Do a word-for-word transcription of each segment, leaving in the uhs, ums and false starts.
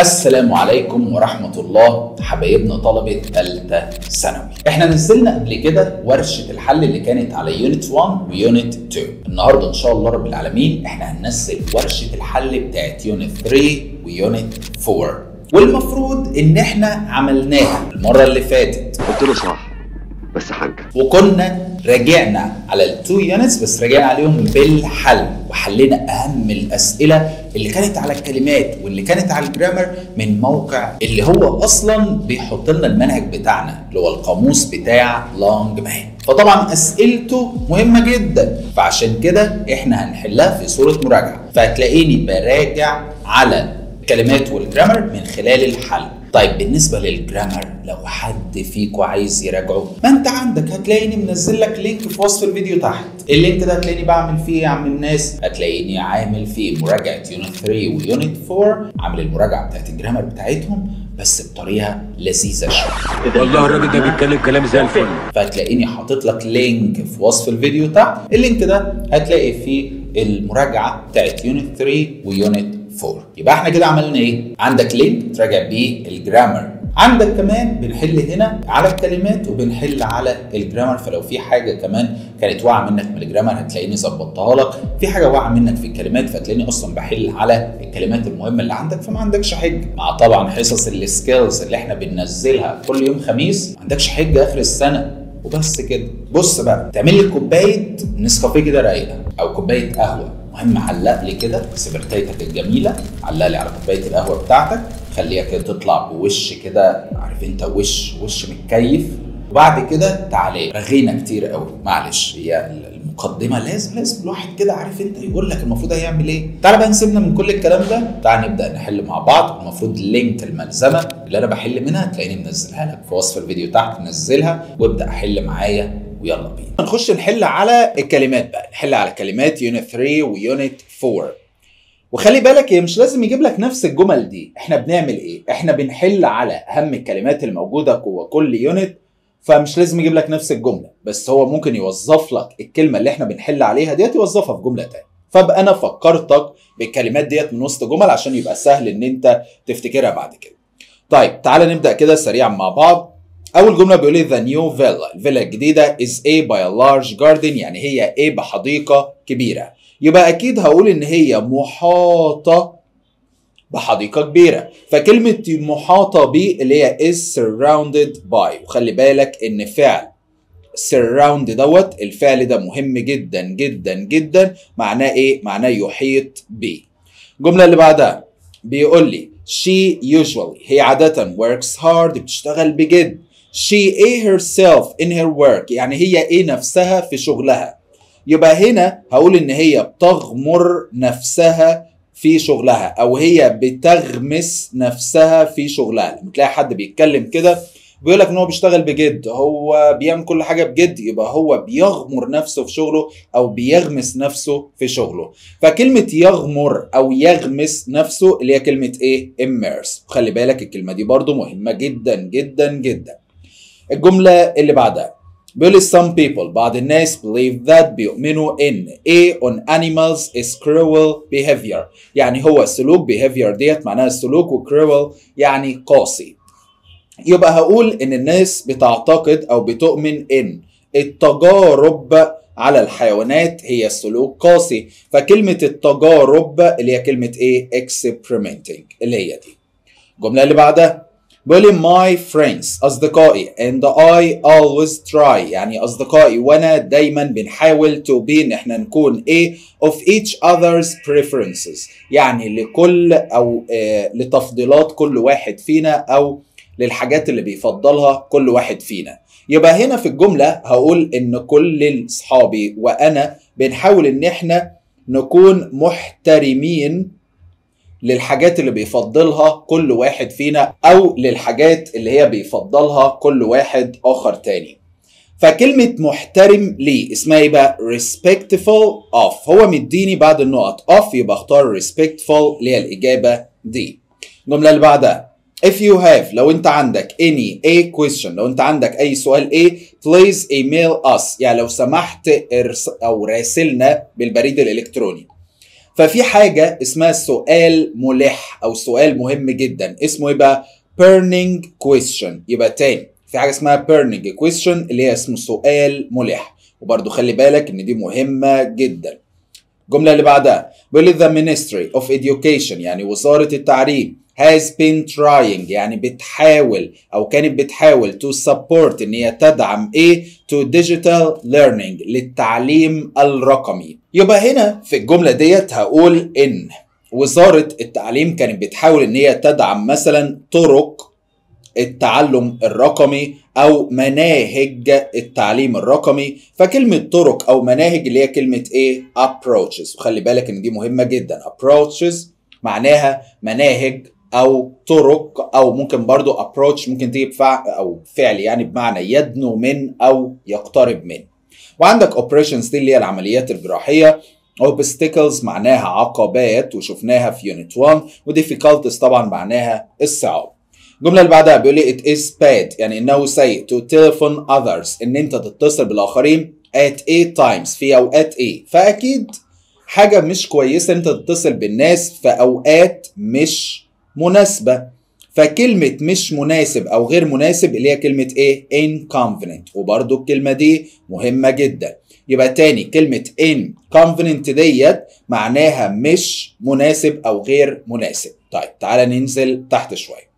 السلام عليكم ورحمة الله حبايبنا طلبة ثالثة ثانوي. احنا نزلنا قبل كده ورشة الحل اللي كانت على يونت واحد ويونت اتنين. النهاردة ان شاء الله رب العالمين احنا هننزل ورشة الحل بتاعت يونت تلاتة ويونت اربعة، والمفروض ان احنا عملناها المرة اللي فاتت. قلت له صح بس حاجة، وكنا راجعنا على التو يونتس بس راجعنا عليهم بالحل، وحلينا اهم الاسئله اللي كانت على الكلمات واللي كانت على الجرامر من موقع اللي هو اصلا بيحط لنا المنهج بتاعنا اللي هو القاموس بتاع لونجمان. فطبعا اسئلته مهمه جدا، فعشان كده احنا هنحلها في صوره مراجعه، فهتلاقيني براجع على الكلمات والجرامر من خلال الحل. طيب بالنسبه للجرامر، لو حد فيكم عايز يراجعه، ما انت عندك هتلاقيني منزل لك لينك في وصف الفيديو تحت. اللينك ده هتلاقيني بعمل فيه يا عم الناس، هتلاقيني عامل فيه مراجعه يونت تلاتة ويونت اربعة، عامل المراجعه بتاعت الجرامر بتاعتهم بس بطريقه لذيذه شويه. والله الراجل ده بيتكلم كلام زي الفل. فهتلاقيني حاطط لك لينك في وصف الفيديو تحت، اللينك ده هتلاقي فيه المراجعه بتاعت يونت تلاتة ويونت اربعة. يبقى احنا كده عملنا ايه؟ عندك لينك تراجع بيه الجرامر، عندك كمان بنحل هنا على الكلمات وبنحل على الجرامر، فلو في حاجه كمان كانت واقعه منك من الجرامر هتلاقيني ظبطتها لك، في حاجه واقعه منك في الكلمات فهتلاقيني اصلا بحل على الكلمات المهمه اللي عندك، فما عندكش حجه. مع طبعا حصص السكيلز اللي احنا بننزلها كل يوم خميس، ما عندكش حجه اخر السنه. وبس كده. بص بقى، تعمل لي كوبايه نسكافيه كده رايقه او كوبايه قهوه، مهم علق لي كده سبرتايتك الجميله، علق لي على كوبايه القهوه بتاعتك، خليها كده تطلع بوش كده، عارف انت وش وش متكيف، وبعد كده تعالى رغينا كتير قوي. معلش، هي المقدمه لازم لازم الواحد كده عارف انت يقول لك المفروض هيعمل ايه. تعالى بقى نسيبنا من كل الكلام ده، تعالى نبدا نحل مع بعض. المفروض لينك الملزمه اللي انا بحل منها تلاقيني منزلها لك في وصف الفيديو تحت، نزلها وابدا احل معايا، ويلا بينا هنخش نحل على الكلمات بقى. نحل على كلمات يونت تلاتة ويونت اربعة، وخلي بالك هي مش لازم يجيب لك نفس الجمل دي. احنا بنعمل ايه؟ احنا بنحل على اهم الكلمات الموجوده جوه كل يونت، فمش لازم يجيب لك نفس الجمله، بس هو ممكن يوظف لك الكلمه اللي احنا بنحل عليها ديت يوظفها في جمله ثانيه. فبقى انا فكرتك بالكلمات ديت من وسط جمل عشان يبقى سهل ان انت تفتكرها بعد كده. طيب تعالى نبدا كده سريعا مع بعض. أول جملة بيقول لي The new villa، الفيلا الجديدة is a by a large garden، يعني هي a بحديقة كبيرة. يبقى أكيد هقول إن هي محاطة بحديقة كبيرة، فكلمة محاطة ب اللي هي is surrounded by، وخلي بالك إن فعل surround دوت الفعل ده مهم جدا جدا جدا، معناه إيه؟ معناه يحيط ب. الجملة اللي بعدها بيقول لي She usually، هي عادة works hard، بتشتغل بجد. She a herself in her work، يعني هي ايه نفسها في شغلها. يبقى هنا هقول ان هي بتغمر نفسها في شغلها، او هي بتغمس نفسها في شغلها. لما تلاقي حد بيتكلم كده بيقول لك ان هو بيشتغل بجد، هو بيعمل كل حاجه بجد، يبقى هو بيغمر نفسه في شغله او بيغمس نفسه في شغله. فكلمه يغمر او يغمس نفسه اللي هي كلمه ايه؟ immerse. خلي بالك الكلمه دي برضو مهمه جدا جدا جدا. الجملة اللي بعدها بيقول لي some people، بعض الناس believe that، بيؤمنوا ان a on animals is cruel behavior، يعني هو السلوك behavior ديت معناها السلوك، و cruel يعني قاسي. يبقى هقول ان الناس بتعتقد او بتؤمن ان التجارب على الحيوانات هي السلوك قاسي، فكلمة التجارب اللي هي كلمة ايه؟ experimenting اللي هي دي. الجملة اللي بعدها بيقول لي my friends، أصدقائي، and I always try، يعني أصدقائي وأنا دايما بنحاول to be، إن إحنا نكون إيه؟ of each other's preferences، يعني لكل أو آه لتفضيلات كل واحد فينا، أو للحاجات اللي بيفضلها كل واحد فينا. يبقى هنا في الجملة هقول إن كل أصحابي وأنا بنحاول إن إحنا نكون محترمين للحاجات اللي بيفضلها كل واحد فينا، او للحاجات اللي هي بيفضلها كل واحد اخر تاني. فكلمة محترم ليه اسمها ايه بقى؟ respectful of، هو مديني بعد النقط of، يبقى اختار respectful اللي هي الاجابة دي. الجملة اللي بعدها if you have، لو انت عندك any a question، لو انت عندك اي سؤال ايه؟ please email us، يعني لو سمحت او راسلنا بالبريد الالكتروني. ففي حاجه اسمها سؤال ملح او سؤال مهم جدا اسمه يبقى burning question. يبقى تاني في حاجه اسمها burning question اللي هي اسمه سؤال ملح، وبرده خلي بالك ان دي مهمه جدا. الجمله اللي بعدها بيقول لي the ministry of education يعني وزاره التعليم has been trying يعني بتحاول او كانت بتحاول to support ان هي تدعم ايه to digital learning للتعليم الرقمي. يبقى هنا في الجمله ديت هقول ان وزاره التعليم كانت بتحاول ان هي تدعم مثلا طرق التعلم الرقمي او مناهج التعليم الرقمي، فكلمه طرق او مناهج اللي هي كلمه ايه approaches، وخلي بالك ان دي مهمه جدا. approaches معناها مناهج او طرق، او ممكن برضو approach ممكن تيجي بفعل او فعل يعني بمعنى يدنو من او يقترب من. وعندك operations دي اللي هي العمليات الجراحيه، obstacles معناها عقبات وشفناها في يونت واحد، وديفيكالتيز طبعا معناها الصعاب. الجمله اللي بعدها بيقول لي it is bad يعني انه سيء to telephone others ان انت تتصل بالاخرين at a times في اوقات ايه، فاكيد حاجه مش كويسه انت تتصل بالناس في اوقات مش مناسبه. فكلمه مش مناسب او غير مناسب اللي هي كلمه ايه inconvenient، وبرده الكلمه دي مهمه جدا. يبقى تاني كلمه inconvenient ديت معناها مش مناسب او غير مناسب. طيب تعالى ننزل تحت شويه.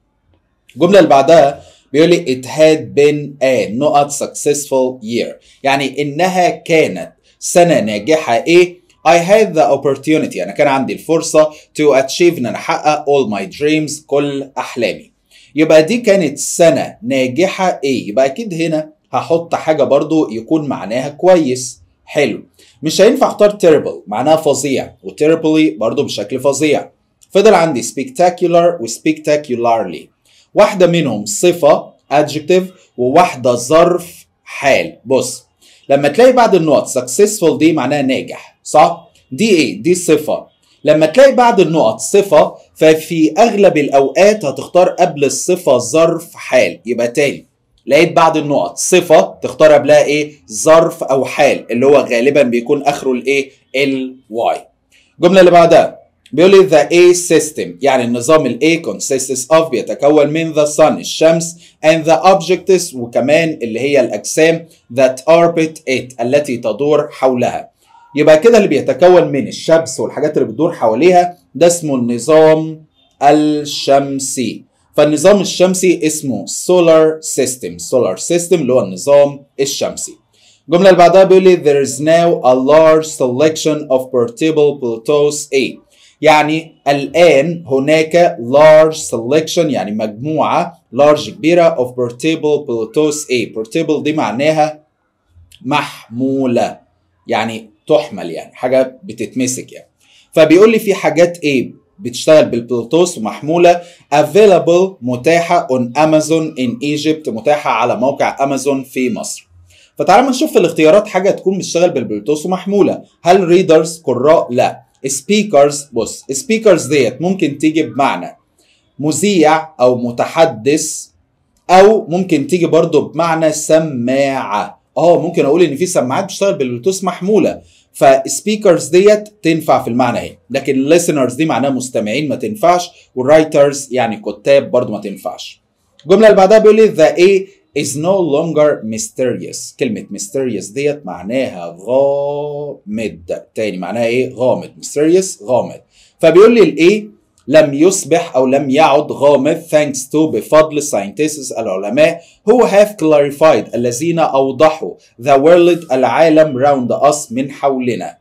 الجمله اللي بعدها بيقول لي it had been a not successful year يعني انها كانت سنه ناجحه ايه I had the opportunity أنا كان عندي الفرصة to achieve إن أنا أحقق all my dreams كل أحلامي. يبقى دي كانت سنة ناجحة إيه؟ يبقى أكيد هنا هحط حاجة برضو يكون معناها كويس حلو. مش هينفع أختار terrible معناها فظيع، و terribly برضو بشكل فظيع. فضل عندي spectacular و spectacularly، واحدة منهم صفة adjective وواحدة ظرف حال. بص لما تلاقي بعد النقط successful دي معناها ناجح صح؟ دي ايه؟ دي صفة. لما تلاقي بعد النقط صفة ففي أغلب الأوقات هتختار قبل الصفة ظرف حال. يبقى تاني لقيت بعد النقط صفة تختار قبلها ايه؟ ظرف أو حال اللي هو غالبا بيكون آخره الايه؟ الواي. الجملة اللي بعدها بيقول لي the A system يعني النظام ال A consists of بيتكون من the sun الشمس and the objects وكمان اللي هي الأجسام that orbit it التي تدور حولها. يبقى كده اللي بيتكون من الشمس والحاجات اللي بتدور حواليها ده اسمه النظام الشمسي. فالنظام الشمسي اسمه سولار سيستم، سولار سيستم اللي هو النظام الشمسي. الجمله اللي بعدها بيقول لي there is now a large selection of portable Bluetooth A يعني الآن هناك large selection يعني مجموعه large كبيره of portable Bluetooth A. portable دي معناها محموله يعني تحمل يعني حاجه بتتمسك يعني. فبيقول لي في حاجات ايه بتشتغل بالبلوتوث ومحموله available متاحه on Amazon in Egypt متاحه على موقع امازون في مصر. فتعالوا نشوف في الاختيارات حاجه تكون بتشتغل بالبلوتوث ومحموله. هل ريدرز قراء؟ لا. سبيكرز بص سبيكرز ديت ممكن تيجي بمعنى مذيع او متحدث، او ممكن تيجي برضو بمعنى سماعه. اه ممكن اقول ان في سماعات بتشتغل بالبلوتوث محموله، فالسبيكرز ديت تنفع في المعنى هنا، لكن الليسنرز دي معناها مستمعين ما تنفعش، والرايترز يعني كتاب برضو ما تنفعش. الجمله اللي بعدها بيقول لي ذا ايه is no longer mysterious. كلمه mysterious ديت معناها غامض. تاني معناها ايه؟ غامض. mysterious غامض. فبيقول لي الايه لم يصبح او لم يعد غامض thanks to بفضل scientists العلماء who have clarified الذين اوضحوا the world العالم round us من حولنا.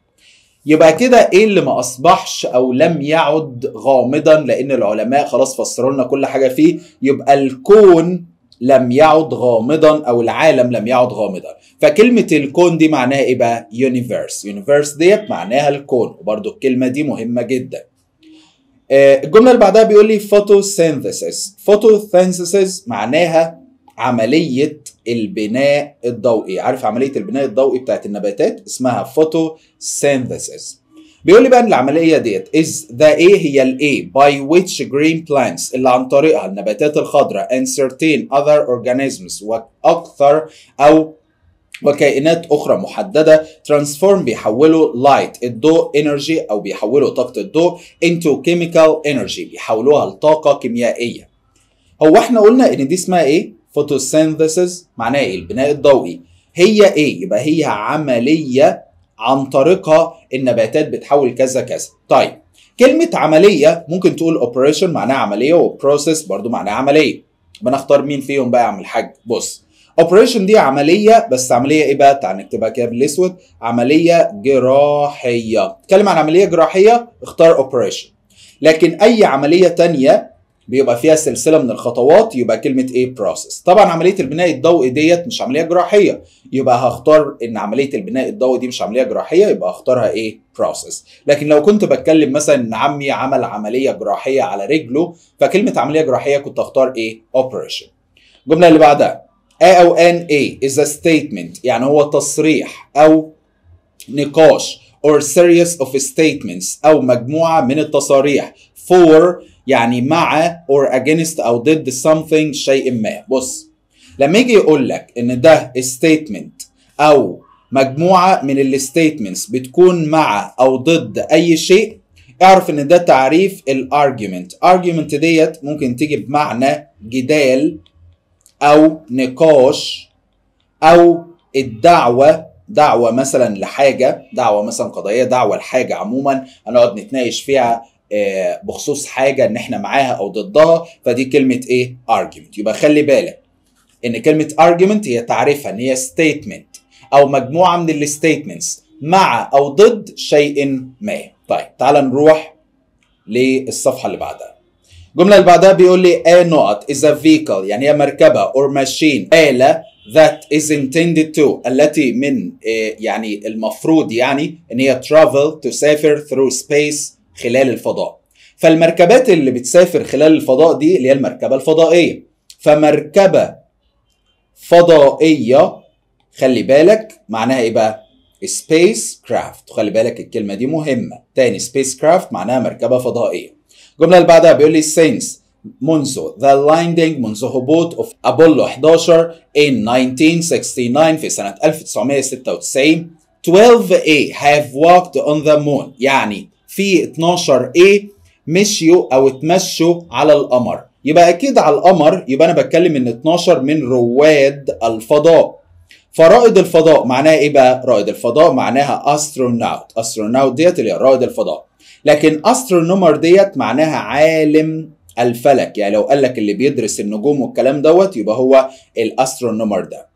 يبقى كده ايه اللي ما اصبحش او لم يعد غامضا؟ لان العلماء خلاص فسروا لنا كل حاجه فيه. يبقى الكون لم يعد غامضا او العالم لم يعد غامضا. فكلمه الكون دي معناها ايه بقى؟ يونيفيرس. يونيفيرس ديت معناها الكون، وبرده الكلمه دي مهمه جدا. الجمله اللي بعدها بيقول لي فوتوسينثيسيس. فوتوسينثيسيس معناها عمليه البناء الضوئي. عارف عمليه البناء الضوئي بتاعت النباتات اسمها فوتوسينثيسيس. بيقول لي بقى ان العمليه ديت is the A هي ال A by which green plants اللي عن طريقها النباتات الخضراء and certain other organisms واكثر او وكائنات اخرى محدده. ترانسفورم بيحولوا لايت الضوء انرجي او بيحولوا طاقه الضوء انتو كيميكال انرجي، بيحولوها لطاقه كيميائيه. هو احنا قلنا ان دي اسمها ايه؟ فوتوسينثيسيس، معناها ايه؟ البناء الضوئي. هي ايه؟ يبقى هي عمليه عن طريقها النباتات بتحول كذا كذا. طيب كلمه عمليه ممكن تقول اوبريشن معناها عمليه، وبروسيس برضو معناها عمليه. بنختار مين فيهم بقى يا عم الحاج؟ بص، اوبريشن دي عمليه، بس عمليه ايه بقى؟ تعال نكتبها كده بالاسود، عمليه جراحيه. اتكلم عن عمليه جراحيه اختار اوبريشن. لكن اي عمليه ثانيه بيبقى فيها سلسله من الخطوات يبقى كلمه ايه؟ بروسيس. طبعا عمليه البناء الضوئي ديت مش عمليه جراحيه، يبقى هختار ان عمليه البناء الضوئي دي مش عمليه جراحيه، يبقى هختارها ايه؟ بروسيس. لكن لو كنت بتكلم مثلا ان عمي عمل عمليه جراحيه على رجله، فكلمه عمليه جراحيه كنت اختار ايه؟ اوبريشن. الجمله اللي بعدها A او N A is a statement، يعني هو تصريح او نقاش or series of statements او مجموعه من التصاريح for يعني مع or against او ضد something شيء ما. بص لما يجي يقول لك ان ده statement او مجموعه من الستيتمنتس بتكون مع او ضد اي شيء، اعرف ان ده تعريف الارجيومنت. argument ديت ممكن تيجي بمعنى جدال او نقاش او الدعوه، دعوه مثلا لحاجه، دعوه مثلا قضيه، دعوه لحاجه عموما هنقعد نتناقش فيها بخصوص حاجه ان احنا معاها او ضدها، فدي كلمه ايه؟ argument. يبقى خلي بالك ان كلمه argument هي تعريفها ان هي statement او مجموعه من الستيتمنتس مع او ضد شيء ما. طيب تعال نروح للصفحه اللي بعدها. الجمله اللي بعدها بيقول لي a not is a vehicle، يعني هي مركبه or machine، آلة that is intended to، التي من يعني المفروض يعني ان هي travel، تسافر through space، خلال الفضاء. فالمركبات اللي بتسافر خلال الفضاء دي اللي هي المركبه الفضائيه، فمركبه فضائيه خلي بالك معناها ايه بقى؟ سبيس كرافت. خلي بالك الكلمه دي مهمه. تاني سبيس كرافت معناها مركبه فضائيه. الجمله اللي بعدها بيقول لي since منذ ذا لاندنج، منذ هبوط اوف ابولو احد عشر in ألف وتسعمائة وستة وستين في سنه ألف وتسعمائة وستة وتسعين اثنا عشر A have walked on the moon، يعني في اثنا عشر A مشيوا او اتمشوا على القمر. يبقى اكيد على القمر، يبقى انا بتكلم ان اثنا عشر من رواد الفضاء. فرائد الفضاء معناها ايه بقى؟ رائد الفضاء معناها استروناوت، استروناوت ديت اللي هي رائد الفضاء. لكن استرونومر ديت معناها عالم الفلك، يعني لو قال لك اللي بيدرس النجوم والكلام دوت يبقى هو الاسترونومر ده.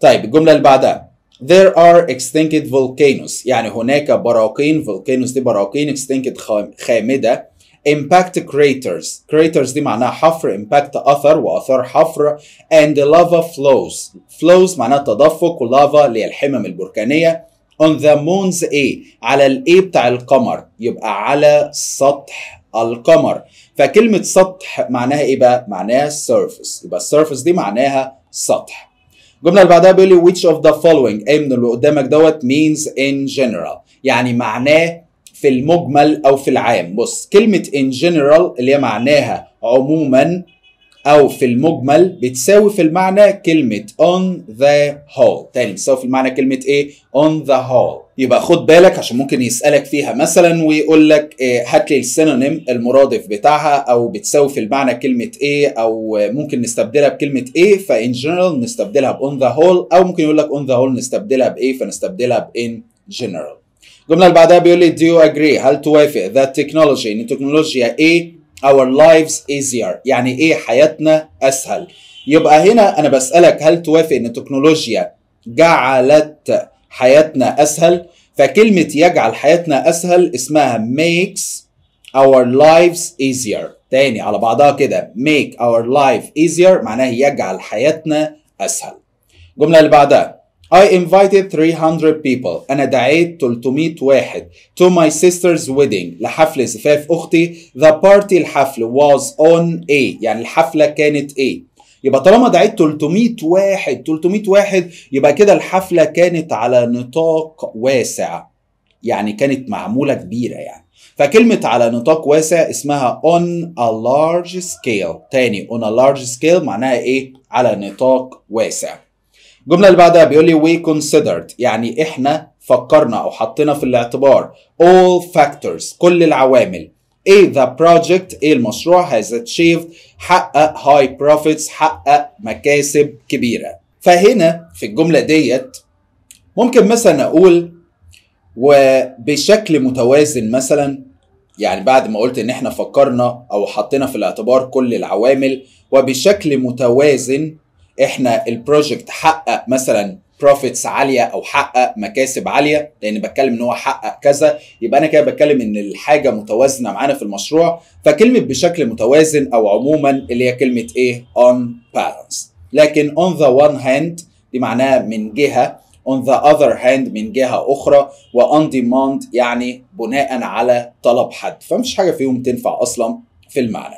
طيب الجمله اللي بعدها there are extinct volcanoes، يعني هناك براكين، volcanoes دي براكين، extinct خامده. impact craters، craters دي معناها حفر، impact اثر، واثار حفر. and lava flows، flows معناها تدفق، ولافا اللي هي الحمم البركانيه. on the moon's A، على الايه بتاع القمر، يبقى على سطح القمر. فكلمه سطح معناها ايه بقى؟ معناها surface، يبقى surface دي معناها سطح. الجمله اللي بعدها بيقول لي which of the following، ايه من اللي قدامك دوت means in general، يعني معناه في المجمل او في العام. بص كلمه ان جنرال اللي هي معناها عموما او في المجمل بتساوي في المعنى كلمه اون ذا هول. تاني بتساوي في المعنى كلمه ايه؟ اون ذا هول. يبقى خد بالك عشان ممكن يسالك فيها مثلا ويقول لك إيه هات لي السينونيم المرادف بتاعها، او بتساوي في المعنى كلمه ايه، او ممكن نستبدلها بكلمه ايه، فان جنرال نستبدلها بأون ذا هول، او ممكن يقول لك اون ذا هول نستبدلها بايه، فنستبدلها بان جنرال. الجملة اللي بعدها بيقول لي do you agree، هل توافق that technology، ان التكنولوجيا ايه our lives easier، يعني ايه حياتنا اسهل. يبقى هنا انا بسألك هل توافق ان التكنولوجيا جعلت حياتنا اسهل، فكلمة يجعل حياتنا اسهل اسمها makes our lives easier. تاني على بعضها كده make our life easier معناه يجعل حياتنا اسهل. الجملة اللي بعدها I invited three hundred people، أنا دعيت ثلاثمائة واحد to my sister's wedding، لحفل زفاف أختي. the party الحفل was on A، يعني الحفلة كانت A. يبقى طالما دعيت ثلاثمائة واحد، ثلاثمائة واحد يبقى كده الحفلة كانت على نطاق واسع، يعني كانت معمولة كبيرة يعني. فكلمة على نطاق واسع اسمها on a large scale. تاني on a large scale معناها إيه؟ على نطاق واسع. الجمله اللي بعدها بيقول لي we considered يعني احنا فكرنا او حطينا في الاعتبار all factors كل العوامل. ايه the project ايه المشروع has achieved حقق high profits حقق مكاسب كبيره. فهنا في الجمله ديت ممكن مثلا اقول وبشكل متوازن مثلا، يعني بعد ما قلت ان احنا فكرنا او حطينا في الاعتبار كل العوامل وبشكل متوازن احنا البروجكت حقق مثلا بروفيتس عاليه او حقق مكاسب عاليه، لان بتكلم ان هو حقق كذا يبقى انا كده بتكلم ان الحاجه متوازنه معانا في المشروع. فكلمه بشكل متوازن او عموما اللي هي كلمه ايه on balance. لكن on the one hand دي معناها من جهه، on the other hand من جهه اخرى، وon demand يعني بناء على طلب حد، فمش حاجه فيهم تنفع اصلا في المعنى.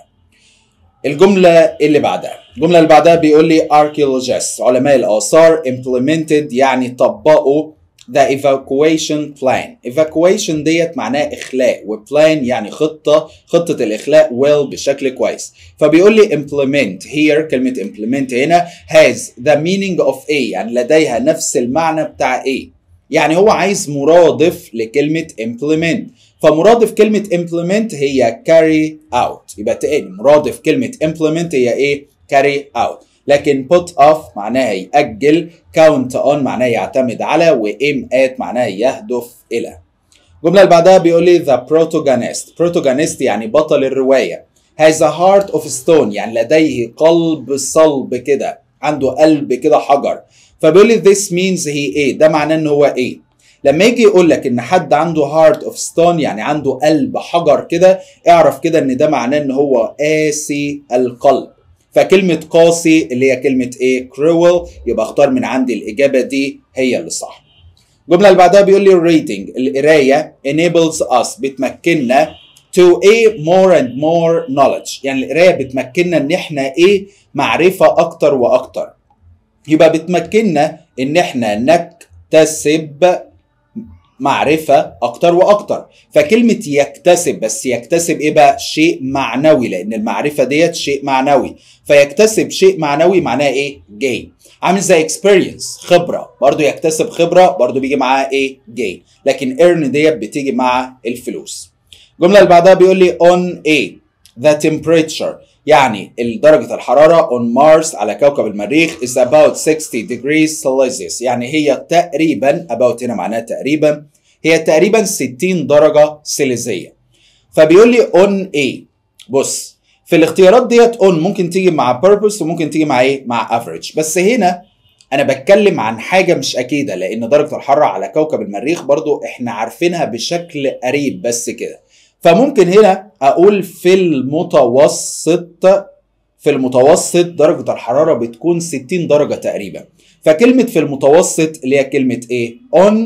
الجمله اللي بعدها الجمله اللي بعدها بيقول لي archaeologists علماء الاثار implemented يعني طبقوا the evacuation plan. evacuation ديت معناه اخلاء وبلان يعني خطه خطه الاخلاء well بشكل كويس. فبيقول لي implement here كلمه implement هنا has the meaning of a يعني لديها نفس المعنى بتاع a، يعني هو عايز مرادف لكلمه implement، فمرادف كلمه implement هي carry out، يبقى تاني مرادف كلمه implement هي ايه carry out. لكن put off معناها يأجل، count on معناها يعتمد على، وaim at معناها يهدف إلى. الجملة اللي بعدها بيقول لي the protagonist protagonist يعني بطل الرواية has a heart of stone يعني لديه قلب صلب كده، عنده قلب كده حجر. فبيقول لي this means he ايه ده معناه ان هو ايه. لما يجي يقول لك ان حد عنده heart of stone يعني عنده قلب حجر كده، اعرف كده ان ده معناه ان هو قاسي القلب. فكلمة قاسي اللي هي كلمة ايه cruel، يبقى اختار من عندي الإجابة دي هي اللي صح. الجملة اللي بعدها بيقول لي reading القراية enables us بتمكننا to a more and more knowledge يعني القراية بتمكننا ان احنا ايه معرفة أكتر وأكتر، يبقى بتمكننا ان احنا نكتسب معرفة أكتر وأكتر. فكلمة يكتسب بس يكتسب إيه بقى شيء معنوي، لأن المعرفة ديت شيء معنوي، فيكتسب شيء معنوي معناه إيه gain، عامل زي experience خبرة، برضو يكتسب خبرة برضو بيجي معاها إيه gain، لكن earn ديت بتيجي مع الفلوس. الجملة اللي بعدها بيقول لي on a the temperature يعني درجة الحرارة on Mars على كوكب المريخ is about sixty degrees Celsius يعني هي تقريبا about هنا معناها تقريبا هي تقريبا ستين درجة سليزية. فبيقول لي on A بص في الاختيارات ديت on ممكن تيجي مع purpose وممكن تيجي مع ايه مع average، بس هنا أنا بتكلم عن حاجة مش أكيدة، لأن درجة الحرارة على كوكب المريخ برضو إحنا عارفينها بشكل قريب بس كده. فممكن هنا اقول في المتوسط في المتوسط درجة الحرارة بتكون ستين درجة تقريبا، فكلمة في المتوسط اللي هي كلمة ايه on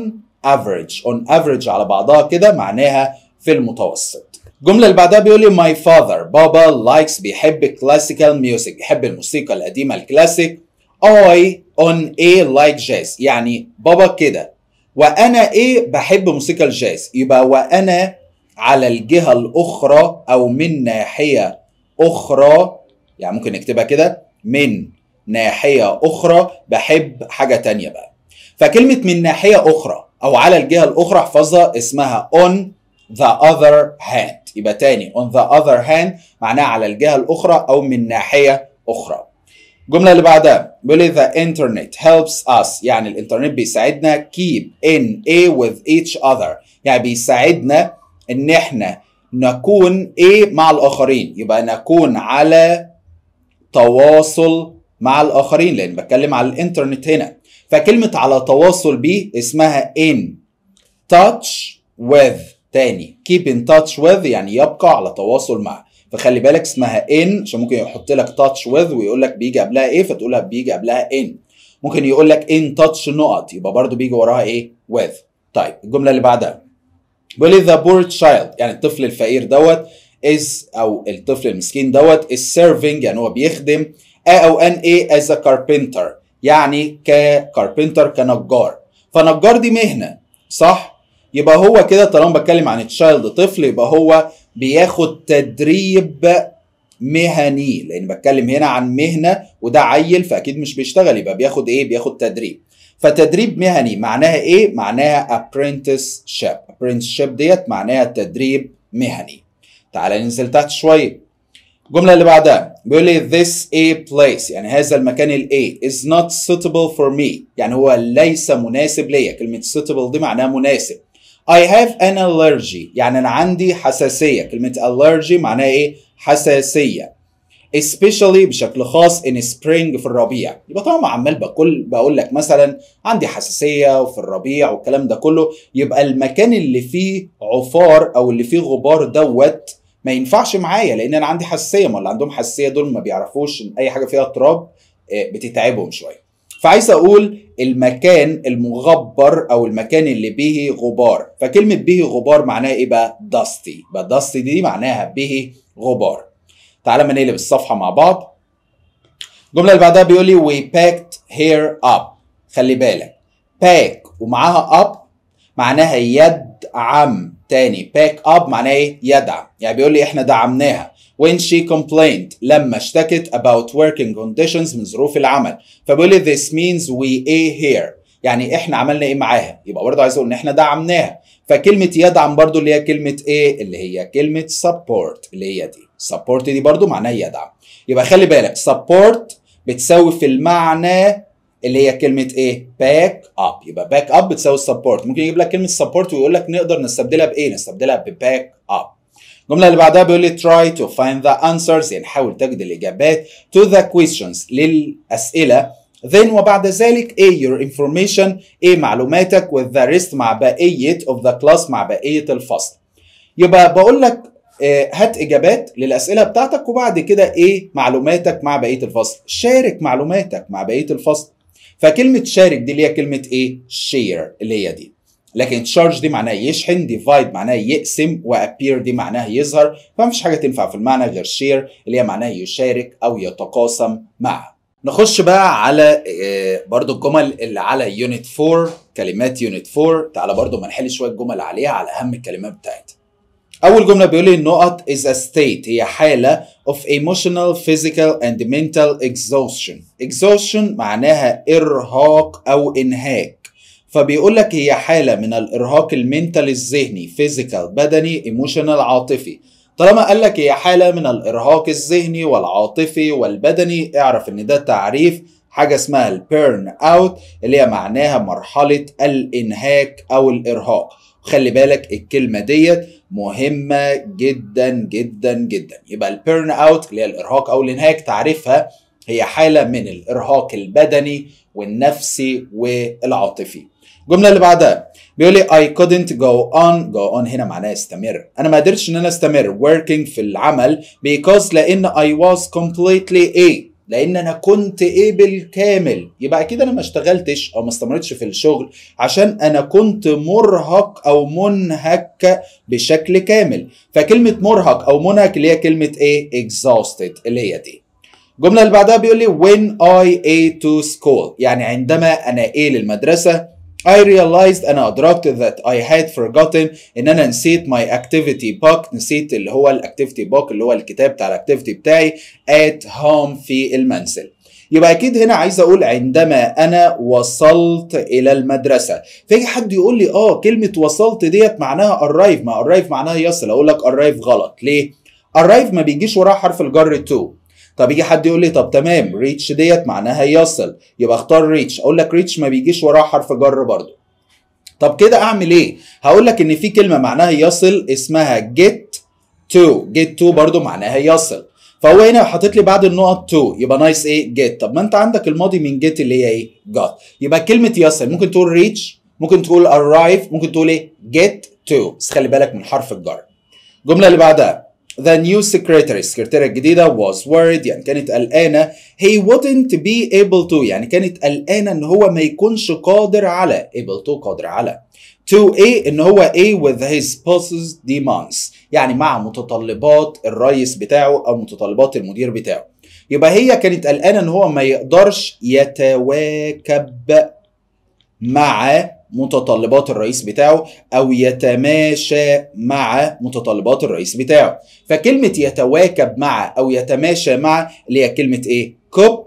average on average على بعضها كده معناها في المتوسط. الجملة اللي بعدها بيقول لي my father بابا likes بيحب classical music بيحب الموسيقى القديمة الكلاسيك I on a like jazz يعني بابا كده وانا ايه بحب موسيقى الجاز، يبقى وانا على الجهة الأخرى أو من ناحية أخرى يعني ممكن نكتبها كده من ناحية أخرى بحب حاجة تانية بقى. فكلمة من ناحية أخرى أو على الجهة الأخرى احفظها اسمها on the other hand، يبقى تاني on the other hand معناها على الجهة الأخرى أو من ناحية أخرى. الجملة اللي بعدها بيقول لي the internet helps us يعني الإنترنت بيساعدنا keep in a with each other يعني بيساعدنا ان احنا نكون ايه مع الاخرين، يبقى نكون على تواصل مع الاخرين لان بتكلم على الانترنت هنا. فكلمة على تواصل بيه اسمها in touch with تاني keep in touch with يعني يبقى على تواصل مع، فخلي بالك اسمها in عشان ممكن يحط لك touch with ويقول لك بيجي قبلها ايه فتقولها بيجي قبلها in، ممكن يقول لك in touch نقط يبقى برضو بيجي وراها ايه with. طيب الجملة اللي بعدها بيقول لي the poor child يعني الطفل الفقير دوت is أو الطفل المسكين دوت is serving يعني هو بيخدم a أو an a as a carpenter يعني كcarpenter كنجار، فنجار دي مهنة صح؟ يبقى هو كده طالما بتكلم عن child طفل يبقى هو بياخد تدريب مهني، لان بتكلم هنا عن مهنه وده عيل فاكيد مش بيشتغل، يبقى بياخد ايه؟ بياخد تدريب. فتدريب مهني معناها ايه؟ معناها apprenticeship. apprenticeship ديت معناها تدريب مهني. تعالى ننزل تحت شويه. الجمله اللي بعدها بيقول لي this a place، يعني هذا المكان ال a is not suitable for me، يعني هو ليس مناسب ليا. كلمه suitable دي معناها مناسب. I have an allergy، يعني أنا عندي حساسية. كلمة allergy معناها إيه؟ حساسية. especially بشكل خاص in spring في الربيع. يبقى طبعا عمال بقول بقول لك مثلا عندي حساسية وفي الربيع والكلام ده كله، يبقى المكان اللي فيه عفار أو اللي فيه غبار دوت ما ينفعش معايا، لأن أنا عندي حساسية. ما اللي عندهم حساسية دول ما بيعرفوش إن أي حاجة فيها تراب بتتعبهم شوية. فعايز اقول المكان المغبر او المكان اللي به غبار. فكلمه به غبار معناها ايه بقى؟ داستي. بقى داستي دي معناها به غبار. تعالى ما نقلب الصفحه مع بعض. الجمله اللي بعدها بيقول لي وي باكت هير اب. خلي بالك باك ومعاها اب معناها يدعم. تاني باك اب معناها ايه؟ يدعم. يعني بيقول لي احنا دعمناها. when she complained، لما اشتكت about working conditions، من ظروف العمل. فبيقول لي this means we a here، يعني احنا عملنا ايه معاها. يبقى برضه عايز اقول ان احنا دعمناها. فكلمه يدعم برضه اللي هي كلمه ايه؟ اللي هي كلمه support، اللي هي دي support دي برضه معناها يدعم. يبقى خلي بالك support بتساوي في المعنى اللي هي كلمه ايه؟ باك اب. يبقى باك اب بتساوي support. ممكن يجيب لك كلمه support ويقول لك نقدر نستبدلها بايه؟ نستبدلها بباك اب. الجملة اللي بعدها بيقول لي try to find the answers، يعني حاول تجد الإجابات to the questions، للأسئلة. then وبعد ذلك ايه your information، ايه معلوماتك، with the rest مع بقية of the class، مع بقية الفصل. يبقى بقول لك اه هات إجابات للأسئلة بتاعتك وبعد كده ايه معلوماتك مع بقية الفصل. شارك معلوماتك مع بقية الفصل. فكلمة شارك دي اللي هي كلمة ايه؟ share، اللي هي دي. لكن تشارج دي معناها يشحن، ديفايد معناها يقسم، وابير دي معناها يظهر. فمفيش حاجه تنفع في المعنى غير شير اللي هي معناها يشارك او يتقاسم معه. نخش بقى على برضو الجمل اللي على يونت أربعة، كلمات يونت أربعة. تعالى برضو ما نحل شويه جمل عليها على اهم الكلمات بتاعتها. اول جمله بيقول لي النقط is a state، هي حاله of emotional physical and mental exhaustion. exhaustion معناها ارهاق او انهاك. فبيقول لك هي حالة من الإرهاق المنتال الذهني، فيزيكال بدني، ايموشنال عاطفي. طالما قال لك هي حالة من الإرهاق الذهني والعاطفي والبدني، اعرف إن ده تعريف حاجة اسمها البيرن أوت، اللي هي معناها مرحلة الإنهاك أو الإرهاق. خلي بالك الكلمة ديت مهمة جدا جدا جدا. يبقى البيرن أوت اللي هي الإرهاق أو الإنهاك، تعريفها هي حالة من الإرهاق البدني والنفسي والعاطفي. الجملة اللي بعدها بيقول لي I couldn't go on. go on هنا معناها استمر. أنا ما قدرتش إن أنا استمر working في العمل because لأن I was completely A، لأن أنا كنت A بالكامل. يبقى أكيد أنا ما اشتغلتش أو ما استمرتش في الشغل عشان أنا كنت مرهق أو منهك بشكل كامل. فكلمة مرهق أو منهك اللي هي كلمة إيه؟ exhausted، اللي هي دي. الجملة اللي بعدها بيقول لي when I A to school، يعني عندما أنا A للمدرسة. I realized أنا أدركت that I had forgotten، إن أنا نسيت my activity book، نسيت اللي هو الactivity book اللي هو الكتاب بتاع الactivity بتاعي at home، في المنزل. يبقى أكيد هنا عايز أقول عندما أنا وصلت إلى المدرسة. فيجي حد يقول لي آه كلمة وصلت ديت معناها arrive، ما arrive معناها يصل. أقول لك arrive غلط. ليه؟ arrive ما بيجيش وراه حرف الجر تو. طب يجي حد يقول لي طب تمام ريتش ديت معناها يصل، يبقى اختار ريتش. اقول لك ريتش ما بيجيش وراه حرف جر برضه. طب كده اعمل ايه؟ هقول لك ان في كلمه معناها يصل اسمها جيت تو. جيت تو برضه معناها يصل. فهو هنا حاطط لي بعد النقط تو، يبقى نايس ايه؟ جيت. طب ما انت عندك الماضي من جيت اللي هي ايه؟ جات. يبقى كلمه يصل ممكن تقول ريتش، ممكن تقول ارايف، ممكن تقول ايه؟ جيت تو، بس خلي بالك من حرف الجر. الجمله اللي بعدها The new secretary، السكرتيرة الجديدة was worried، يعني كانت قلقانة. He wouldn't be able to، يعني كانت قلقانة إن هو ما يكونش قادر على. able to قادر على. to A إن هو A with his boss's demands، يعني مع متطلبات الرئيس بتاعه أو متطلبات المدير بتاعه. يبقى هي كانت قلقانة إن هو ما يقدرش يتواكب مع متطلبات الرئيس بتاعه أو يتماشى مع متطلبات الرئيس بتاعه. فكلمة يتواكب مع أو يتماشى مع اللي هي كلمة إيه؟ كوب،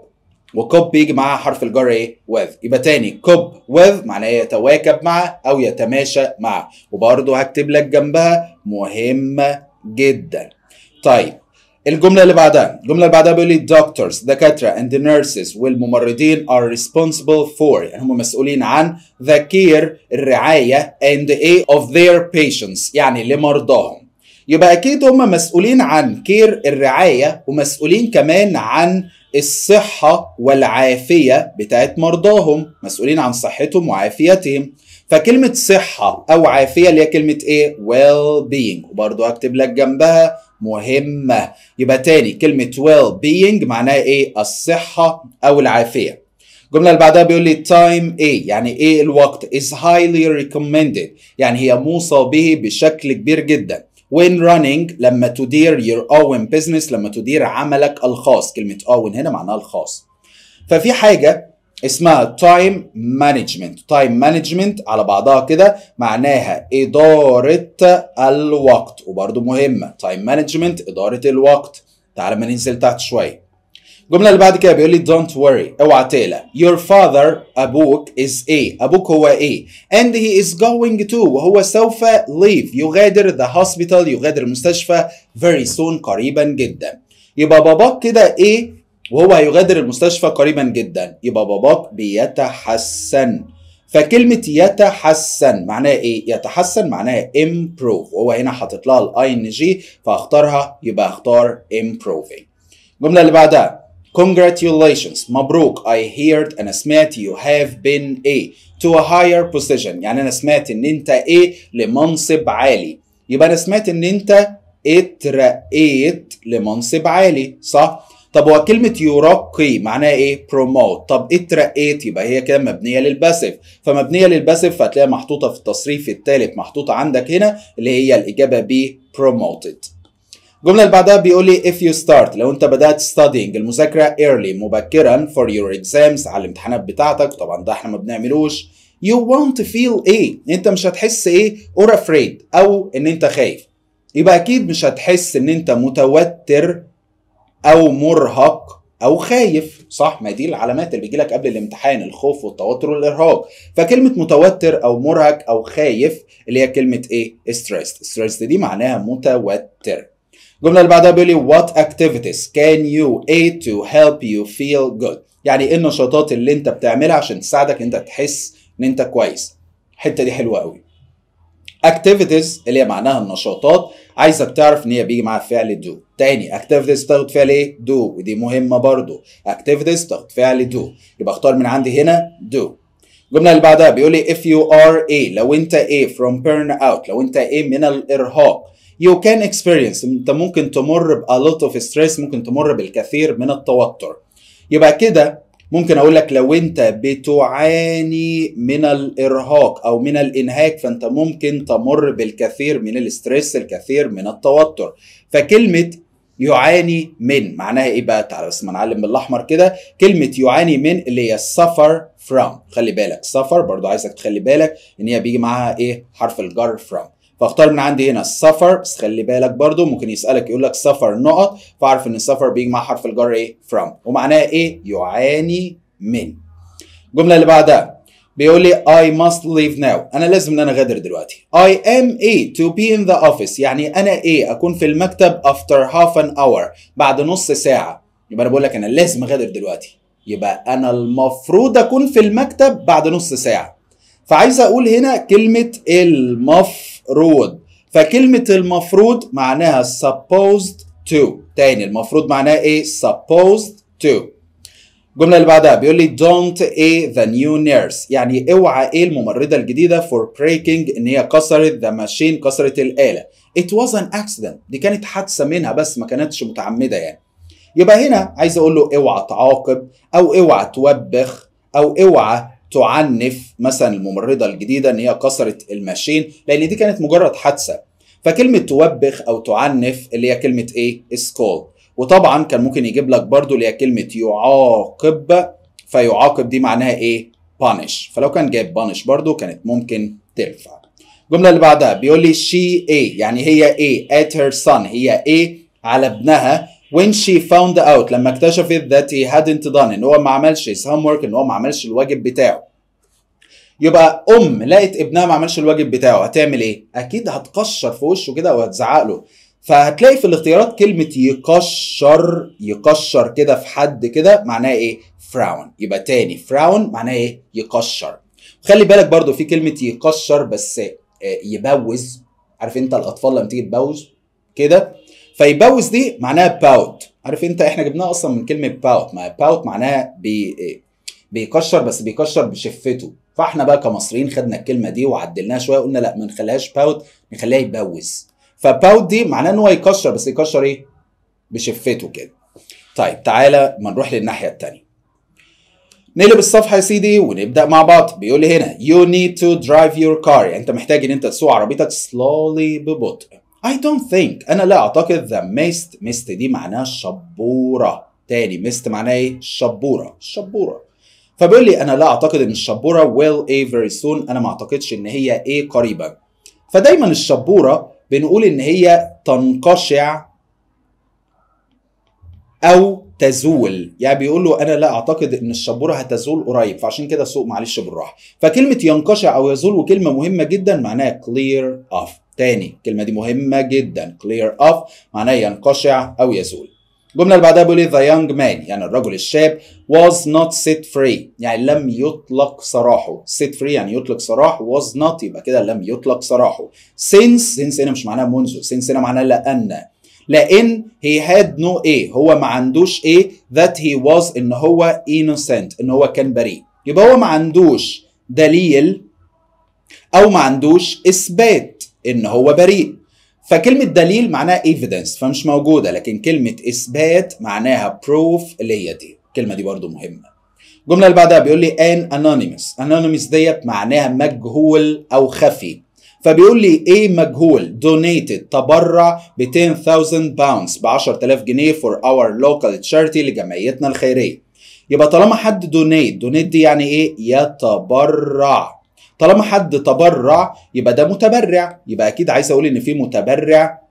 وكوب بيجي معاها حرف الجر إيه؟ with. يبقى تاني كوب with معناه يتواكب مع أو يتماشى مع. وبرضه هكتب لك جنبها مهمة جدا. طيب الجملة اللي بعدها، الجملة اللي بعدها بيقول لي doctors دكاترة and the nurses والممرضين are responsible for، يعني هم مسؤولين عن the care الرعاية and a of their patients يعني لمرضاهم. يبقى أكيد هم مسؤولين عن care الرعاية ومسؤولين كمان عن الصحة والعافية بتاعت مرضاهم، مسؤولين عن صحتهم وعافيتهم. فكلمة صحة أو عافية اللي هي كلمة إيه؟ well being، وبرضه هكتب لك جنبها مهمة. يبقى تاني كلمة well being معناها إيه؟ الصحة أو العافية. الجملة اللي بعدها بيقول لي time إيه؟ يعني إيه الوقت؟ is highly recommended يعني هي موصى به بشكل كبير جدا. when running لما تدير your own business لما تدير عملك الخاص، كلمة own هنا معناها الخاص. ففي حاجة اسمها time management، time management على بعضها كده معناها إدارة الوقت وبرضه مهمة، time management إدارة الوقت. تعال ما ننزل تحت شوية. الجملة اللي بعد كده بيقول لي don't worry اوعى تقلق your father أبوك is a أبوك هو a and he is going to وهو سوف leave يغادر the hospital يغادر المستشفى very soon قريبا جدا. يبقى باباك كده ايه وهو هيغادر المستشفى قريبا جدا، يبقى باباك بيتحسن. فكلمة يتحسن معناها ايه؟ يتحسن معناها improve، وهو هنا حاطط لها الاي ان جي فاختارها يبقى اختار improving. الجملة اللي بعدها congratulations مبروك I heard أنا سمعت you have been a to a higher position يعني أنا سمعت إن أنت ايه لمنصب عالي. يبقى أنا سمعت إن أنت اترقيت لمنصب عالي صح؟ طب هو كلمة يرقي معناها ايه؟ بروموت. طب اترقيت يبقى هي كده مبنية للباسيف، فمبنية للباسيف فهتلاقيها محطوطة في التصريف الثالث محطوطة عندك هنا اللي هي الإجابة ب promoted. الجملة اللي بعدها بيقول لي if you start لو أنت بدأت studying المذاكرة early مبكرا for your exams على الامتحانات بتاعتك، طبعا ده احنا ما بنعملوش you won't feel ايه؟ أنت مش هتحس ايه؟ or afraid أو إن أنت خايف. يبقى أكيد مش هتحس إن أنت متوتر أو مرهق أو خايف صح؟ ما دي العلامات اللي بيجيلك قبل الامتحان الخوف والتوتر والإرهاق. فكلمة متوتر أو مرهق أو خايف اللي هي كلمة إيه؟ stressed. stressed دي معناها متوتر. الجملة اللي بعدها بيقول لي what activities can you aid to help you feel good؟ يعني إيه النشاطات اللي أنت بتعملها عشان تساعدك أنت تحس إن أنت كويس؟ الحتة دي حلوة أوي. activities اللي هي معناها النشاطات، عايزك تعرف ان هي بيجي مع فعل do. تاني activities تاخد فعل ايه؟ do، ودي مهمه برضو. activities تاخد فعل do، يبقى اختار من عندي هنا do. الجمله اللي بعدها بيقول لي if you are a لو انت a from burn out لو انت a من الارهاق you can experience انت ممكن تمر ب a lot of stress ممكن تمر بالكثير من التوتر. يبقى كده ممكن اقول لك لو انت بتعاني من الارهاق او من الانهاك فانت ممكن تمر بالكثير من الاسترس الكثير من التوتر. فكلمه يعاني من معناها ايه بقى؟ تعالى بس ما نعلم بالاحمر كده. كلمه يعاني من اللي هي suffer from، خلي بالك suffer برضو عايزك تخلي بالك ان هي بيجي معاها ايه؟ حرف الجر from، فاختار من عندي هنا suffer. بس خلي بالك برضو ممكن يسألك يقول لك suffer نقط، فاعرف ان suffer بيجي مع حرف الجر ايه؟ from، ومعناها ايه؟ يعاني من. الجملة اللي بعدها بيقول لي I must leave now انا لازم ان انا غادر دلوقتي. I am a to be in the office يعني انا ايه اكون في المكتب after half an hour بعد نص ساعة. يبقى انا بقول لك انا لازم اغادر دلوقتي، يبقى انا المفروض اكون في المكتب بعد نص ساعة. فعايز اقول هنا كلمة المفروض، فكلمة المفروض معناها supposed to. تاني المفروض معناها ايه؟ supposed to. الجملة اللي بعدها بيقول لي don't a the new nurse يعني اوعى ايه الممرضة الجديدة for breaking ان هي كسرت the machine كسرت الآلة. it was an accident دي كانت حادثة منها بس ما كانتش متعمدة يعني. يبقى هنا عايز اقول له اوعى تعاقب او اوعى توبخ او اوعى تعنف مثلا الممرضة الجديدة ان هي كسرت الماشين لان دي كانت مجرد حادثة. فكلمة توبخ او تعنف اللي هي كلمة ايه؟ سكول. وطبعا كان ممكن يجيب لك برضو اللي هي كلمة يعاقب، فيعاقب دي معناها ايه؟ بانش، فلو كان جايب بانش برضو كانت ممكن تنفع. الجمله اللي بعدها بيقول لي she a يعني هي a at her son هي a على ابنها when she found out لما اكتشفت that he hadn't done ان هو ما عملش his homework ان هو ما عملش الواجب بتاعه. يبقى ام لقت ابنها ما عملش الواجب بتاعه هتعمل ايه؟ اكيد هتقشر في وشه كده وهتزعق له. فهتلاقي في الاختيارات كلمه يقشر، يقشر كده في حد كده معناها ايه؟ frown. يبقى تاني frown معناها ايه؟ يقشر. خلي بالك برضو في كلمه يقشر بس يبوز، عارف انت الاطفال لما تيجي تبوز كده، فيبوز دي معناها باوت، عارف انت احنا جبناها اصلا من كلمه باوت، ما باوت معناها بي بيكشر بس بيكشر بشفته، فاحنا بقى كمصريين خدنا الكلمه دي وعدلناها شويه قلنا لا ما نخليهاش باوت نخليها يبوز، فباوت دي معناها ان هو يكشر بس يكشر ايه؟ بشفته كده. طيب تعالى ما نروح للناحيه الثانيه. نقلب الصفحه يا سيدي ونبدا مع بعض. بيقول لي هنا you need to drive your car يعني انت محتاج ان انت تسوق عربيتك slowly ببطء. I don't think انا لا اعتقد the mist mist دي معناها الشبوره. تاني mist معناها ايه؟ الشبوره، الشبوره. فبيقول لي انا لا اعتقد ان الشبوره will a very soon انا ما اعتقدش ان هي ايه قريبا. فدايما الشبوره بنقول ان هي تنقشع او تزول، يعني بيقول له انا لا اعتقد ان الشبوره هتزول قريب، فعشان كده سوق معلش بالراحه. فكلمه ينقشع او يزول وكلمه مهمه جدا معناها clear off. تاني الكلمه دي مهمه جدا clear off معناها ينقشع او يزول. الجمله اللي بعدها بيقول لي the young man يعني الرجل الشاب was not set free يعني لم يطلق سراحه. set free يعني يطلق سراح، was not يبقى كده لم يطلق سراحه. since since هنا مش معناها منذ، since هنا معناها لأن، لأن he had no a هو ما عندوش a that he was ان هو innocent ان هو كان بريء. يبقى هو ما عندوش دليل او ما عندوش اثبات ان هو بريء، فكلمة دليل معناها evidence فمش موجودة، لكن كلمة إثبات معناها proof اللي هي دي، الكلمة دي برضو مهمة. الجملة اللي بعدها بيقول لي an anonymous، anonymous ديت معناها مجهول أو خفي، فبيقول لي إيه مجهول؟ donated تبرع ب ten thousand pounds ب عشرة آلاف جنيه for our local charity لجمعيتنا الخيرية. يبقى طالما حد donate، donate دي يعني إيه؟ يتبرع. طالما حد تبرع يبقى ده متبرع، يبقى اكيد عايز اقول ان في متبرع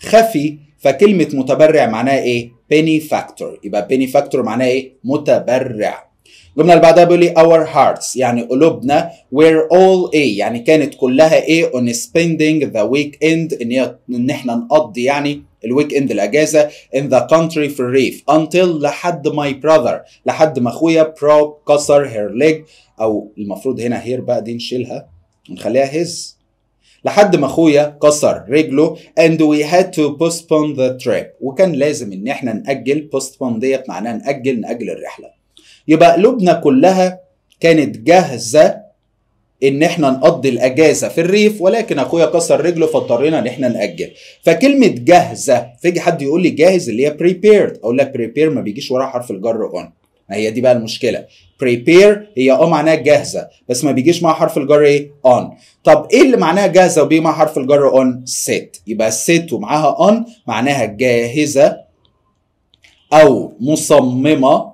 خفي، فكلمه متبرع معناها ايه؟ benefactor، يبقى benefactor معناها ايه؟ متبرع. الجمله اللي بعدها بيقول لي our hearts يعني قلوبنا were all a يعني كانت كلها ايه on spending the weekend ان ان احنا نقضي يعني الويك اند الاجازه in the country for reef until لحد my brother لحد ما اخويا برو كسر her leg او المفروض هنا هير بقى دي نشيلها ونخليها هيز لحد ما اخويا كسر رجله and we had to postpone the trip وكان لازم ان احنا ناجل. postpone ديت معناها ناجل، ناجل الرحله. يبقى قلوبنا كلها كانت جاهزه ان احنا نقضي الاجازه في الريف ولكن اخويا كسر رجله فاضطرينا ان احنا ناجل. فكلمه جاهزه فيجي حد يقول لي جاهز اللي هي prepared، اقول لك prepare ما بيجيش وراها حرف الجر on، ما هي دي بقى المشكله. prepare هي اه معناها جاهزه بس ما بيجيش معاها حرف الجر ايه؟ on. طب ايه اللي معناها جاهزه وبيجي معاها حرف الجر on؟ set. يبقى set ومعاها on معناها جاهزه او مصممه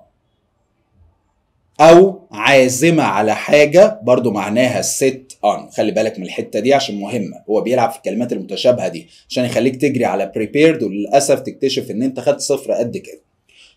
او عازمه على حاجه، برضو معناها set on. خلي بالك من الحته دي عشان مهمه، هو بيلعب في الكلمات المتشابهه دي عشان يخليك تجري على prepared وللاسف تكتشف ان انت خدت صفر قد كده.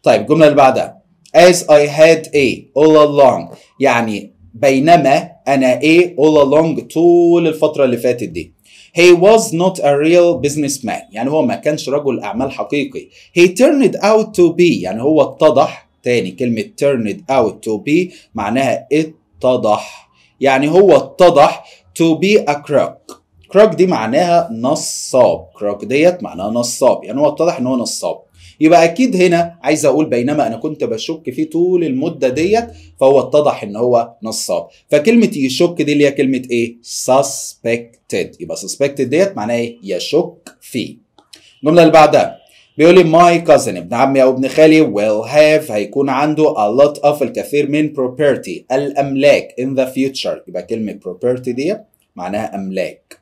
طيب الجمله اللي بعدها as I had a all along يعني بينما انا a all along طول الفتره اللي فاتت دي. he was not a real businessman يعني هو ما كانش رجل اعمال حقيقي. he turned out to be يعني هو اتضح. تاني كلمة turned out to be معناها اتضح، يعني هو اتضح to be a crook. crook دي معناها نصاب، crook ديت معناها نصاب، يعني هو اتضح ان هو نصاب. يبقى اكيد هنا عايز اقول بينما انا كنت بشك فيه طول المدة ديت فهو اتضح ان هو نصاب. فكلمة يشك دي اللي هي كلمة ايه؟ suspected، يبقى suspected ديت معناها ايه؟ يشك فيه. الجملة اللي بعدها بيقول لي my cousin ابن عمي او ابن خالي will have هيكون عنده a lot of الكثير من property الاملاك in the future. يبقى كلمه property دي معناها املاك،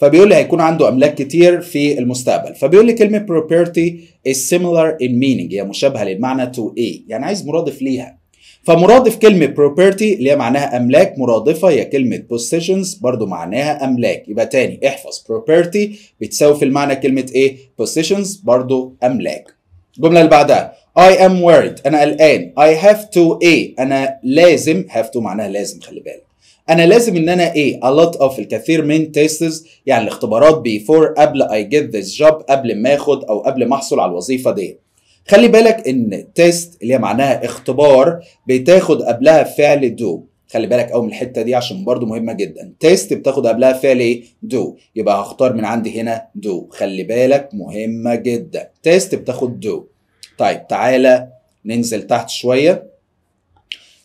فبيقول لي هيكون عنده املاك كتير في المستقبل. فبيقول لي كلمه property is similar in meaning هي مشابهه للمعنى to a يعني عايز مرادف ليها، فمرادف كلمه property اللي هي معناها املاك، مرادفه هي كلمه possessions برضو معناها املاك. يبقى تاني احفظ property بتساوي في المعنى كلمه ايه؟ possessions برضو املاك. الجمله اللي بعدها I am worried انا قلقان، I have to ايه؟ انا لازم، have to معناها لازم، خلي بالك انا لازم ان انا ايه؟ a lot of الكثير من tests يعني الاختبارات before قبل I get this job قبل ما اخد او قبل ما احصل على الوظيفه دي. خلي بالك ان تيست اللي هي معناها اختبار بتاخد قبلها فعل do، خلي بالك قوي من الحته دي عشان برضو مهمه جدا. تيست بتاخد قبلها فعل ايه؟ do، يبقى هختار من عندي هنا do، خلي بالك مهمه جدا، تيست بتاخد do. طيب تعالى ننزل تحت شويه.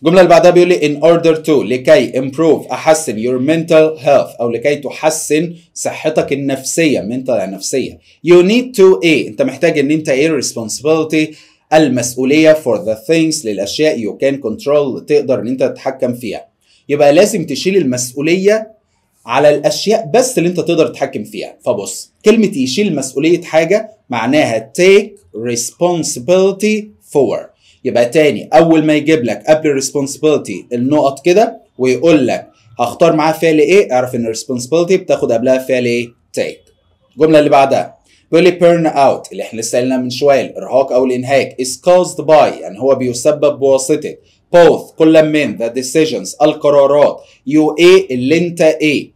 الجمله اللي بعدها بيقول لي in order to لكي improve احسن your mental health او لكي تحسن صحتك النفسيه، mental يعني نفسيه، you need to ايه؟ انت محتاج ان انت ايه؟ responsibility المسؤوليه for the things للاشياء you can control تقدر ان انت تتحكم فيها. يبقى لازم تشيل المسؤوليه على الاشياء بس اللي انت تقدر تتحكم فيها. فبص كلمه يشيل مسؤوليه حاجه معناها take responsibility for. يبقى تاني اول ما يجيب لك قبل responsibility النقط كده ويقول لك هختار معاه فعل ايه، اعرف ان responsibility بتاخد قبلها فعل ايه؟ take. الجمله اللي بعدها بيقول لي burn out اللي احنا لسه قايلينها من شويه، الارهاق او الانهاك is caused by يعني هو بيسبب بواسطه both كل من the decisions القرارات you ايه اللي انت ايه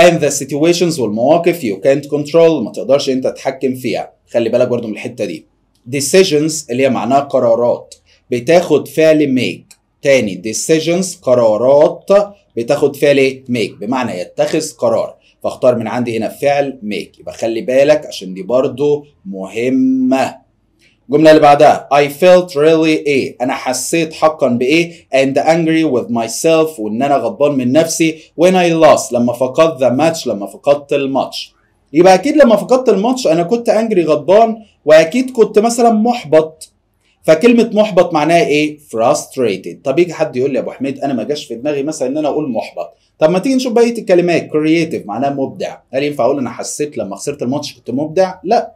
and the situations والمواقف you can't control ما تقدرش انت تتحكم فيها. خلي بالك برضو من الحته دي. decisions اللي هي معناها قرارات بتاخد فعل make. تاني decisions قرارات بتاخد فعل make بمعنى يتخذ قرار، فاختار من عندي هنا فعل make. يبقى خلي بالك عشان دي برضو مهمة. الجملة اللي بعدها I felt really ايه؟ أنا حسيت حقا بإيه؟ and angry with myself وإن أنا غضبان من نفسي when I lost لما فقدت the match لما فقدت الماتش. يبقى اكيد لما فقدت الماتش انا كنت انجري غضبان واكيد كنت مثلا محبط. فكلمه محبط معناها ايه؟ frustrated. طب يجي حد يقول لي يا ابو حميد انا ما جاش في دماغي مثلا ان انا اقول محبط، طب ما تيجي نشوف بقيه الكلمات. creative معناها مبدع، هل ينفع اقول انا حسيت لما خسرت الماتش كنت مبدع؟ لا.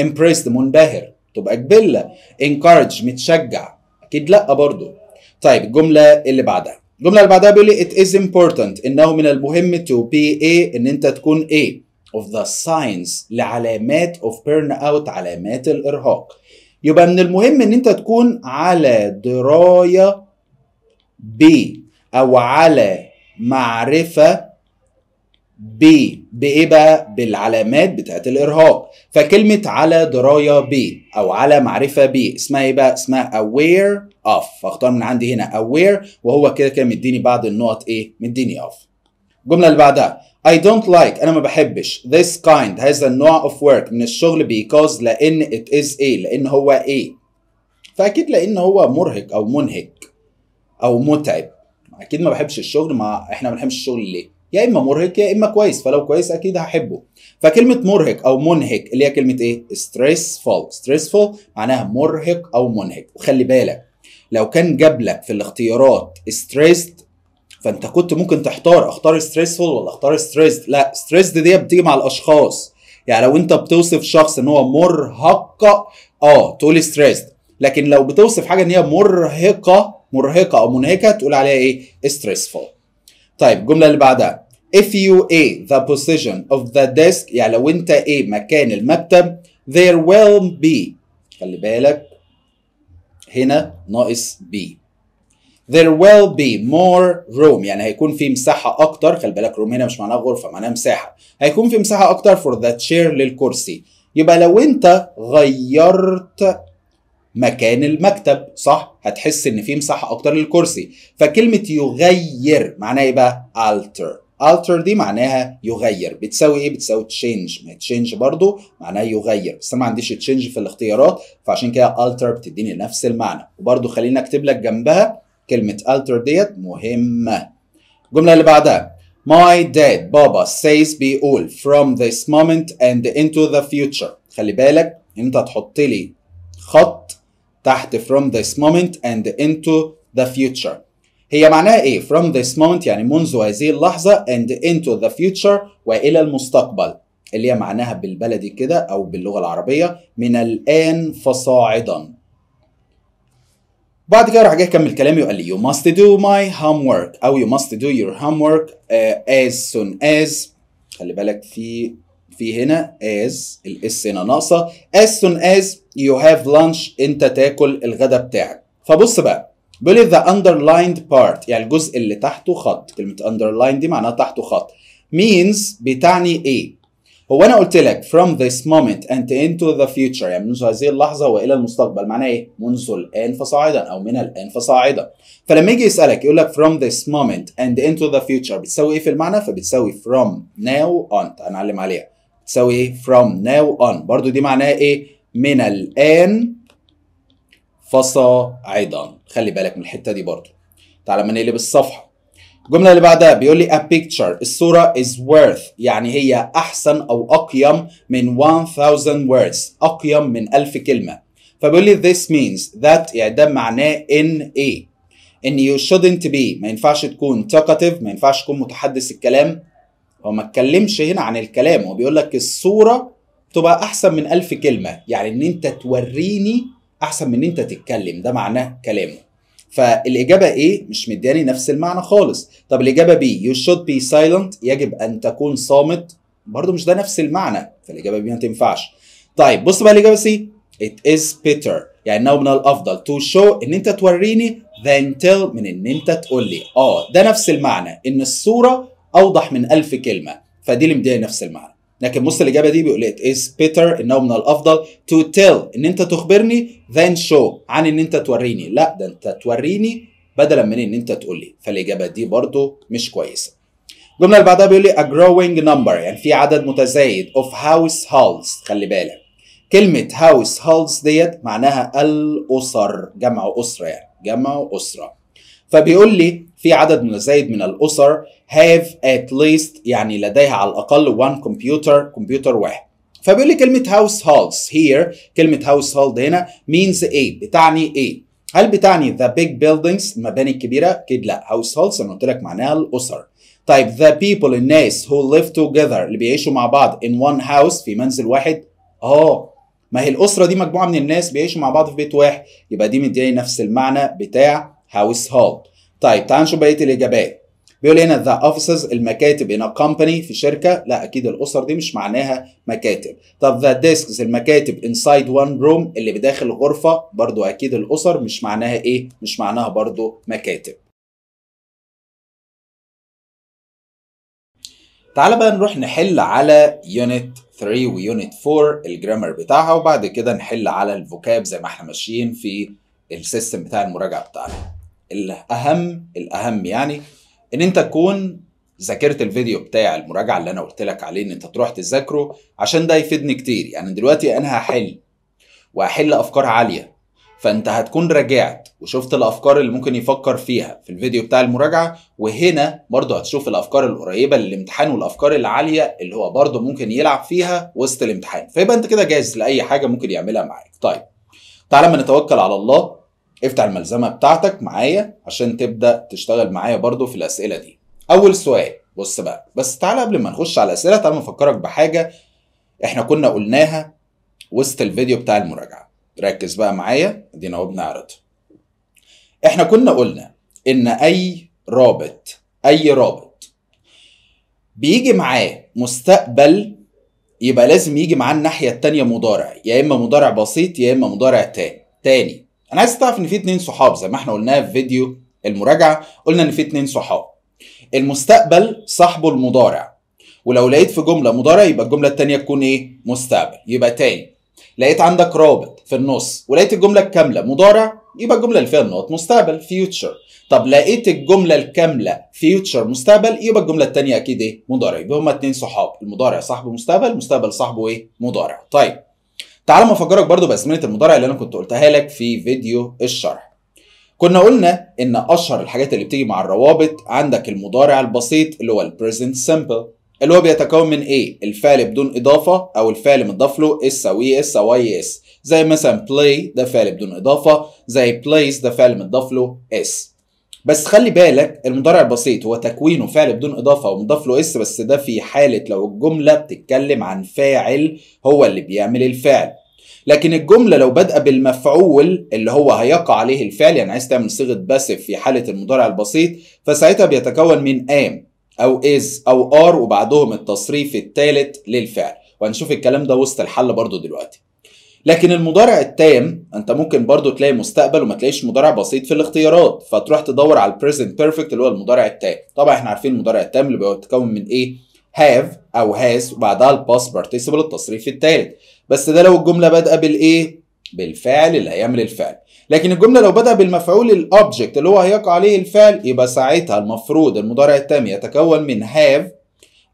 impressed منبهر، تبقى جبله. encourage متشجع، اكيد لا برضه. طيب الجمله اللي بعدها الجمله اللي بعدها بيقول لي it is important انه من المهم to be ايه؟ ان انت تكون ايه؟ of the signs لعلامات of burnout علامات الإرهاق. يبقى من المهم ان انت تكون على دراية ب او على معرفة ب بايه بقى؟ بالعلامات بتاعت الإرهاق. فكلمة على دراية ب او على معرفة ب اسمها ايه بقى؟ اسمها aware of، فاختار من عندي هنا aware وهو كده كده مديني بعض النقط ايه؟ مديني of. الجملة اللي بعدها I don't like أنا ما بحبش this kind هذا النوع of work من الشغل because لأن it is إيه؟ لأن هو إيه؟ فأكيد لأن هو مرهق أو منهك أو متعب. أكيد ما بحبش الشغل، ما إحنا ما بنحبش الشغل ليه؟ يا إما مرهق يا إما كويس، فلو كويس أكيد هحبه. فكلمة مرهق أو منهك اللي هي كلمة إيه؟ stressful. stressful معناها مرهق أو منهك. وخلي بالك لو كان جاب لك في الاختيارات stressed فانت كنت ممكن تحتار اختار stressful ولا اختار stressed. لا stressed دي بتيجي مع الاشخاص، يعني لو انت بتوصف شخص ان هو مرهق اه تقول stressed، لكن لو بتوصف حاجه ان هي مرهقه مرهقه او منهكه تقول عليها ايه؟ stressful. طيب الجمله اللي بعدها if you a the position of the desk يعني لو انت ايه؟ مكان المكتب there will be، خلي بالك هنا ناقص be، there will be more room يعني هيكون في مساحة أكتر. خلي بالك room هنا مش معناها غرفة، معناها مساحة، هيكون في مساحة أكتر for the chair للكرسي. يبقى لو أنت غيرت مكان المكتب صح هتحس إن في مساحة أكتر للكرسي. فكلمة يغير معناها إيه بقى؟ alter. alter دي معناها يغير، بتساوي إيه؟ بتساوي change. ما change برضو معناها يغير، بس أنا ما عنديش change في الاختيارات فعشان كده alter بتديني نفس المعنى. وبرضو خليني أكتب لك جنبها كلمة alter ديت مهمة. الجملة اللي بعدها My dad بابا says بيقول from this moment and into the future. خلي بالك انت تحط لي خط تحت from this moment and into the future. هي معناها ايه؟ from this moment يعني منذ هذه اللحظة and into the future وإلى المستقبل اللي هي معناها بالبلدي كده أو باللغة العربية من الآن فصاعدا. بعد كده راح جاي اكمل كلامي وقال لي you must do my homework او you must do your homework uh, as soon as. خلي بالك في في هنا as الاس هنا ناقصه. as soon as you have lunch انت تاكل الغداء بتاعك. فبص بقى بيقول لي the underlined part يعني الجزء اللي تحته خط. كلمه underline دي معناها تحته خط. means بتعني ايه؟ هو انا قلت لك from this moment and into the future يعني منذ هذه اللحظه والى المستقبل معناه ايه؟ منذ الان فصاعدا او من الان فصاعدا. فلما يجي يسالك يقول لك from this moment and into the future بتساوي ايه في المعنى؟ فبتساوي from now on. هنعلم عليها بتساوي ايه؟ from now on برضو دي معناها ايه؟ من الان فصاعدا. خلي بالك من الحته دي برضو. تعالى ما نقلب الصفحه. الجملة اللي بعدها بيقول لي a picture الصورة is worth يعني هي أحسن أو أقيم من one thousand words أقيم من ألف كلمة. فبيقول لي this means that يعني ده معناه إن إيه؟ إن you shouldn't be ما ينفعش تكون talkative ما ينفعش تكون متحدث الكلام. هو ما اتكلمش هنا عن الكلام هو بيقول لك الصورة تبقى أحسن من ألف كلمة يعني إن أنت توريني أحسن من إن أنت تتكلم ده معناه كلامه. فالإجابة إيه؟ مش مدياني نفس المعنى خالص. طب الإجابة بي you should be silent يجب أن تكون صامت برضو مش ده نفس المعنى. فالإجابة بي ما تنفعش. طيب بص بقى الإجابة سي it is better يعني إنه من الأفضل to show إن أنت توريني than tell من إن أنت تقول لي. آه ده نفس المعنى إن الصورة أوضح من ألف كلمة فدي اللي مدياني نفس المعنى. لكن بص الإجابة دي بيقول it is better إنه من الأفضل to tell إن أنت تخبرني than show عن إن أنت توريني. لا ده أنت توريني بدلا من إن أنت تقول لي. فالإجابة دي برضو مش كويسة. الجملة اللي بعدها بيقول لي a growing number يعني في عدد متزايد of households. خلي بالك كلمة households ديت معناها الأسر جمع أسرة يعني جمع أسرة. فبيقول لي في عدد متزايد من الأسر have at least يعني لديها على الأقل one computer كمبيوتر واحد. فبيقول لي كلمة households here كلمة household هنا means إيه؟ بتعني إيه؟ هل بتعني the big buildings المباني الكبيرة؟ أكيد لا. households أنا قلت لك معناها الأسر. طيب the people الناس who live together اللي بيعيشوا مع بعض in one house في منزل واحد. آه ما هي الأسرة دي مجموعة من الناس بيعيشوا مع بعض في بيت واحد يبقى دي مدياني نفس المعنى بتاع household. طيب تعال نشوف بقيه الاجابات. بيقول هنا ذا اوفيسز المكاتب هنا كومباني في شركه. لا اكيد الاسر دي مش معناها مكاتب. طب ذا ديسكس المكاتب انسايد وان روم اللي بداخل غرفه برضو اكيد الاسر مش معناها ايه؟ مش معناها برضو مكاتب. تعال بقى نروح نحل على يونت ثلاثة ويونت أربعة الجرامر بتاعها وبعد كده نحل على الفوكاب زي ما احنا ماشيين في السيستم بتاع المراجعه بتاعنا. الأهم الأهم يعني إن أنت تكون ذاكرت الفيديو بتاع المراجعة اللي أنا قلت لك عليه إن أنت تروح تذاكره عشان ده يفيدني كتير. يعني دلوقتي أنا هحل وهحل أفكار عالية فأنت هتكون راجعت وشفت الأفكار اللي ممكن يفكر فيها في الفيديو بتاع المراجعة وهنا برضه هتشوف الأفكار القريبة للامتحان والأفكار العالية اللي هو برضه ممكن يلعب فيها وسط الامتحان. فيبقى أنت كده جاهز لأي حاجة ممكن يعملها معاك. طيب تعالى ما نتوكل على الله. افتح الملزمة بتاعتك معايا عشان تبدأ تشتغل معايا برضو في الأسئلة دي. أول سؤال بص بقى. بس تعالى قبل ما نخش على الأسئلة تعالى نفكرك بحاجة احنا كنا قلناها وسط الفيديو بتاع المراجعة. ركز بقى معايا ادينا اهو بنعرضها. احنا كنا قلنا إن أي رابط أي رابط بيجي معاه مستقبل يبقى لازم يجي معاه الناحية التانية مضارع. يا إما مضارع بسيط يا إما مضارع تاني. تاني أنا عايز تعرف إن في اتنين صحاب زي ما إحنا قلناها في فيديو المراجعة. قلنا إن في اتنين صحاب. المستقبل صاحبه المضارع ولو لقيت في جملة مضارع يبقى الجملة التانية تكون إيه؟ مستقبل يبقى تاني. لقيت عندك رابط في النص ولقيت الجملة الكاملة مضارع يبقى الجملة اللي فيها النقط مستقبل future. طب لقيت الجملة الكاملة future مستقبل يبقى الجملة التانية أكيد إيه؟ مضارع. يبقى هما اتنين صحاب المضارع صاحبه مستقبل المستقبل صاحبه إيه؟ مضارع. طيب تعال ما افكرك برضو بأزمنة المضارع اللي انا كنت قلتها لك في فيديو الشرح. كنا قلنا ان اشهر الحاجات اللي بتيجي مع الروابط عندك المضارع البسيط اللي هو البريزنت سمبل اللي هو بيتكون من ايه؟ الفعل بدون اضافه او الفعل متضاف له اس او اي اس او اي اس زي مثلا play ده فعل بدون اضافه زي place ده فعل متضاف له اس. بس خلي بالك المضارع البسيط هو تكوينه فعل بدون اضافه ومضاف له اس بس ده في حاله لو الجمله بتتكلم عن فاعل هو اللي بيعمل الفعل. لكن الجملة لو بادئة بالمفعول اللي هو هيقع عليه الفعل، يعني عايز تعمل صيغة باسف في حالة المضارع البسيط، فساعتها بيتكون من am أو is أو are وبعدهم التصريف الثالث للفعل، وهنشوف الكلام ده وسط الحل برضو دلوقتي. لكن المضارع التام انت ممكن برضو تلاقي مستقبل وما تلاقيش مضارع بسيط في الاختيارات، فتروح تدور على البريزنت بيرفكت اللي هو المضارع التام. طبعا احنا عارفين المضارع التام اللي بيتكون من ايه؟ have او has وبعدها الباس بارتيسيبل التصريف الثالث، بس ده لو الجمله بادئه بالايه؟ بالفعل اللي هيعمل الفعل. لكن الجمله لو بادئه بالمفعول الاوبجكت اللي هو هيقع عليه الفعل، يبقى ساعتها المفروض المضارع التام يتكون من have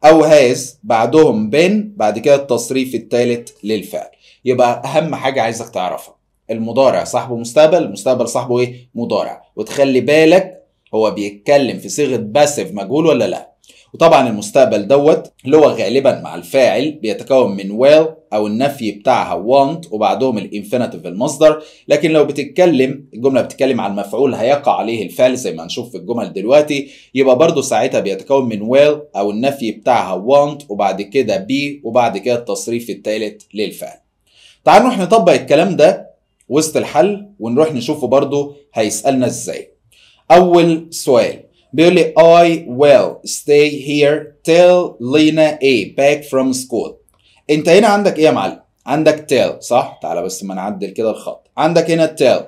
او has بعدهم been بعد كده التصريف الثالث للفعل. يبقى اهم حاجه عايزك تعرفها، المضارع صاحبه مستقبل، المستقبل صاحبه ايه؟ مضارع. وتخلي بالك هو بيتكلم في صيغه باسف مجهول ولا لا. وطبعا المستقبل دوت اللي هو غالبا مع الفاعل بيتكون من will او النفي بتاعها want وبعدهم الانفينيتيف المصدر. لكن لو بتتكلم الجمله بتتكلم على المفعول هيقع عليه الفعل زي ما هنشوف في الجمل دلوقتي، يبقى برضو ساعتها بيتكون من will او النفي بتاعها want وبعد كده be وبعد كده التصريف الثالث للفعل. تعالوا نروح نطبق الكلام ده وسط الحل ونروح نشوفه برضو هيسألنا ازاي. أول سؤال بيقول لي I will stay here till Lena A back from school. أنت هنا عندك إيه يا معلم؟ عندك till صح؟ تعالى بس ما نعدل كده الخط. عندك هنا till،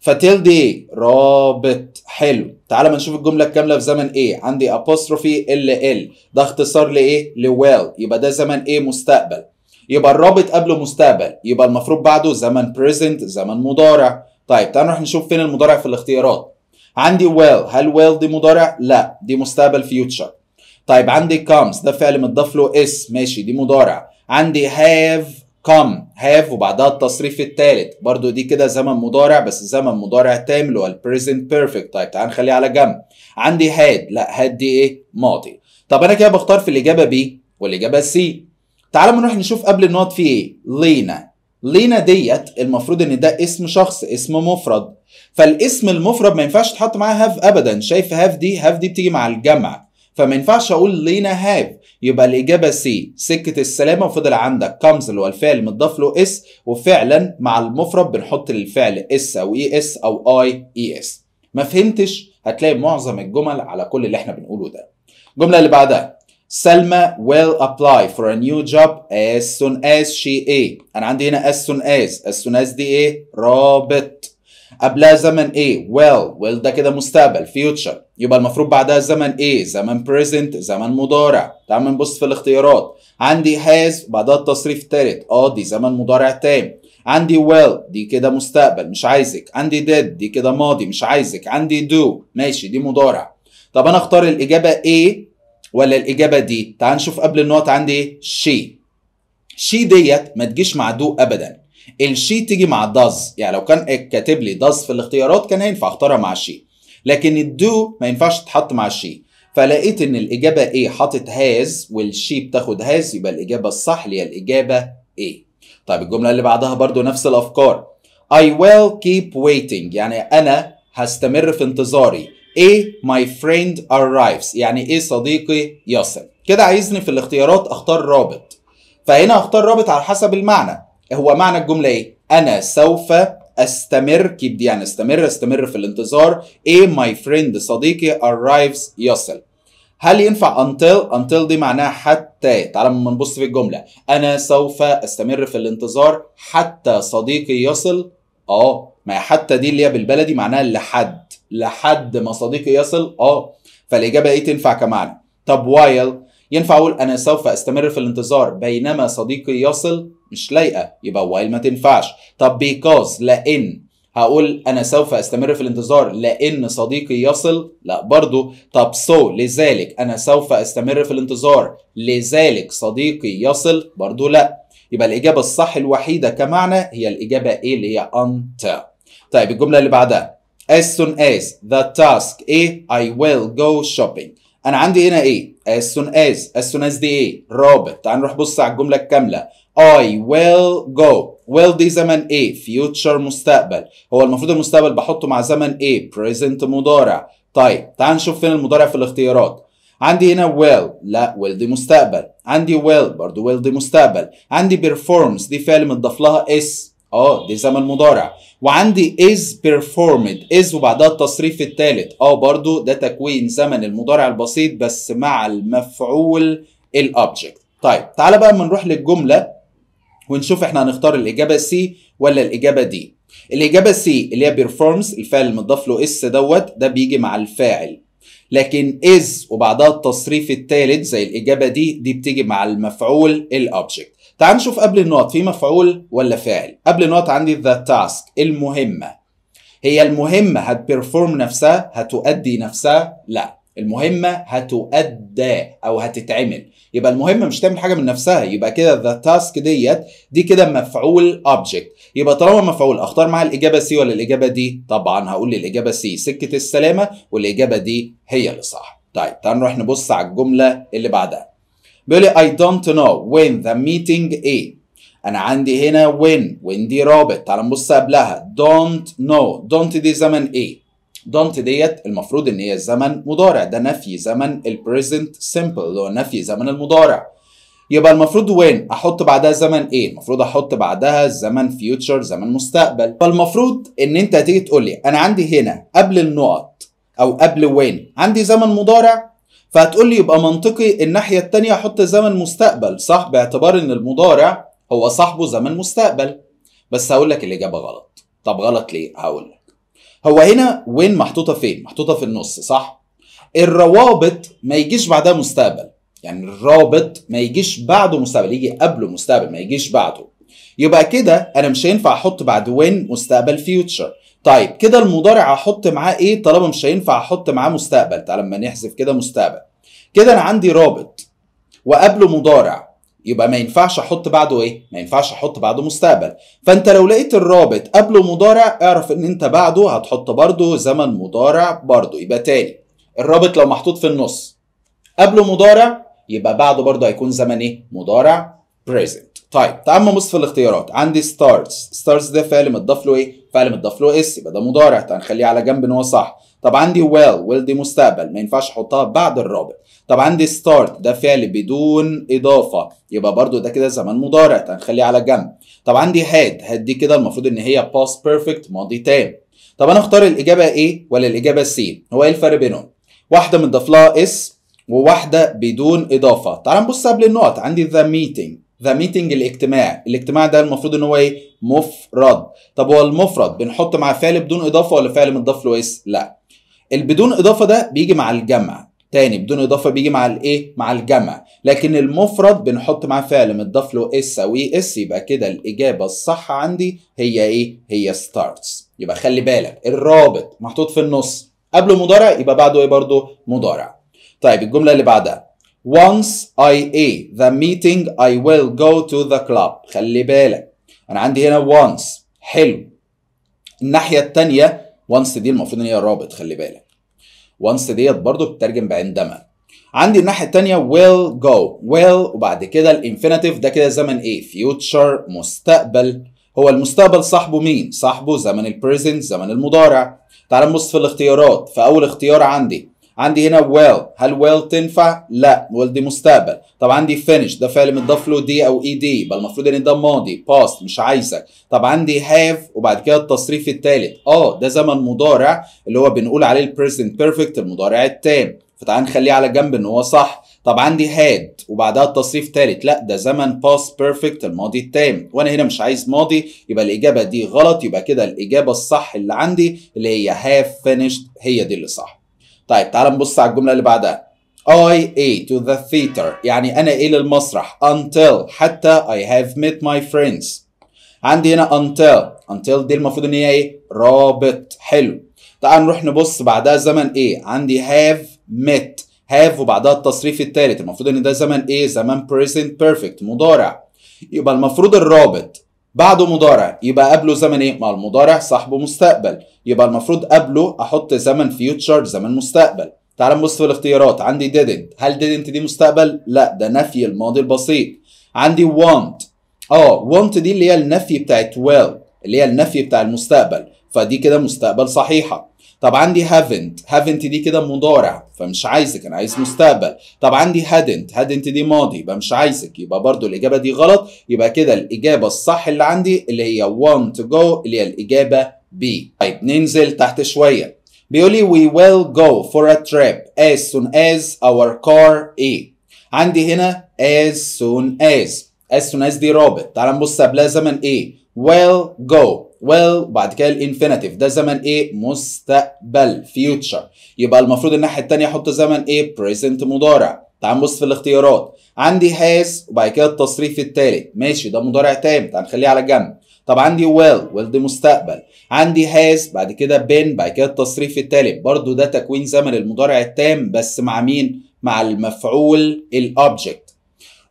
فتيل دي رابط. حلو، تعالى ما نشوف الجملة الكاملة في زمن إيه. عندي apostrophe ال ال ده اختصار لإيه؟ لويل، يبقى ده زمن إيه؟ مستقبل. يبقى الرابط قبله مستقبل، يبقى المفروض بعده زمن بريزنت، زمن مضارع. طيب تعالوا نروح نشوف فين المضارع في الاختيارات. عندي well، هل well دي مضارع؟ لا، دي مستقبل فيوتشر. طيب عندي comes ده فعل متضاف له اس، ماشي دي مضارع. عندي have come، have وبعدها التصريف الثالث، برضو دي كده زمن مضارع بس زمن مضارع تام اللي هو البريزنت بيرفكت. طيب تعالوا نخليه على جنب. عندي had، لا had دي ايه؟ ماضي. طب انا كده بختار في الاجابه بي والاجابه سي. تعالوا نروح نشوف قبل النقط في ايه. لينا، لينا ديت المفروض ان ده اسم شخص، اسم مفرد، فالاسم المفرد ما ينفعش تحط معاه هاف ابدا. شايف هاف دي؟ هاف دي بتيجي مع الجمع، فما ينفعش اقول لينا هاف. يبقى الاجابه سي، سكه السلامه. وفضل عندك كمز اللي هو الفعل متضاف له اس، وفعلا مع المفرد بنحط للفعل اس او اي اس او اي اي اس. ما فهمتش؟ هتلاقي معظم الجمل على كل اللي احنا بنقوله ده. الجمله اللي بعدها سلمى will apply for a new job as soon as she a. أنا عندي هنا as soon as، as soon as دي إيه؟ رابط. قبلها زمن إيه؟ will، will ده كده مستقبل future، يبقى المفروض بعدها زمن إيه؟ زمن present، زمن مضارع. تعال نبص في الاختيارات. عندي has بعدها التصريف الثالث، أه دي زمن مضارع تام. عندي will دي كده مستقبل مش عايزك. عندي did دي كده ماضي مش عايزك. عندي do ماشي دي مضارع. طب أنا أختار الإجابة إيه ولا الإجابة دي؟ تعال نشوف قبل النقط. عندي إيه؟ شي. شي ديت ما تجيش مع دو أبدًا، الشي تيجي مع داز، يعني لو كان كاتب لي داز في الاختيارات كان هينفع أختارها مع شي، لكن الدو ما ينفعش تتحط مع شي، فلقيت إن الإجابة إيه حاطط هاز والشي بتاخد هاز، يبقى الإجابة الصح هي الإجابة إيه. طيب الجملة اللي بعدها برضو نفس الأفكار. I will keep waiting، يعني أنا هستمر في انتظاري. ايه my friend arrives، يعني ايه صديقي يصل. كده عايزني في الاختيارات اختار رابط، فهنا اختار رابط على حسب المعنى. هو معنى الجمله ايه؟ انا سوف استمر كيب دي يعني استمر، استمر في الانتظار. ايه my friend صديقي arrives يصل. هل ينفع until؟ until دي معناها حتى. تعالى نبص في الجمله. انا سوف استمر في الانتظار حتى صديقي يصل. اه ما حتى دي اللي هي بالبلدي معناها لحد، لحد ما صديقي يصل. اه فالاجابه ايه تنفع كمعنى. طب وايل ينفع اقول انا سوف استمر في الانتظار بينما صديقي يصل؟ مش لايقه، يبقى وايل ما تنفعش. طب بيكوز، لان هقول انا سوف استمر في الانتظار لان صديقي يصل؟ لا برضو. طب سو لذلك انا سوف استمر في الانتظار لذلك صديقي يصل؟ برضو لا. يبقى الاجابه الصح الوحيده كمعنى هي الاجابه ايه اللي هي انت. طيب الجمله اللي بعدها as soon as the task ايه I will go shopping. انا عندي هنا ايه؟ as soon as. as soon as دي ايه؟ رابط. تعال نروح بص على الجمله الكامله. I will go، will دي زمن ايه؟ future مستقبل. هو المفروض المستقبل بحطه مع زمن ايه؟ present مضارع. طيب تعال نشوف فين المضارع في الاختيارات. عندي هنا will، لا will دي مستقبل. عندي will برضو will دي مستقبل. عندي performs دي فعل متضاف لها اس، اه دي زمن مضارع. وعندي is performed، is وبعدها التصريف الثالث، اه برضو ده تكوين زمن المضارع البسيط بس مع المفعول الأوبجكت. طيب تعالى بقى اما نروح للجملة ونشوف احنا هنختار الإجابة سي ولا الإجابة دي. الإجابة سي اللي هي performs، الفعل المضاف له اس دوت ده بيجي مع الفاعل. لكن is وبعدها التصريف الثالث زي الإجابة دي دي بتيجي مع المفعول الأوبجكت. تعال نشوف قبل النقط في مفعول ولا فاعل. قبل النقط عندي the task، المهمة. هي المهمة هتبرفورم نفسها؟ هتؤدي نفسها؟ لا، المهمة هتؤدى أو هتتعمل، يبقى المهمة مش تعمل حاجة من نفسها، يبقى كده the task ديت دي كده مفعول object. يبقى طالما مفعول أختار معاه الإجابة سي ولا الإجابة دي؟ طبعا هقول لي الإجابة سي سكة السلامة، والإجابة دي هي اللي صح. طيب تعال نروح نبص على الجملة اللي بعدها. بيقول لي I don't know when the meeting is. أنا عندي هنا when، when دي رابط. تعال نبص قبلها don't know، don't دي زمن إيه؟ don't ديت المفروض إن هي زمن مضارع، ده نفي زمن ال present simple اللي هو نفي زمن المضارع. يبقى المفروض when أحط بعدها زمن إيه؟ المفروض أحط بعدها زمن future، زمن مستقبل. فالمفروض إن أنت هتيجي تقول لي أنا عندي هنا قبل النقط أو قبل when عندي زمن مضارع، فهتقول لي يبقى منطقي الناحية التانية أحط زمن مستقبل، صح؟ باعتبار إن المضارع هو صاحبه زمن مستقبل. بس هقول لك الإجابة غلط. طب غلط ليه؟ هقول لك. هو هنا وين محطوطة فين؟ محطوطة في النص، صح؟ الروابط ما يجيش بعدها مستقبل، يعني الرابط ما يجيش بعده مستقبل، يجي قبله مستقبل ما يجيش بعده. يبقى كده أنا مش هينفع أحط بعد وين مستقبل فيوتشر. طيب كده المضارع هحط معاه ايه طالما مش هينفع احط معاه مستقبل؟ تعال لما نحذف كده مستقبل، كده انا عندي رابط وقبله مضارع، يبقى ما ينفعش احط بعده ايه؟ ما ينفعش احط بعده مستقبل. فانت لو لقيت الرابط قبله مضارع اعرف ان انت بعده هتحط برضه زمن مضارع برضه. يبقى تاني الرابط لو محطوط في النص قبله مضارع يبقى بعده برضه هيكون زمن ايه؟ مضارع present. طيب تعال نبص في الاختيارات. عندي ستارز، ستارز ده فعل متضاف له ايه؟ فعل متضاف له اس، يبقى ده مضارع، تعال نخليه على جنب ان هو صح. طب عندي ويل، ويل دي مستقبل ما ينفعش احطها بعد الرابط. طب عندي ستارت ده فعل بدون اضافه، يبقى برده ده كده زمن مضارع، تعال نخليه على جنب. طب عندي هاد، هاد دي كده المفروض ان هي باست بيرفكت، ماضي تام. طب انا اختار الاجابه ايه ولا الاجابه سي؟ هو ايه الفرق بينهم؟ واحده متضاف لها اس وواحده بدون اضافه. تعال نبص قبل النقط. عندي ذا ميتنج، ذا ميتنج الاجتماع، الاجتماع ده المفروض ان هو ايه؟ مفرد. طب هو المفرد بنحط مع فعل بدون اضافه ولا فعل متضاف له اس؟ لا، البدون اضافه ده بيجي مع الجمع. تاني بدون اضافه بيجي مع الايه؟ مع الجمع. لكن المفرد بنحط مع فعل متضاف له اس او اي اس. يبقى كده الاجابه الصح عندي هي ايه؟ هي ستارتس. يبقى خلي بالك الرابط محطوط في النص قبله مضارع يبقى بعده ايه؟ برضه مضارع. طيب الجمله اللي بعدها once I a the meeting I will go to the club. خلي بالك أنا عندي هنا once، حلو. الناحية التانية once دي المفروض إن هي الرابط، خلي بالك. once ديت برضو بتترجم بعندما. عندي الناحية التانية will go، will وبعد كده الانفينيتيف ده كده زمن إيه؟ future، مستقبل. هو المستقبل صاحبه مين؟ صاحبه زمن ال present، زمن المضارع. تعال نبص في الاختيارات. في أول اختيار عندي عندي هنا well، هل well تنفع؟ لا، well دي مستقبل. طب عندي finish ده فعل متضاف له دي او اي دي، يبقى المفروض ان ده ماضي past مش عايزك. طب عندي have وبعد كده التصريف الثالث، اه ده زمن مضارع اللي هو بنقول عليه ال present perfect، المضارع التام، فتعال نخليه على جنب ان هو صح. طب عندي had وبعدها التصريف الثالث، لا ده زمن past perfect، الماضي التام، وانا هنا مش عايز ماضي، يبقى الاجابه دي غلط. يبقى كده الاجابه الصح اللي عندي اللي هي have finished، هي دي اللي صح. طيب تعال نبص على الجملة اللي بعدها. I a to the theater، يعني أنا إيه للمسرح until حتى I have met my friends. عندي هنا until، until دي المفروض إن هي إيه؟ رابط، حلو. تعال نروح نبص بعدها زمن إيه؟ عندي have met، have وبعدها التصريف الثالث، المفروض إن ده زمن إيه؟ زمن present perfect، مضارع. يبقى المفروض الرابط بعده مضارع، يبقى قبله زمن ايه؟ مع المضارع صاحبه مستقبل، يبقى المفروض قبله احط زمن فيوتشر، زمن مستقبل. تعال نبص في الاختيارات. عندي didn't، هل didn't دي مستقبل؟ لا، ده نفي الماضي البسيط. عندي want، اه want دي اللي هي النفي بتاعت well اللي هي النفي بتاع المستقبل، فدي كده مستقبل صحيحه. طب عندي haven't، haven't دي كده مضارع فمش عايزك، انا عايز مستقبل. طب عندي hadn't، hadn't دي ماضي يبقى مش عايزك، يبقى برضو الاجابه دي غلط. يبقى كده الاجابه الصح اللي عندي اللي هي want to go اللي هي الاجابه B. طيب ننزل تحت شويه، بيقول لي we will go for a trip as soon as our car A. عندي هنا as soon as، as soon as دي رابط، تعال نبص قبلها زمن ايه، will go، will بعد كده الانفينيتيف ده زمن ايه، مستقبل future، يبقى المفروض الناحيه الثانيه احط زمن ايه، present مضارع. تعال نبص في الاختيارات، عندي has وبعد كده التصريف التالت ماشي ده مضارع تام تعال نخليه على جنب. طب عندي will، will دي مستقبل، عندي has بعد كده been بعد كده التصريف التالت برضو ده تكوين زمن المضارع التام بس مع مين، مع المفعول الأوبجكت.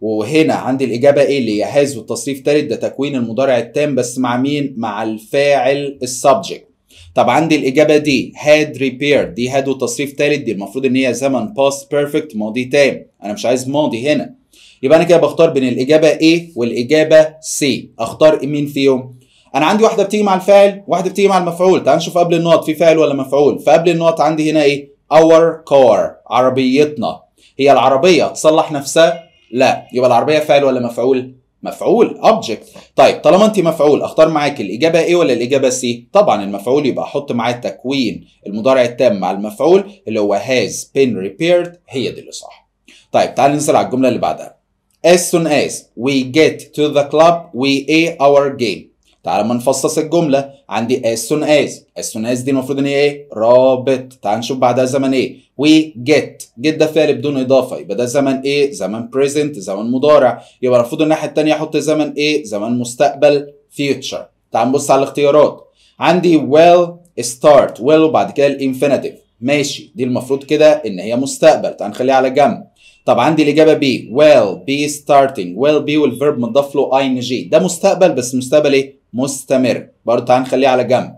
وهنا عندي الإجابة إيه اللي هي هاز والتصريف تالت ده تكوين المضارع التام بس مع مين؟ مع الفاعل السبجكت. طب عندي الإجابة دي had repaired دي had وتصريف تالت دي المفروض إن هي زمن past perfect ماضي تام، أنا مش عايز ماضي هنا. يبقى أنا كده بختار بين الإجابة A والإجابة C، أختار مين فيهم؟ أنا عندي واحدة بتيجي مع الفاعل واحدة بتيجي مع المفعول، تعال نشوف قبل النقط في فاعل ولا مفعول، فقبل النقط عندي هنا إيه؟ our car عربيتنا. هي العربية تصلح نفسها؟ لا، يبقى العربية فاعل ولا مفعول؟ مفعول object. طيب طالما انت مفعول اختار معاك الإجابة ايه ولا الإجابة سي؟ طبعا المفعول يبقى احط معاه تكوين المضارع التام مع المفعول اللي هو has been repaired، هي دي اللي صح. طيب تعال ننزل على الجملة اللي بعدها. As soon as we get to the club we play our game. تعال ما نفصص الجملة، عندي as soon as، as soon as دي المفروض ان هي ايه؟ رابط، تعال نشوف بعدها زمن ايه؟ we get، get ده فعل بدون اضافة، يبقى ده زمن ايه؟ زمن present، زمن مضارع، يبقى المفروض الناحية التانية احط زمن ايه؟ زمن مستقبل future. تعال نبص على الاختيارات، عندي will start، will وبعد كده الانفينيتيف، ماشي، دي المفروض كده ان هي مستقبل، تعال نخليها على جنب. طب عندي الإجابة B، will be starting، will be والفيرب مضاف له ing، ده مستقبل بس مستقبل ايه؟ مستمر، برضه تعال نخليه على جنب.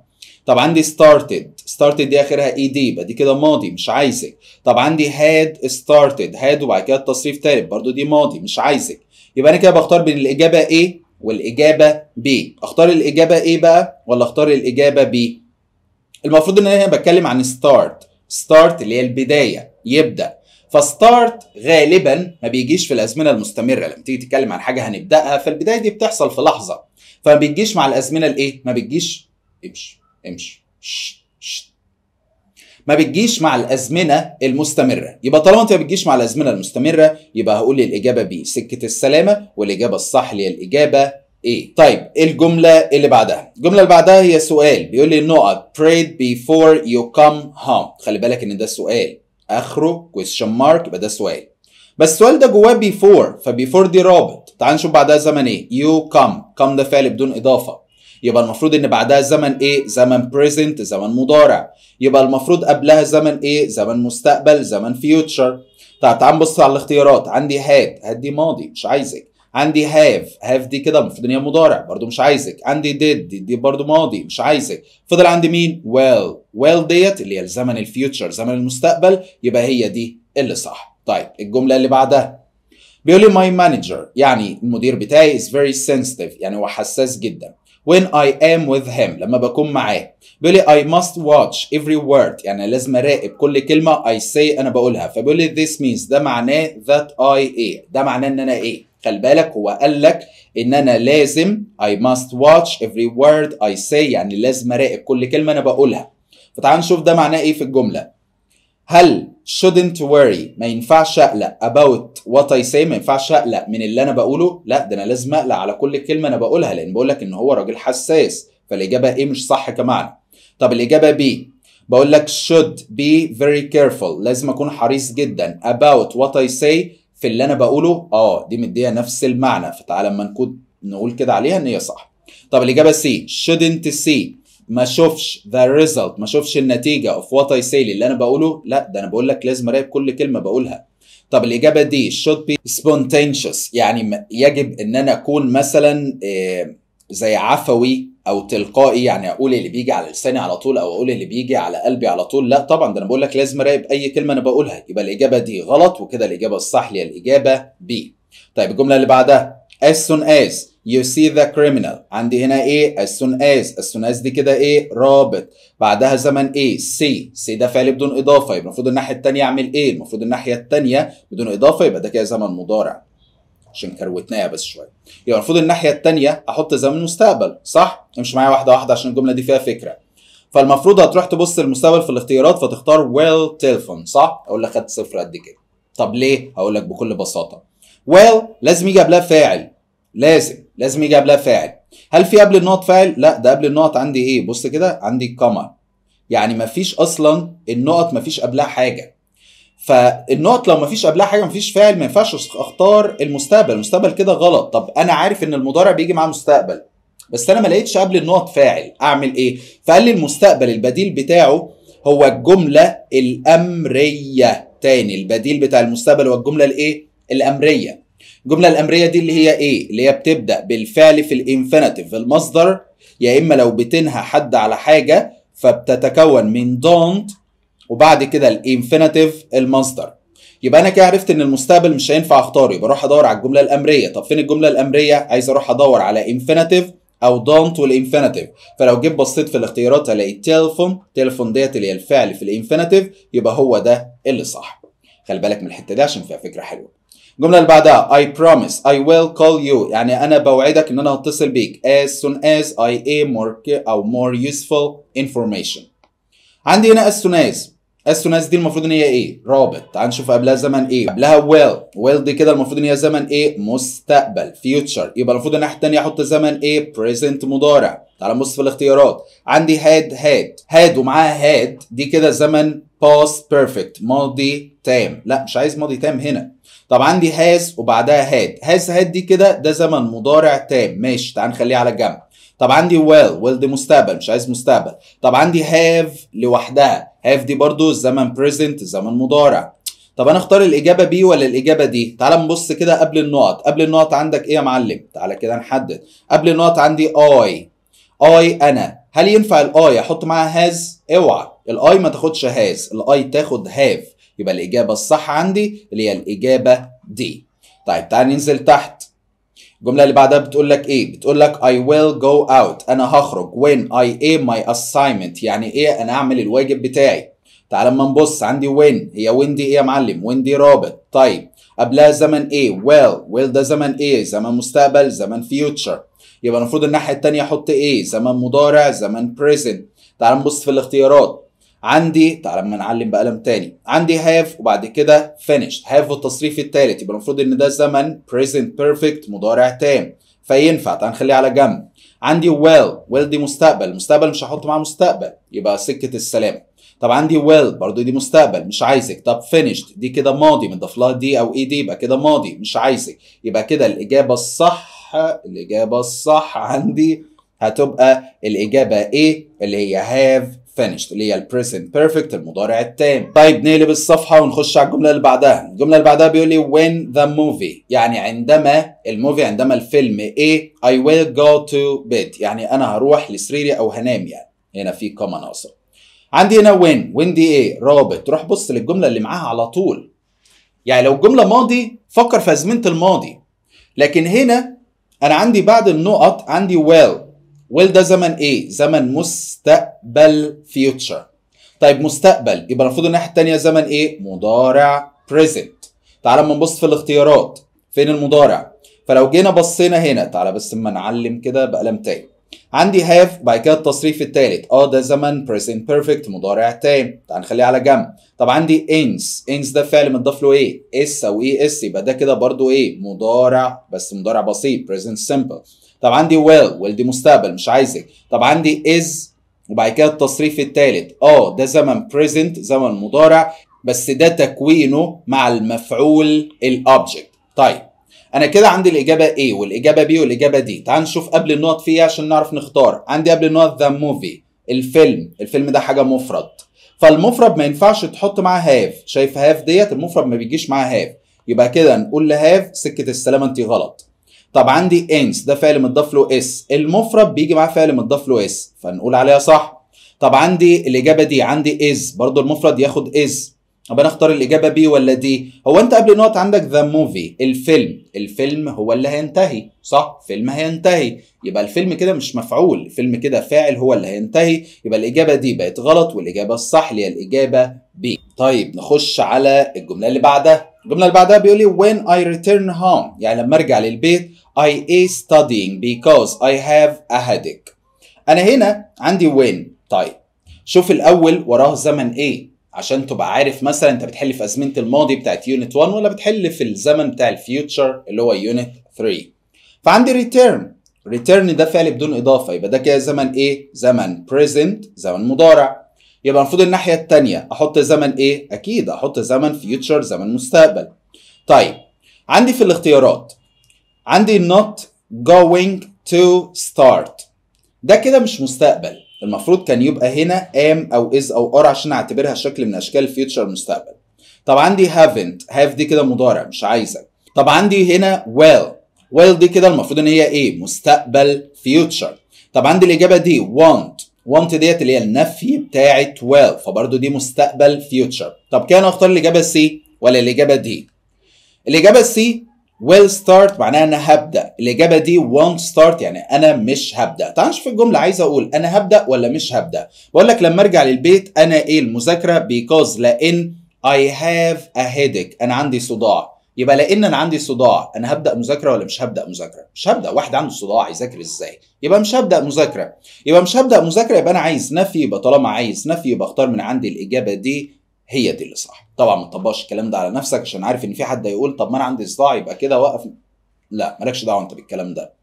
طب عندي started، started دي اخرها اي دي يبقى دي كده ماضي مش عايزك. طب عندي had started، had وبعد كده التصريف تالت برضه دي ماضي مش عايزك. يبقى انا كده بختار بين الاجابه A والاجابه B، اختار الاجابه A بقى ولا اختار الاجابه B؟ المفروض ان انا بتكلم عن start، start اللي هي البدايه يبدا، فستارت غالبا ما بيجيش في الازمنه المستمره، لما تيجي تتكلم عن حاجه هنبداها فالبدايه دي بتحصل في لحظه، فما بتجيش مع الازمنه الايه؟ ما بتجيش امشي امشي شش شش ما بتجيش مع الازمنه المستمره. يبقى طالما انت ما بتجيش مع الازمنه المستمره يبقى هقول الاجابه بي سكه السلامه، والاجابه الصح اللي هي الاجابه ايه. طيب الجمله اللي بعدها، الجمله اللي بعدها هي سؤال بيقول لي نقط prayed before you come home. خلي بالك ان ده سؤال اخره question mark يبقى ده سؤال، بس السؤال ده جواه before، فبيفور دي رابط، تعال نشوف بعدها زمن ايه، you come، come ده فعل بدون اضافه، يبقى المفروض ان بعدها زمن ايه، زمن present، زمن مضارع، يبقى المفروض قبلها زمن ايه، زمن مستقبل، زمن future. طب تعال نبص على الاختيارات، عندي had، had دي ماضي مش عايزك، عندي have، have دي كده المفروض ان هي مضارع برضو مش عايزك، عندي did، دي برضو ماضي مش عايزك، فضل عندي مين؟ well، well ديت اللي هي الزمن الفيوتشر زمن المستقبل، يبقى هي دي اللي صح. طيب الجملة اللي بعدها بيقول لي my manager يعني المدير بتاعي is very sensitive يعني هو حساس جدا when I am with him لما بكون معاه. بيقول لي I must watch every word يعني لازم اراقب كل كلمة I say انا بقولها، فبيقول لي this means ده معناه that I am، ده معناه ان انا ايه. خلي بالك هو قال لك ان انا لازم I must watch every word I say يعني لازم اراقب كل كلمه انا بقولها، فتعال نشوف ده معناه ايه في الجمله. هل shouldn't worry ما ينفعش اقلق about what I say ما ينفعش اقلق من اللي انا بقوله، لا ده انا لازم اقلق على كل كلمه انا بقولها لان بقول لك ان هو راجل حساس، فالاجابه ايه مش صح كمعنى. طب الاجابه بي بقول لك should be very careful لازم اكون حريص جدا about what I say في اللي انا بقوله، اه دي مديها نفس المعنى، فتعالى اما نكون نقول كده عليها ان هي صح. طب الاجابه سي shouldn't see ما شوفش the result ما شوفش النتيجه of what I say اللي انا بقوله، لا ده انا بقول لك لازم اراقب كل كلمه بقولها. طب الاجابه دي should be spontaneous يعني يجب ان انا اكون مثلا زي عفوي او تلقائي يعني اقول اللي بيجي على لساني على طول او اقول اللي بيجي على قلبي على طول، لا طبعا ده انا بقول لك لازم اراقب اي كلمه انا بقولها، يبقى الاجابه دي غلط وكده الاجابه الصح هي الاجابه بي. طيب الجمله اللي بعدها as soon as You see the criminal. عندي هنا ايه as soon as. as soon as دي كده ايه رابط بعدها زمن ايه سي سي ده فعل بدون اضافه، يبقى المفروض الناحيه الثانيه اعمل ايه؟ المفروض الناحيه الثانيه بدون اضافه يبقى ده كده زمن مضارع عشان كروتناها بس شويه. يبقى المفروض الناحيه الثانيه احط زمن مستقبل صح؟ امشي معايا واحده واحده عشان الجمله دي فيها فكره. فالمفروض هتروح تبص المستقبل في الاختيارات فتختار well telephone صح؟ اقول لك خدت صفر قد كده. طب ليه؟ هقول لك بكل بساطه. well لازم يجي قبلها فاعل. لازم لازم يجي قبلها فاعل. هل في قبل النقط فاعل؟ لا، ده قبل النقط عندي ايه؟ بص كده عندي كما. يعني مفيش اصلا النقط مفيش قبلها حاجه. فالنقط لو مفيش قبلها حاجه مفيش فاعل ما ينفعش اختار المستقبل، المستقبل كده غلط. طب انا عارف ان المضارع بيجي معاه مستقبل بس انا ما لقيتش قبل النقط فاعل، اعمل ايه؟ فقال لي المستقبل البديل بتاعه هو الجمله الامريه. تاني البديل بتاع المستقبل هو الجمله الايه؟ الامريه. الجمله الامريه دي اللي هي ايه؟ اللي هي بتبدا بالفعل في الانفينيتيف في المصدر، يا اما لو بتنهى حد على حاجه فبتتكون من don't وبعد كده الانفينيتيف المصدر. يبقى انا كده عرفت ان المستقبل مش هينفع اختاره، يبقى اروح ادور على الجمله الامريه. طب فين الجمله الامريه؟ عايز اروح ادور على انفينيتيف او don't والانفينيتيف. فلو جيت بصيت في الاختيارات هلاقي تليفون، تليفون ديت اللي هي الفعل في الانفينيتيف، يبقى هو ده اللي صح. خلي بالك من الحته دي عشان فيها فكره حلوه. الجملة اللي بعدها I promise I will call you، يعني أنا بوعدك إن أنا هتصل بيك as soon as I aim or أو more useful information. عندي هنا as soon as as soon as دي المفروض إن هي إيه؟ رابط. تعال نشوف قبلها زمن إيه؟ قبلها will will دي كده المفروض إن هي زمن إيه؟ مستقبل future، يبقى المفروض الناحية التانية أحط زمن إيه؟ present مضارع. تعال نبص في الاختيارات عندي had had had ومعاها had دي كده زمن past perfect ماضي تام. لا مش عايز ماضي تام هنا. طب عندي هاز وبعدها هاد، هاز هاد دي كده ده زمن مضارع تام، ماشي تعال نخليه على جنب. طب عندي ويل، ويل دي مستقبل مش عايز مستقبل. طب عندي هاف لوحدها، هاف دي برضو زمن بريزنت زمن مضارع. طب انا اختار الاجابه بي ولا الاجابه دي؟ تعال نبص كده قبل النقط، قبل النقط عندك ايه يا معلم؟ تعال كده نحدد، قبل النقط عندي اي، اي انا، هل ينفع الاي احط معاها هاز؟ اوعى، الاي ما تاخدش هاز، الاي تاخد هاف. يبقى الإجابة الصح عندي اللي هي الإجابة دي. طيب تعال ننزل تحت. الجملة اللي بعدها بتقول لك إيه؟ بتقول لك I will go out، أنا هخرج when I aim my assignment، يعني إيه؟ أنا أعمل الواجب بتاعي. تعال لما نبص عندي when، هي when دي إيه يا معلم؟ when دي رابط. طيب قبلها زمن إيه؟ well، well ده زمن إيه؟ زمن مستقبل، زمن future. يبقى المفروض الناحية التانية أحط إيه؟ زمن مضارع، زمن present. تعال نبص في الاختيارات. عندي تعال لما نعلم بقلم تاني، عندي هاف وبعد كده فينيش، هاف والتصريف التالت، يبقى المفروض ان ده زمن بريزنت بيرفكت مضارع تام فينفع، تعال نخليه على جنب. عندي ويل، ويل دي مستقبل، مستقبل مش هحط معاه مستقبل يبقى سكه السلام. طب عندي ويل برضو دي مستقبل مش عايزك. طب فينيش دي كده ماضي مضاف لها دي او اي دي يبقى كده ماضي مش عايزك. يبقى كده الاجابه الصح، الاجابه الصح عندي هتبقى الاجابه ايه؟ اللي هي هاف finished اللي هي البريزنت بيرفكت المضارع التام. طيب نقلب الصفحه ونخش على الجمله اللي بعدها. الجمله اللي بعدها بيقول لي when the movie، يعني عندما الموفي عندما الفيلم ايه I will go to bed، يعني انا هروح لسريري او هنام. يعني هنا في كوما ناقصه. عندي هنا when، when دي ايه؟ رابط. روح بص للجمله اللي معاها على طول. يعني لو الجمله ماضي فكر في ازمنه الماضي، لكن هنا انا عندي بعد النقط عندي well، ويل ده زمن ايه؟ زمن مستقبل فيوتشر. طيب مستقبل يبقى المفروض الناحيه الثانيه زمن ايه؟ مضارع بريزنت. تعال اما نبص في الاختيارات فين المضارع؟ فلو جينا بصينا هنا، تعال بس اما نعلم كده بقلم تاني. عندي هاف وبعد كده التصريف الثالث، اه ده زمن بريزنت بيرفكت مضارع تام، تعال نخليه على جنب. طب عندي انس، انس ده فعل متضاف له ايه؟ اس او اي اس، يبقى ده كده برضو ايه؟ مضارع بس مضارع بسيط بريزنت سمبل. طب عندي ويل، ويل دي مستقبل مش عايزك. طب عندي از وبعد كده التصريف الثالث، اه ده زمن بريزنت زمن مضارع بس ده تكوينه مع المفعول الاوبجكت. طيب انا كده عندي الاجابه ايه والاجابه بي والاجابه دي. تعال نشوف قبل النقط فيها عشان نعرف نختار. عندي قبل النقط ذا موفي الفيلم، الفيلم ده حاجه مفرد، فالمفرد ما ينفعش تحط معاه هاف. شايف هاف ديت المفرد ما بيجيش معاه هاف، يبقى كده نقول لهاف سكه السلامه انت غلط. طب عندي انس ده فعل متضاف له اس، المفرد بيجي معاه فعل متضاف له اس فنقول عليها صح. طب عندي الاجابه دي، عندي از برضو المفرد ياخد از، طب انا اختار الاجابه بي ولا دي؟ هو انت قبل نقط عندك ذا موفي، الفيلم، الفيلم هو اللي هينتهي، صح؟ فيلم هينتهي، يبقى الفيلم كده مش مفعول، الفيلم كده فاعل هو اللي هينتهي، يبقى الاجابه دي بقت غلط والاجابه الصح هي الاجابه بي. طيب نخش على الجمله اللي بعدها، الجمله اللي بعدها بيقول لي when I return home، يعني لما ارجع للبيت I is studying because I have a headache. انا هنا عندي when، طيب شوف الاول وراه زمن ايه؟ عشان تبقى عارف مثلا انت بتحل في ازمنه الماضي بتاعت يونت واحد ولا بتحل في الزمن بتاع الفيوتشر اللي هو يونت ثلاثة. فعندي ريتيرن، ريتيرن ده فعل بدون اضافه، يبقى ده كده زمن ايه؟ زمن بريزنت، زمن مضارع. يبقى المفروض الناحيه الثانيه احط زمن ايه؟ اكيد احط زمن فيوتشر، زمن مستقبل. طيب عندي في الاختيارات عندي not going to start، ده كده مش مستقبل، المفروض كان يبقى هنا am او is او are عشان اعتبرها شكل من اشكال future المستقبل. طب عندي haven't، have دي كده مضارع مش عايزه. طب عندي هنا well، well دي كده المفروض ان هي ايه؟ مستقبل future. طب عندي الاجابه دي want، want ديت اللي هي النفي بتاعه well، فبرضه دي مستقبل future. طب كان اختار الاجابه C ولا الاجابه D؟ الاجابه C will start معناها انا هبدا، الاجابه دي won't start يعني انا مش هبدا. تعال نشوف الجمله عايز اقول انا هبدا ولا مش هبدا. بقول لك لما ارجع للبيت انا ايه؟ المذاكره because لان I have a headache، انا عندي صداع. يبقى لان انا عندي صداع انا هبدا مذاكره ولا مش هبدا مذاكره؟ مش هبدا، واحد عنده صداع يذاكر ازاي؟ يبقى مش هبدا مذاكره، يبقى مش هبدا مذاكره، يبقى انا عايز نفي، يبقى طالما عايز نفي يبقى اختار من عندي الاجابه دي هي دي اللي صح. طبعا ما تطبقش الكلام ده على نفسك عشان عارف ان في حد هيقول طب ما انا عندي صداع يبقى كده وقف، لا مالكش دعوه انت بالكلام ده.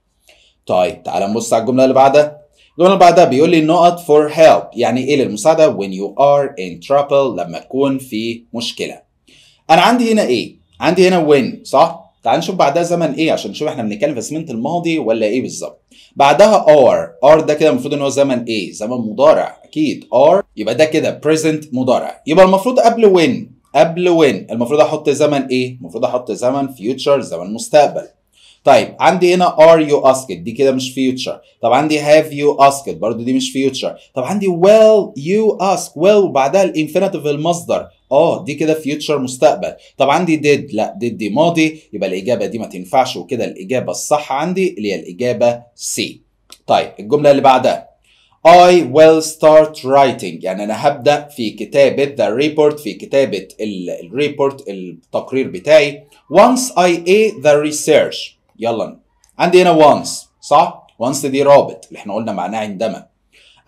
طيب تعال نبص على الجمله اللي بعدها. الجمله اللي بعدها بيقول لي نقط فور هيلب، يعني ايه للمساعده؟ when you are in trouble، لما تكون في مشكله. انا عندي هنا ايه؟ عندي هنا when، صح؟ تعال نشوف بعدها زمن ايه عشان نشوف احنا بنتكلم في اسمنت الماضي ولا ايه بالظبط. بعدها are، are ده كده المفروض ان هو زمن ايه؟ زمن مضارع اكيد are، يبقى ده كده present مضارع. يبقى المفروض قبل when، قبل when المفروض احط زمن ايه؟ المفروض احط زمن future، زمن مستقبل. طيب عندي هنا are you asked، دي كده مش future. طب عندي have you asked، برضو دي مش future. طب عندي well you ask، well وبعدها الانفينيتيف المصدر، اه دي كده future مستقبل. طب عندي did، لا did دي ماضي، يبقى الاجابه دي ما تنفعش، وكده الاجابه الصح عندي اللي هي الاجابه C. طيب الجمله اللي بعدها I will start writing، يعني أنا هبدأ في كتابة the report، في كتابة الريبورت التقرير بتاعي. once I a the research، يلا عندي هنا once، صح؟ once دي رابط اللي احنا قلنا معناه عندما.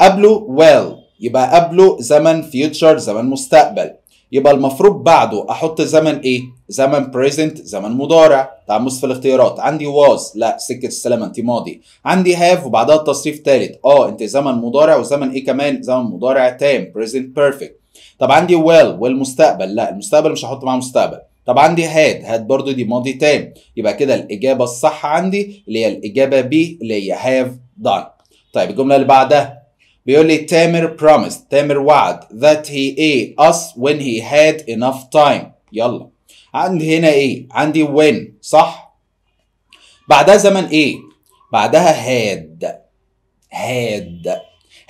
قبله well، يبقى قبله زمن future، زمن مستقبل. يبقى المفروض بعده أحط زمن إيه؟ زمن present، زمن مضارع. تعال نبص في الاختيارات، عندي was، لا سكة السلامة أنت ماضي. عندي have وبعدها التصريف ثالث، أه أنت زمن مضارع وزمن إيه كمان؟ زمن مضارع تام present perfect. طب عندي well والمستقبل، لا المستقبل مش هحط معاه مستقبل. طب عندي had، had برضه دي ماضي تام، يبقى كده الإجابة الصح عندي اللي هي الإجابة B اللي هي have done. طيب الجملة اللي بعدها بيقول لي تامر promised، تامر وعد that he ate us when he had enough time. يلا عندي هنا ايه؟ عندي when، صح؟ بعدها زمن ايه؟ بعدها had، had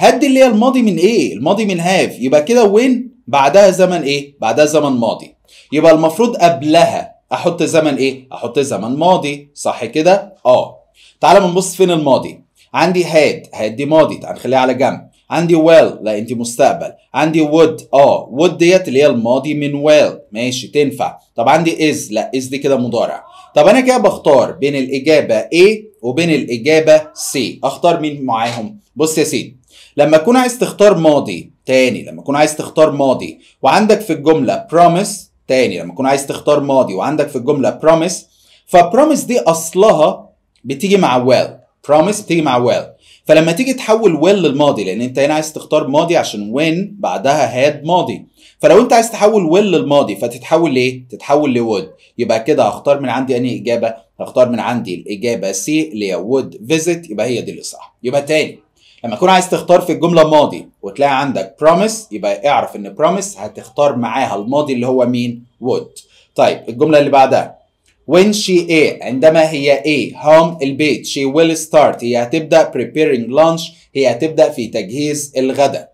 had اللي هي الماضي من ايه؟ الماضي من have، يبقى كده when بعدها زمن ايه؟ بعدها زمن ماضي. يبقى المفروض قبلها احط زمن ايه؟ احط زمن ماضي، صح كده؟ اه تعالى بنبص فين الماضي. عندي had، had دي ماضي، تعال نخليها على جنب. عندي well، لا انت مستقبل. عندي would، اه would ديت اللي هي الماضي من well، ماشي تنفع. طب عندي is، لا is دي كده مضارع. طب انا كده بختار بين الاجابه A وبين الاجابه C، اختار مين معاهم؟ بص يا سيدي، لما اكون عايز تختار ماضي تاني، لما اكون عايز تختار ماضي وعندك في الجمله promise تاني، لما اكون عايز تختار ماضي وعندك في الجمله promise، فpromise دي اصلها بتيجي مع well، promise بتيجي مع well. فلما تيجي تحول well للماضي، لان انت هنا عايز تختار ماضي عشان when بعدها had ماضي، فلو انت عايز تحول well للماضي فتتحول ليه؟ تتحول ل would. يبقى كده هختار من عندي انهي اجابه؟ هختار من عندي الاجابه C اللي هي would visit، يبقى هي دي اللي صح. يبقى تاني لما تكون عايز تختار في الجمله ماضي وتلاقي عندك promise، يبقى اعرف ان promise هتختار معاها الماضي اللي هو مين؟ would. طيب الجمله اللي بعدها when she a، عندما هي a home البيت، she will start هي هتبدأ preparing lunch، هي هتبدأ في تجهيز الغداء.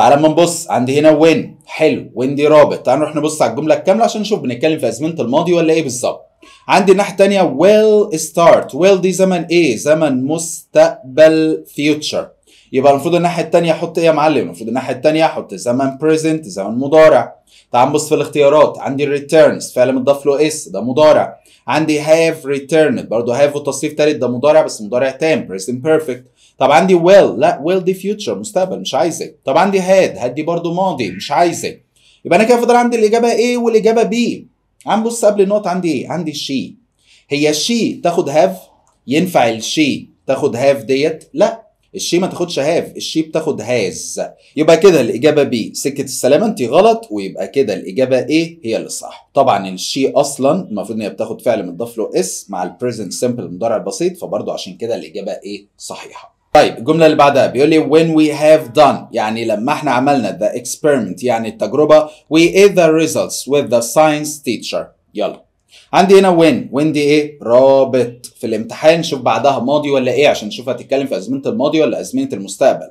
تعال اما نبص عندي هنا وين، حلو وين دي رابط، تعال نروح نبص على الجمله الكامله عشان نشوف بنتكلم في ازمنه الماضي ولا ايه بالظبط. عندي الناحيه الثانيه ويل ستارت، ويل دي زمن ايه؟ زمن مستقبل فيوتشر، يبقى المفروض الناحيه الثانيه احط ايه يا معلم؟ المفروض الناحيه الثانيه احط زمن بريزنت، زمن مضارع. تعال نبص في الاختيارات، عندي الريتيرنز فعل مضاف له اس ده مضارع، عندي هاف ريتيرند برضه هاف وتصريف ثالث ده مضارع بس مضارع تام بريزنت بيرفكت. طب عندي ويل well. لا ويل well دي فيوتشر مستقبل مش عايزه. طب عندي هاد هاد دي برضه ماضي مش عايزه. يبقى انا كده فاضل عندي الاجابه ايه والاجابه بي. عم بص قبل النقط عندي ايه؟ عندي شي. هي الشي تاخد هاف؟ ينفع الشي تاخد هاف ديت؟ لا الشي ما تاخدش هاف، الشي بتاخد هاز. يبقى كده الاجابه بي سكه السلامه، انت غلط، ويبقى كده الاجابه ايه هي اللي صح. طبعا الشي اصلا المفروض ان هي بتاخد فعل متضاف له اس مع البريزنت سمبل المضارع البسيط، فبرضه عشان كده الاجابه ايه صحيحه. طيب الجملة اللي بعدها بيقول لي when we have done يعني لما احنا عملنا the experiment يعني التجربة with the results with the science teacher. يلا عندي هنا when when دي ايه؟ رابط في الامتحان، شوف بعدها ماضي ولا ايه عشان نشوف هتتكلم في أزمنة الماضي ولا أزمنة المستقبل.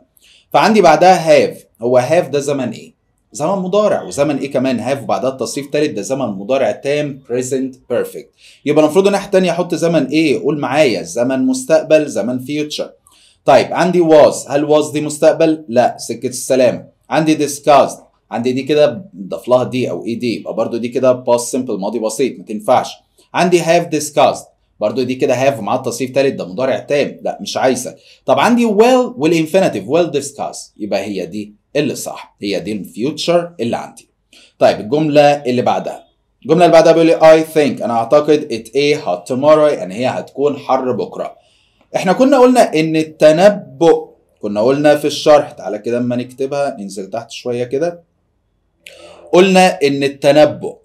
فعندي بعدها have، هو have ده زمن ايه؟ زمن مضارع، وزمن ايه كمان؟ have وبعدها التصريف ثالث ده زمن مضارع تام present perfect. يبقى المفروض الناحية التانية احط زمن ايه؟ قول معايا زمن مستقبل زمن future. طيب عندي was، هل was دي مستقبل؟ لا سكة السلامة. عندي discussed، عندي دي كده ضاف لها دي أو اي دي، يبقى برضه دي كده past simple ماضي بسيط ما تنفعش. عندي have discussed، برضه دي كده have مع التصريف ثالث ده مضارع تام، لا مش عايزة. طب عندي well والinfinitive well discussed، يبقى هي دي اللي صح، هي دي الفيوتشر اللي عندي. طيب الجملة اللي بعدها، الجملة اللي بعدها بيقول لي I think أنا أعتقد it a hot tomorrow يعني هي هتكون حر بكرة. احنا كنا قلنا ان التنبؤ كنا قلنا في الشرح، تعالى كده اما نكتبها ننزل تحت شويه كده، قلنا ان التنبؤ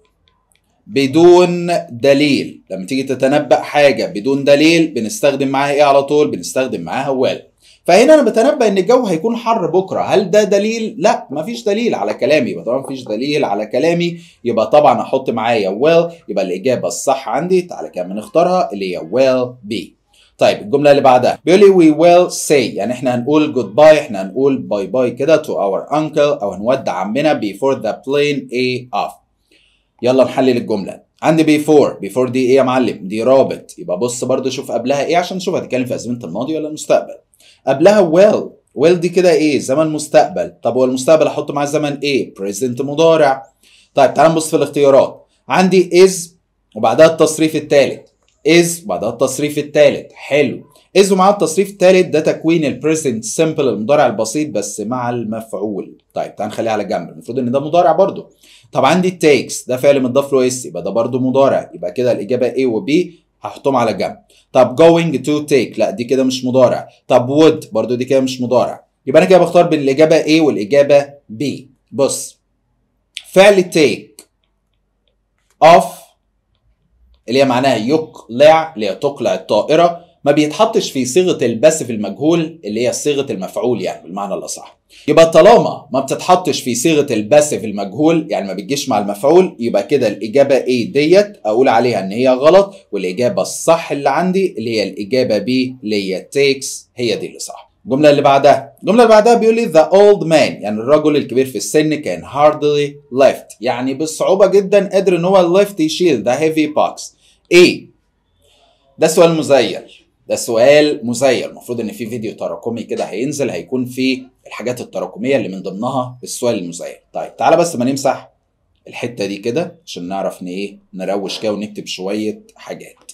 بدون دليل، لما تيجي تتنبأ حاجه بدون دليل بنستخدم معاها ايه على طول؟ بنستخدم معاها ويل. فهنا انا بتنبأ ان الجو هيكون حر بكره، هل ده دليل؟ لا مفيش دليل على كلامي، يبقى طبعا مفيش دليل على كلامي، يبقى طبعا احط معايا ويل، يبقى الاجابه الصح عندي تعالى كده نختارها اللي هي ويل بي. طيب الجملة اللي بعدها بيقول لي we will say يعني احنا هنقول good bye، احنا هنقول باي باي كده to our uncle او هنودع عمنا before the plane a off. يلا نحلل الجملة. عندي before، before دي ايه يا معلم؟ دي رابط، يبقى بص برضه شوف قبلها ايه عشان نشوف هتتكلم في ازمنة الماضي ولا المستقبل. قبلها well، well دي كده ايه؟ زمن مستقبل، طب هو المستقبل احط معاه زمن ايه؟ present مضارع. طيب تعال نبص في الاختيارات، عندي is وبعدها التصريف الثالث، is بعدها التصريف الثالث، حلو. is ومعاه التصريف الثالث ده تكوين البريزنت سمبل المضارع البسيط بس مع المفعول. طيب تعال نخليه على جنب، المفروض ان ده مضارع برضه. طب عندي takes ده فعل متضاف له اس، يبقى ده برضه مضارع، يبقى كده الاجابه A و B هحطهم على جنب. طب going to take لا دي كده مش مضارع. طب would برضه دي كده مش مضارع، يبقى انا كده بختار بين الاجابه A والاجابه B. بص فعل take off اللي هي معناها يقلع اللي هي تقلع الطائرة ما بيتحطش في صيغة الباسف المجهول اللي هي صيغة المفعول يعني بالمعنى الأصح. يبقى طالما ما بتتحطش في صيغة الباسف المجهول يعني ما بتجيش مع المفعول، يبقى كده الإجابة A ديت أقول عليها إن هي غلط، والإجابة الصح اللي عندي اللي هي الإجابة B اللي هي takes، هي دي اللي صح. الجملة اللي بعدها، الجملة اللي بعدها بيقول لي the old man يعني الرجل الكبير في السن كان hardly lift يعني بصعوبة جدا قدر ان هو lift يشيل ده heavy box. ايه؟ ده سؤال مزيل، ده سؤال مزيل، المفروض ان في فيديو تراكمي كده هينزل هيكون فيه الحاجات التراكمية اللي من ضمنها السؤال المزيل. طيب تعالى بس ما نمسح الحتة دي كده عشان نعرف ان ايه نروش كده ونكتب شوية حاجات.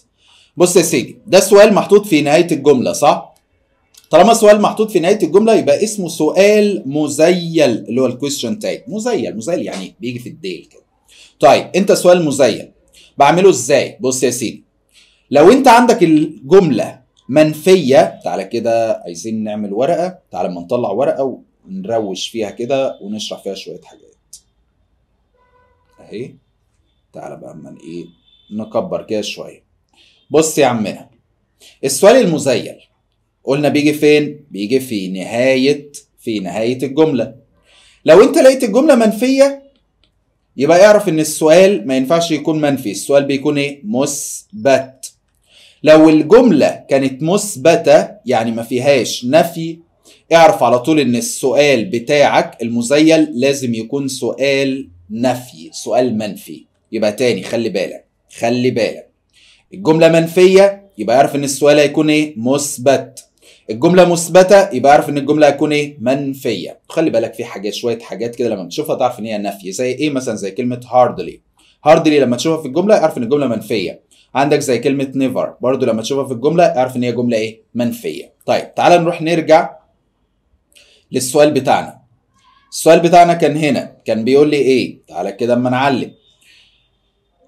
بص يا سيدي، ده سؤال محطوط في نهاية الجملة صح؟ طالما سؤال محطوط في نهاية الجملة يبقى اسمه سؤال مزيل اللي هو الكويستشن تاج، مزيل مزيل يعني بيجي في الديل كده. طيب انت سؤال مزيل بعمله ازاي؟ بص يا سيدي، لو انت عندك الجملة منفية، تعالى كده عايزين نعمل ورقة، تعالى ما نطلع ورقة ونروش فيها كده ونشرح فيها شوية حاجات. اهي تعالى بقى اما ايه نكبر كده شوية. بص يا عمنا، السؤال المزيل قلنا بيجي فين؟ بيجي في نهاية في نهاية الجملة. لو انت لقيت الجملة منفية يبقى اعرف ان السؤال ما ينفعش يكون منفي، السؤال بيكون ايه؟ مثبت. لو الجملة كانت مثبتة يعني ما فيهاش نفي اعرف على طول ان السؤال بتاعك المزيل لازم يكون سؤال نفي، سؤال منفي. يبقى تاني خلي بالك، خلي بالك الجملة منفية يبقى اعرف ان السؤال هيكون ايه؟ مثبت. الجملة مثبتة يبقى اعرف ان الجملة هتكون ايه؟ منفية. خلي بالك في حاجات، شوية حاجات كده لما بتشوفها تعرف ان هي نفي، زي ايه مثلا؟ زي كلمة hardly. hardly لما تشوفها في الجملة اعرف ان الجملة منفية. عندك زي كلمة نيفر برضو لما تشوفها في الجملة اعرف ان هي جملة ايه؟ منفية. طيب تعالى نروح نرجع للسؤال بتاعنا. السؤال بتاعنا كان هنا، كان بيقول لي ايه؟ تعالى كده اما نعلم.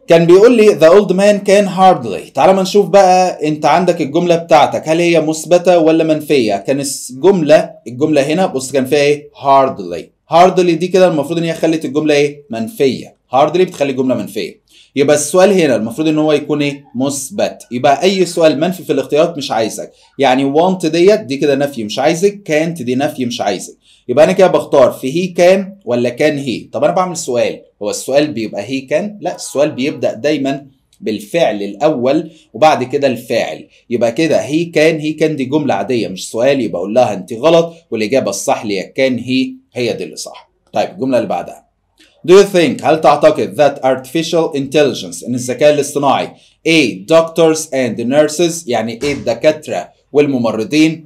كان بيقول لي the old man can hardly. تعالى ما نشوف بقى انت عندك الجملة بتاعتك هل هي مثبتة ولا منفية؟ كان الجملة الجملة هنا بص كان فيها ايه؟ hardly. hardly دي كده المفروض ان هي خلت الجملة ايه؟ منفية. hardly بتخلي الجملة منفية. يبقى السؤال هنا المفروض ان هو يكون ايه؟ مثبت. يبقى اي سؤال منفي في الاختيارات مش عايزك، يعني want ديت دي كده نفي مش عايزك، can't دي نفي مش عايزك. يبقى انا كده بختار في he can ولا can he. طب انا بعمل سؤال، هو السؤال بيبقى he can؟ لا، السؤال بيبدا دايما بالفعل الاول وبعد كده الفاعل. يبقى كده he can he can دي جمله عاديه مش سؤال، يبقى اقول لها انت غلط والاجابه الصح ليا can he، هي دي اللي صح. طيب الجمله اللي بعدها Do you think هل تعتقد that artificial intelligence ان الذكاء الاصطناعي A doctors and nurses يعني A الدكاترة والممرضين.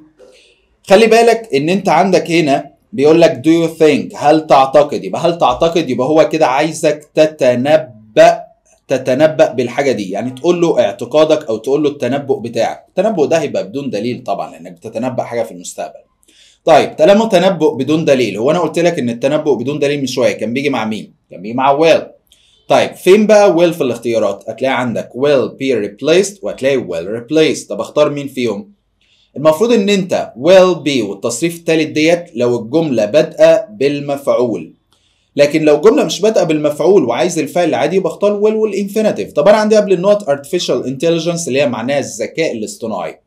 خلي بالك ان انت عندك هنا بيقول لك do you think هل تعتقد، يبقى هل تعتقد يبقى هو كده عايزك تتنبأ، تتنبأ بالحاجة دي، يعني تقول له اعتقادك او تقول له التنبؤ بتاعك. التنبؤ ده هيبقى بدون دليل طبعا لانك بتتنبأ حاجة في المستقبل. طيب طالما تنبؤ بدون دليل، هو انا قلت لك ان التنبؤ بدون دليل من شويه كان بيجي مع مين؟ كان بيجي مع ويل. طيب فين بقى ويل في الاختيارات؟ هتلاقي عندك ويل بي ريبليسد وهتلاقي ويل ريبليسد. طب اختار مين فيهم؟ المفروض ان انت ويل بي والتصريف الثالث ديت لو الجمله بادئه بالمفعول، لكن لو الجمله مش بادئه بالمفعول وعايز الفعل العادي بختار ويل والانفينيتيف. طب انا عندي قبل النوت ارتفيشال انتليجنس اللي هي معناها الذكاء الاصطناعي،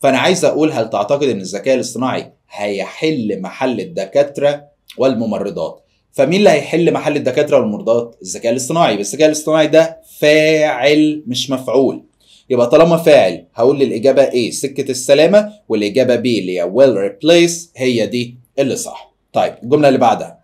فانا عايز اقول هل تعتقد ان الذكاء الاصطناعي هيحل محل الدكاتره والممرضات؟ فمين اللي هيحل محل الدكاتره والممرضات؟ الذكاء الاصطناعي. بس الذكاء الاصطناعي ده فاعل مش مفعول، يبقى طالما فاعل هقول الاجابه ايه؟ سكه السلامه، والاجابه بي اللي هي ويل ريبليس هي دي اللي صح. طيب الجمله اللي بعدها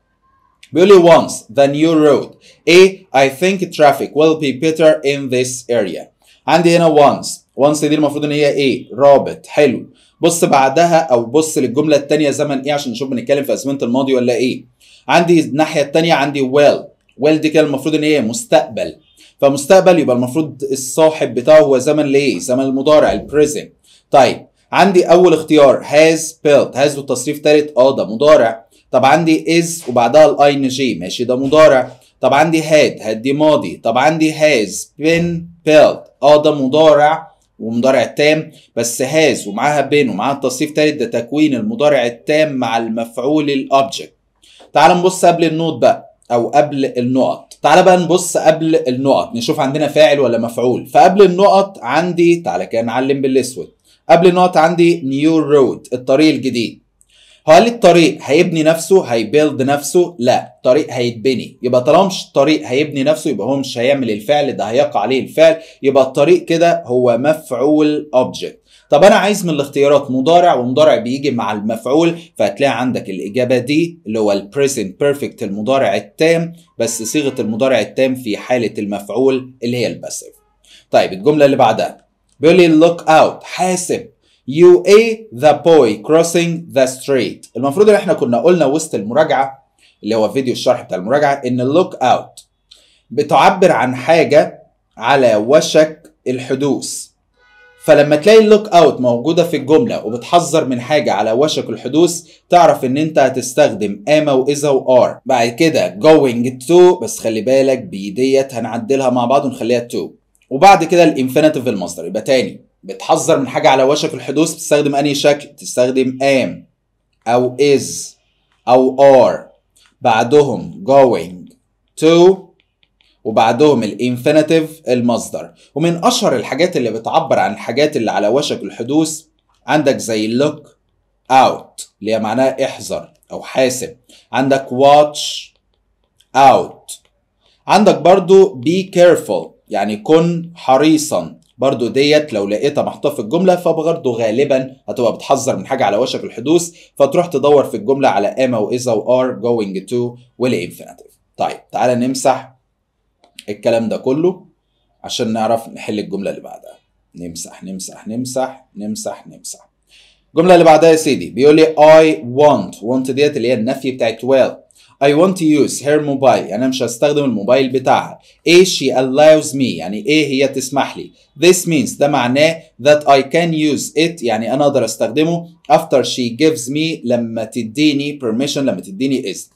بيقول لي once the new road ايه I think traffic will be better in this area. عندي هنا once once دي المفروض ان هي ايه؟ رابط. حلو، بص بعدها او بص للجمله الثانيه زمن ايه عشان نشوف بنتكلم في ازمنه الماضي ولا ايه. عندي الناحيه الثانيه عندي ويل ويل دي كده المفروض ان هي مستقبل، فمستقبل يبقى المفروض الصاحب بتاعه هو زمن ليه؟ زمن المضارع البريزنت. طيب عندي اول اختيار هاز بيلت، هاز والتصريف ثالث اه ده مضارع. طب عندي از وبعدها الاي ان جي ماشي ده مضارع. طب عندي هاد هاد دي ماضي. طب عندي هاز بين بيلت اه ده مضارع ومضارع تام، بس هاز ومعاها بين ومعاها التصريف تالت ده تكوين المضارع التام مع المفعول الاوبجكت. تعال نبص قبل النوت بقى او قبل النقط. تعال بقى نبص قبل النقط نشوف عندنا فاعل ولا مفعول. فقبل النقط عندي تعال كده نعلم بالاسود. قبل النقط عندي نيو رود الطريق الجديد. هل الطريق هيبني نفسه؟ هيبيلد نفسه؟ لا، الطريق هيتبني. يبقى طالما مش الطريق هيبني نفسه يبقى هو مش هيعمل الفعل ده هيقع عليه الفعل، يبقى الطريق كده هو مفعول اوبجكت. طب انا عايز من الاختيارات مضارع ومضارع بيجي مع المفعول، فهتلاقي عندك الاجابه دي اللي هو البريزنت بيرفكت المضارع التام، بس صيغه المضارع التام في حاله المفعول اللي هي الباسيف. طيب الجمله اللي بعدها بيقول لي لوك اوت حاسب You A the boy crossing the street. المفروض ان احنا كنا قلنا وسط المراجعه اللي هو فيديو الشرح بتاع المراجعه ان اللوك اوت بتعبر عن حاجه على وشك الحدوث، فلما تلاقي اللوك اوت موجوده في الجمله وبتحذر من حاجه على وشك الحدوث تعرف ان انت هتستخدم am واذا وار. بعد كده going to بس خلي بالك بيديت هنعدلها مع بعض ونخليها to، وبعد كده الانفينيتيف المصدر. يبقى تاني بتحذر من حاجه على وشك الحدوث بتستخدم انهي شكل؟ تستخدم am او is او are، بعدهم going to وبعدهم الانفينيتيف المصدر. ومن اشهر الحاجات اللي بتعبر عن الحاجات اللي على وشك الحدوث عندك زي look out اللي هي معناها احذر او حاسب، عندك watch out، عندك برضو be careful يعني كن حريصا، برضو ديت لو لقيتها محطوطه في الجمله فبرضو غالبا هتبقى بتحذر من حاجه على وشك الحدوث، فتروح تدور في الجمله على اما واذا وار جوينج تو والانفينيتيف. طيب تعالى نمسح الكلام ده كله عشان نعرف نحل الجمله اللي بعدها. نمسح نمسح نمسح نمسح نمسح الجمله اللي بعدها يا سيدي. بيقول لي I want want ديت اللي هي النفي بتاعت well. I want to use her mobile، يعني انا مش هستخدم الموبايل بتاعها. A she allows me، يعني ايه هي تسمح لي. This means ده معناه that I can use it، يعني انا اقدر استخدمه. After she gives me لما تديني permission، لما تديني اذن.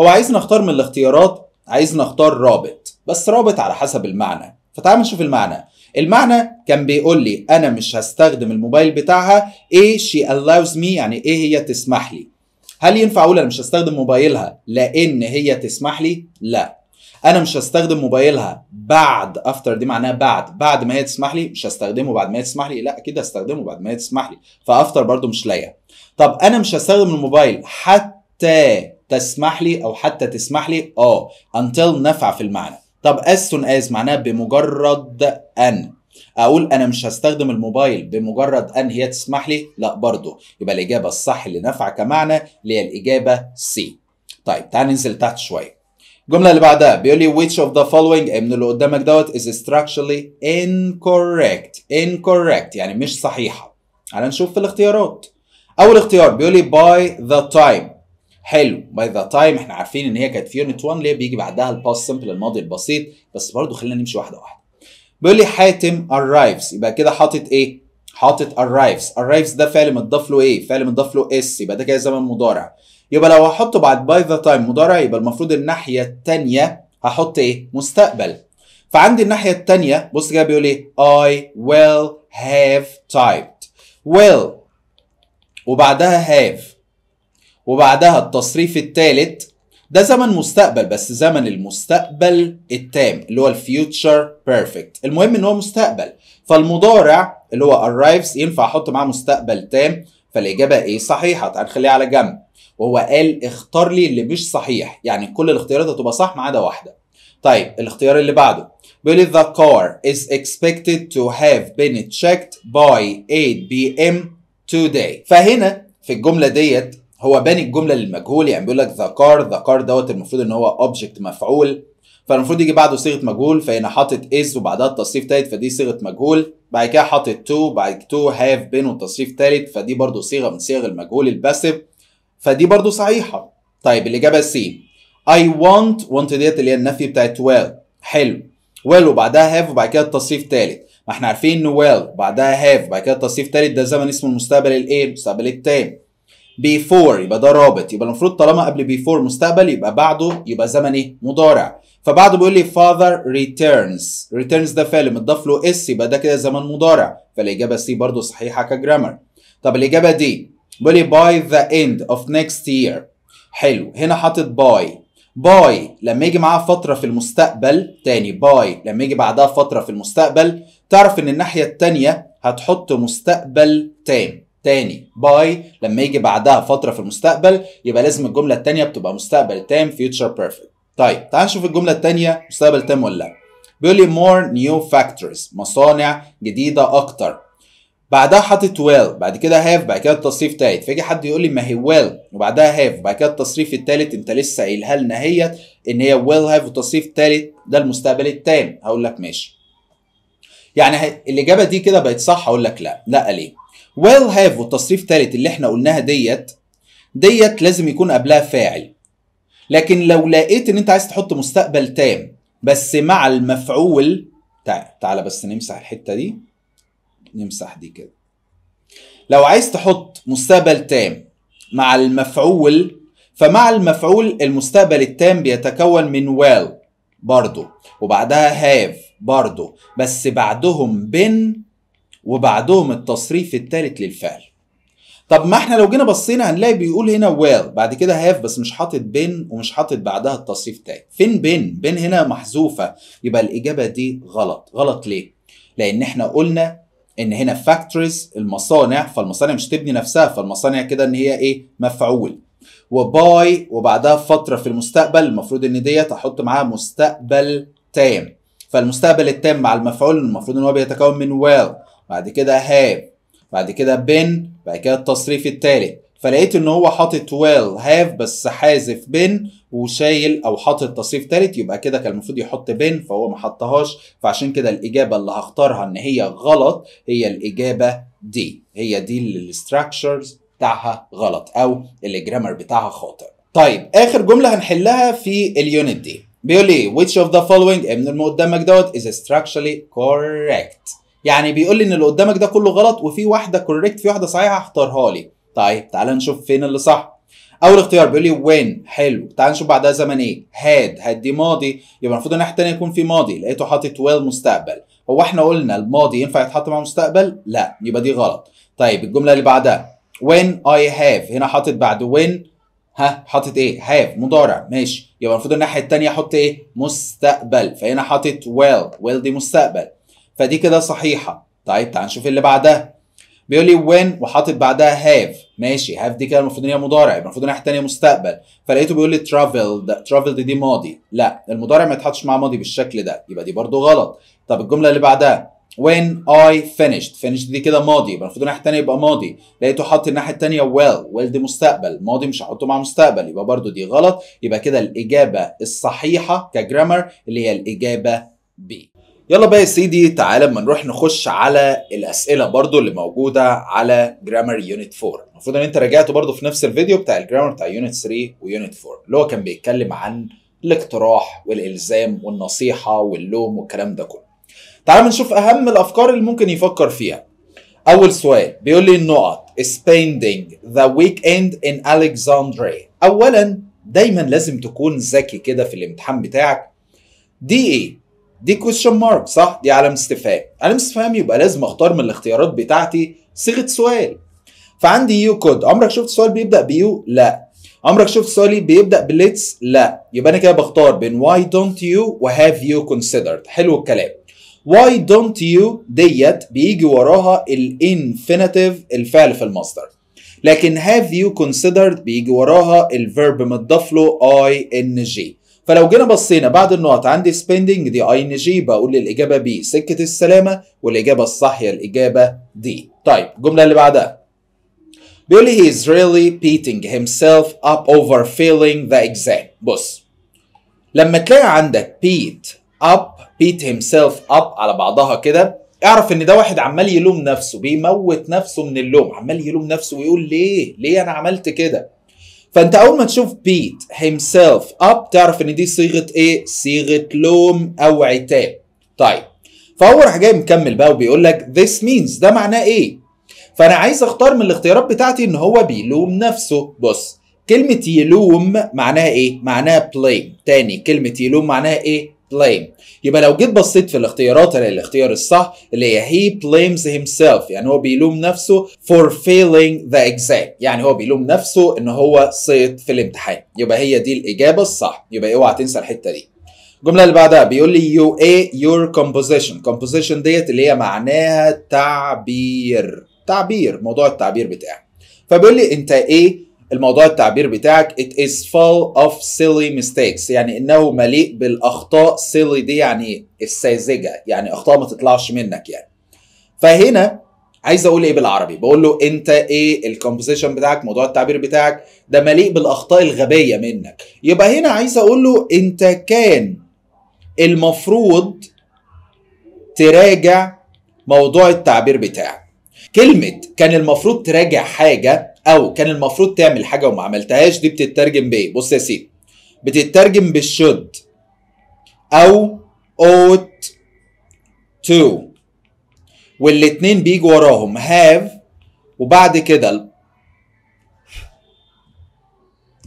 هو عايزنا نختار من الاختيارات، عايزنا نختار رابط، بس رابط على حسب المعنى. فتعال نشوف المعنى. المعنى كان بيقول لي انا مش هستخدم الموبايل بتاعها. ايه she allows me، يعني ايه هي تسمح لي. هل ينفع اقول انا مش هستخدم موبايلها لان هي تسمح لي؟ لا. انا مش هستخدم موبايلها بعد، افتر دي معناها بعد، بعد ما هي تسمح لي مش هستخدمه بعد ما هي تسمح لي، لا اكيد هستخدمه بعد ما هي تسمح لي، فافتر برضو مش لاقيه. طب انا مش هستخدم الموبايل حتى تسمح لي او حتى تسمح لي، اه until نفع في المعنى. طب as soon as معناها بمجرد ان. اقول انا مش هستخدم الموبايل بمجرد ان هي تسمح لي، لا برضه. يبقى الاجابه الصح اللي نافعه كمعنى اللي هي الاجابه سي. طيب تعال ننزل تحت شويه. الجمله اللي بعدها بيقول لي which of the following من اللي قدامك دوت is structurally incorrect. incorrect يعني مش صحيحه. تعال نشوف في الاختيارات. اول اختيار بيقول لي by the time. حلو by the time احنا عارفين ان هي كانت في يونت واحد ليه بيجي بعدها الباست سمبل الماضي البسيط، بس برضه خلينا نمشي واحده واحده. بيقول لي حاتم arrives، يبقى كده حاطط ايه؟ حاطط arrives. arrives ده فعل متضاف له ايه؟ فعل متضاف له اس، يبقى ده كده زمن مضارع. يبقى لو هحطه بعد باي ذا تايم مضارع، يبقى المفروض الناحيه الثانيه هحط ايه؟ مستقبل. فعندي الناحيه الثانيه بص كده بيقول ايه؟ I will have typed. will وبعدها have وبعدها التصريف الثالث، ده زمن مستقبل بس زمن المستقبل التام اللي هو الفيوتشر بيرفكت. المهم ان هو مستقبل، فالمضارع اللي هو arrives ينفع احط معاه مستقبل تام، فالاجابه ايه؟ صحيحه. تعال نخليها على جنب. وهو قال اختار لي اللي مش صحيح، يعني كل الاختيارات هتبقى صح ما عدا واحده. طيب الاختيار اللي بعده بيقول لي the car is expected to have been checked by eight p m today. فهنا في الجمله ديت هو باني الجمله للمجهول، يعني بيقول لك ذا كار. ذا كار دوت المفروض ان هو اوبجكت مفعول، فالمفروض يجي بعده صيغه مجهول، فهنا حاطط از وبعدها التصريف ثالث فدي صيغه مجهول. بعد كده حاطط تو، بعد تو هاف بين والتصريف ثالث فدي برضو صيغه من صيغ المجهول الباسيف، فدي برضو صحيحه. طيب الاجابه سي. اي want want ديت اللي هي النفي بتاعت well. حلو well وبعدها هاف وبعد كده التصريف ثالث، ما احنا عارفين ان well بعدها هاف وبعد كده التصريف ثالث ده زمن اسمه المستقبل الايه؟ المستقبل التام. before يبقى ده رابط، يبقى المفروض طالما قبل before مستقبل يبقى بعده يبقى زمن ايه؟ مضارع. فبعده بيقول لي father returns. returns ده فعل متضاف له اس، يبقى ده كده زمن مضارع، فالاجابه سي برضه صحيحه كجرامر. طب الاجابه دي بيقول لي by the end of next year. حلو هنا حاطط by. by لما يجي معاها فتره في المستقبل، تاني by لما يجي بعدها فتره في المستقبل تعرف ان الناحيه الثانيه هتحط مستقبل تام. تاني باي لما يجي بعدها فترة في المستقبل يبقى لازم الجملة التانية بتبقى مستقبل تام future perfect. طيب تعال نشوف الجملة التانية مستقبل تام ولا لا. بيقول لي more new factories مصانع جديدة أكتر، بعدها حاطط well بعد كده have بعد كده التصريف التالت، فيجي حد يقول لي ما هي well وبعدها have بعد كده التصريف التالت انت لسه قايلها لنا هي ان هي will have والتصريف التالت ده المستقبل التام، هقول لك ماشي. يعني الإجابة دي كده بقت صح؟ هقول لك لا. لا ليه؟ will have والتصريف الثالث اللي احنا قلناها ديت ديت لازم يكون قبلها فاعل، لكن لو لقيت ان انت عايز تحط مستقبل تام بس مع المفعول، تعال تعالى بس نمسح الحته دي، نمسح دي كده. لو عايز تحط مستقبل تام مع المفعول، فمع المفعول المستقبل التام بيتكون من will برضه وبعدها have برضه، بس بعدهم been وبعدهم التصريف الثالث للفعل. طب ما احنا لو جينا بصينا هنلاقي بيقول هنا well بعد كده have بس مش حاطط been ومش حاطط بعدها التصريف الثالث. فين been؟ been هنا محذوفه، يبقى الاجابه دي غلط. غلط ليه؟ لان احنا قلنا ان هنا factories المصانع، فالمصانع مش تبني نفسها، فالمصانع كده ان هي ايه؟ مفعول. وباي وبعدها فتره في المستقبل المفروض ان ديت احط معاها مستقبل تام، فالمستقبل التام مع المفعول المفروض ان هو بيتكون من well، بعد كده have، بعد كده been، بعد كده التصريف التالت. فلقيت ان هو حاطط well have بس حازف been وشايل او حاطط تصريف تالت، يبقى كده كان المفروض يحط been فهو ما حطهاش، فعشان كده الاجابه اللي هختارها ان هي غلط هي الاجابه دي، هي دي اللي الستراكشرز بتاعها غلط او الجرامر بتاعها خاطئ. طيب اخر جمله هنحلها في اليونت دي، بيقول لي which of the following من اللي قدامك دوت is structurally correct، يعني بيقول لي ان اللي قدامك ده كله غلط وفي واحده كوريكت، في واحده صحيحه هختارها لي. طيب تعالى نشوف فين اللي صح. اول اختيار بيقول لي when، حلو، تعالى نشوف بعدها زمن ايه. had، had دي ماضي، يبقى المفروض الناحيه الثانيه يكون في ماضي، لقيته حاطط well مستقبل. هو احنا قلنا الماضي ينفع يتحط مع مستقبل؟ لا، يبقى دي غلط. طيب الجمله اللي بعدها when I have، هنا حاطط بعد when ها حاطط ايه؟ have مضارع، ماشي، يبقى المفروض الناحيه الثانيه احط ايه؟ مستقبل، فهنا حاطط well، well دي مستقبل، فدي كده صحيحه. طيب تعال نشوف اللي بعدها، بيقول لي when وحاطط بعدها have، ماشي، have دي كده المفروض ان هي مضارع، يبقى المفروض الناحيه الثانيه مستقبل، فلقيته بيقول لي traveled، traveled دي ماضي، لا المضارع ما يتحطش مع ماضي بالشكل ده، يبقى دي برده غلط. طب الجمله اللي بعدها when I finished، finished دي كده ماضي، يبقى المفروض الناحية التانية يبقى ماضي، لقيته حاطط الناحية التانية well، well دي مستقبل، ماضي مش هحطه مع مستقبل، يبقى برضو دي غلط. يبقى كده الإجابة الصحيحة كجرامر اللي هي الإجابة B. يلا بقى يا سيدي تعالى اما نروح نخش على الأسئلة برضو اللي موجودة على جرامر يونت أربعة. المفروض إن أنت راجعت برضو في نفس الفيديو بتاع الجرامر بتاع يونت ثلاثة ويونت أربعة اللي هو كان بيتكلم عن الاقتراح والإلزام والنصيحة واللوم والكلام ده كله. تعالوا نشوف اهم الافكار اللي ممكن يفكر فيها. اول سؤال بيقول لي النقط spending the weekend in Alexandria. اولا دايما لازم تكون ذكي كده في الامتحان بتاعك. دي ايه؟ دي question mark صح؟ دي علامه استفهام. علامه استفهام يبقى لازم اختار من الاختيارات بتاعتي صيغه سؤال. فعندي يو كود، عمرك شفت سؤال بيبدا بيو؟ لا. عمرك شفت سؤالي بيبدا بليتس؟ لا. يبقى انا كده بختار بين why don't you و have you considered. حلو الكلام. Why don't you ديت بيجي وراها الانفينيتيف الفعل في المصدر، لكن have you considered بيجي وراها الفيرب متضاف له ing. فلو جينا بصينا بعد النقط عندي spending دي ing، بقول الاجابه B سكه السلامه، والاجابه الصح هي الاجابه D. طيب الجمله اللي بعدها بيقول لي he is really beating himself up over failing the exam. بص لما تلاقي عندك beat up beat himself up على بعضها كده، اعرف ان ده واحد عمال يلوم نفسه، بيموت نفسه من اللوم، عمال يلوم نفسه ويقول ليه ليه انا عملت كده. فانت اول ما تشوف beat himself up تعرف ان دي صيغه ايه؟ صيغه لوم او عتاب. طيب فهو راح جاي مكمل بقى وبيقول لك this means ده معناه ايه؟ فانا عايز اختار من الاختيارات بتاعتي ان هو بيلوم نفسه. بص كلمه يلوم معناها ايه؟ معناها blame. تاني كلمه يلوم معناها ايه؟ blame. يبقى لو جيت بصيت في الاختيارات الاقي الاختيار الصح اللي هي he blames himself، يعني هو بيلوم نفسه for failing the exam، يعني هو بيلوم نفسه ان هو سقط في الامتحان، يبقى هي دي الاجابه الصح، يبقى اوعى تنسى الحته دي. الجمله اللي بعدها بيقول لي you a your composition. composition ديت اللي هي معناها تعبير، تعبير موضوع التعبير بتاعك. فبيقول لي انت ايه الموضوع التعبير بتاعك؟ it is full of silly mistakes، يعني انه مليء بالاخطاء. silly دي يعني الساذجه، يعني اخطاء ما تطلعش منك يعني. فهنا عايز اقول ايه بالعربي؟ بقول له انت ايه الكومبوزيشن بتاعك، موضوع التعبير بتاعك ده مليء بالاخطاء الغبيه منك. يبقى هنا عايز اقول له انت كان المفروض تراجع موضوع التعبير بتاعك. كلمه كان المفروض تراجع حاجه أو كان المفروض تعمل حاجة وما عملتهاش دي بتترجم بإيه؟ بص يا سيدي، بتترجم بالشود أو ought to، والاتنين بيجوا وراهم have وبعد كده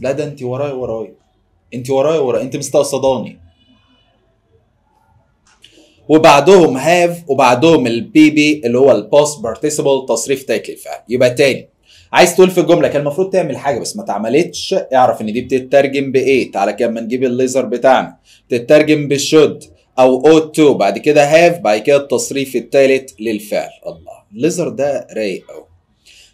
لا ده أنت ورايا ورايا أنت ورايا ورايا أنت مستقصداني، وبعدهم have وبعدهم البيبي اللي هو الباس بارتيسيبل تصريف تاكل الفعل. يبقى تاني عايز تقول في الجمله كان المفروض تعمل حاجه بس ما اتعملتش، اعرف ان دي بتترجم بايه. تعالى كمان نجيب الليزر بتاعنا، بتترجم بالشود او اوت تو، بعد كده هاف، بعد كده التصريف الثالث للفعل. الله الليزر ده رايق قوي.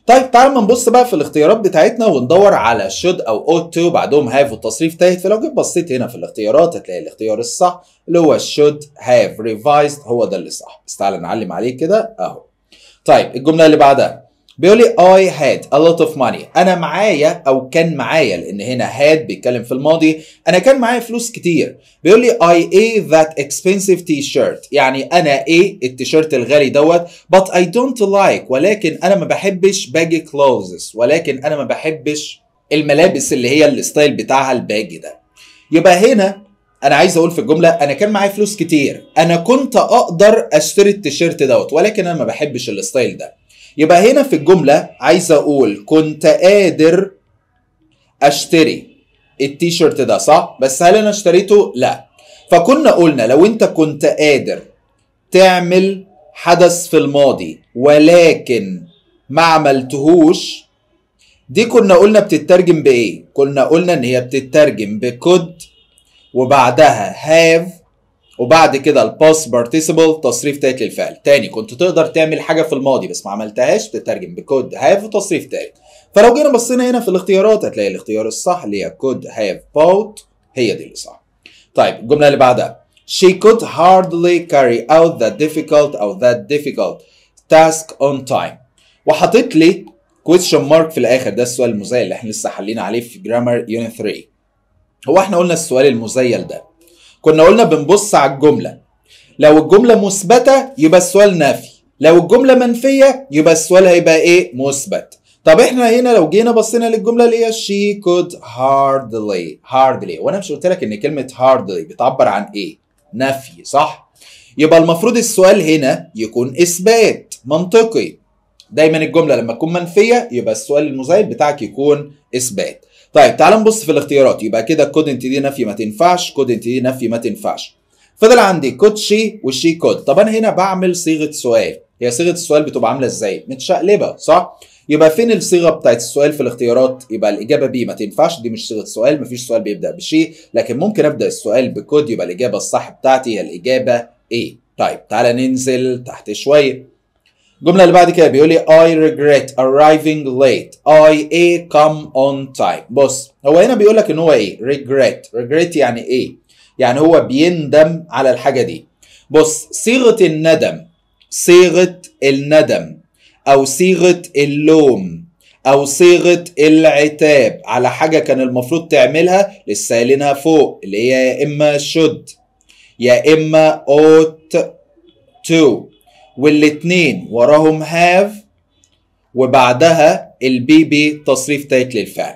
طيب تعالوا نبص بقى في الاختيارات بتاعتنا وندور على should او ought to وبعدهم have والتصريف تاهت. فلو جيت بصيت هنا في الاختيارات هتلاقي الاختيار الصح اللي هو should have revised هو ده اللي صح. بس تعالى نعلم عليه كده اهو. طيب الجمله اللي بعدها بيقول لي I had a lot of money. انا معايا او كان معايا، لان هنا had بيتكلم في الماضي، انا كان معايا فلوس كتير. بيقول لي I ate that expensive t-shirt، يعني انا ايه التيشيرت الغالي دوت. but I don't like، ولكن انا ما بحبش baggy clothes، ولكن انا ما بحبش الملابس اللي هي الستايل بتاعها الباجي ده. يبقى هنا انا عايز اقول في الجمله انا كان معايا فلوس كتير، انا كنت اقدر اشتري التيشيرت دوت، ولكن انا ما بحبش الستايل ده. يبقى هنا في الجملة عايز أقول كنت قادر أشتري التيشيرت ده صح؟ بس هل أنا اشتريته؟ لا. فكنا قلنا لو أنت كنت قادر تعمل حدث في الماضي ولكن ما عملتهوش، دي كنا قلنا بتترجم بإيه؟ كنا قلنا إن هي بتترجم بكود وبعدها have وبعد كده الباس بارتيسيبل تصريف تالت للفعل. تاني كنت تقدر تعمل حاجه في الماضي بس ما عملتهاش، تترجم بكود هاف وتصريف تالت. فلو جينا بصينا هنا في الاختيارات هتلاقي الاختيار الصح اللي هي كود هاف بوت هي دي اللي صح. طيب الجمله اللي بعدها she could hardly carry out the difficult أو that difficult task on time. وحطيت لي question mark في الاخر، ده السؤال المزيل اللي احنا لسه حلينا عليه في جرامر يونت ثلاثة. هو احنا قلنا السؤال المزيل ده كنا قلنا بنبص على الجملة، لو الجملة مثبتة يبقى السؤال نفي، لو الجملة منفية يبقى السؤال هيبقى ايه؟ مثبت. طب احنا هنا لو جينا بصينا للجملة اللي هي she could hardly hardly، وانا مش قلت لك ان كلمة hardly بتعبر عن ايه؟ نفي صح؟ يبقى المفروض السؤال هنا يكون اثبات منطقي. دايما الجملة لما تكون منفية يبقى السؤال المزايد بتاعك يكون اثبات. طيب تعال نبص في الاختيارات. يبقى كده couldn't دي نفي ما تنفعش، couldn't دي نفي ما تنفعش. فضل عندي could she وشي could. طب انا هنا بعمل صيغه سؤال، هي صيغه السؤال بتبقى عامله ازاي؟ متشقلبه صح؟ يبقى فين الصيغه بتاعت السؤال في الاختيارات؟ يبقى الاجابه بي ما تنفعش، دي مش صيغه سؤال، مفيش سؤال بيبدا بشي، لكن ممكن ابدا السؤال بكود، يبقى الاجابه الصح بتاعتي هي الاجابه ايه. طيب تعال ننزل تحت شويه. الجملة اللي بعد كده بيقول لي I regret arriving late I a come on time. بص هو هنا بيقول لك ان هو ايه؟ regret. regret يعني ايه؟ يعني هو بيندم على الحاجة دي. بص صيغة الندم، صيغة الندم او صيغة اللوم او صيغة العتاب على حاجة كان المفروض تعملها لسه قايلينها فوق، اللي هي يا اما should يا اما ought to، والاتنين وراهم هاف وبعدها البي بي تصريف تالت للفعل.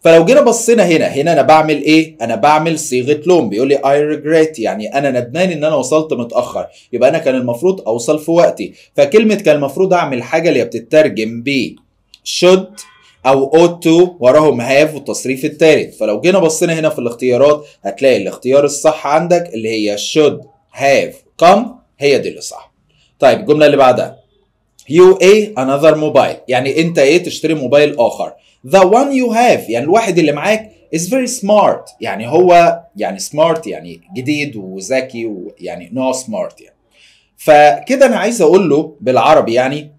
فلو جينا بصينا هنا، هنا انا بعمل ايه؟ انا بعمل صيغه لوم. بيقول لي I regret يعني انا ندمان ان انا وصلت متاخر، يبقى انا كان المفروض اوصل في وقتي. فكلمه كان المفروض اعمل حاجه اللي بتترجم ب should او ought to وراهم هاف والتصريف التالت. فلو جينا بصينا هنا في الاختيارات هتلاقي الاختيار الصح عندك اللي هي should have come هي دي اللي صح. طيب الجملة اللي بعدها you a another mobile، يعني انت ايه تشتري موبايل اخر. the one you have يعني الواحد اللي معاك is very smart، يعني هو يعني smart يعني جديد وذكي ويعني نوع smart يعني. فكده انا عايز اقول له بالعربي يعني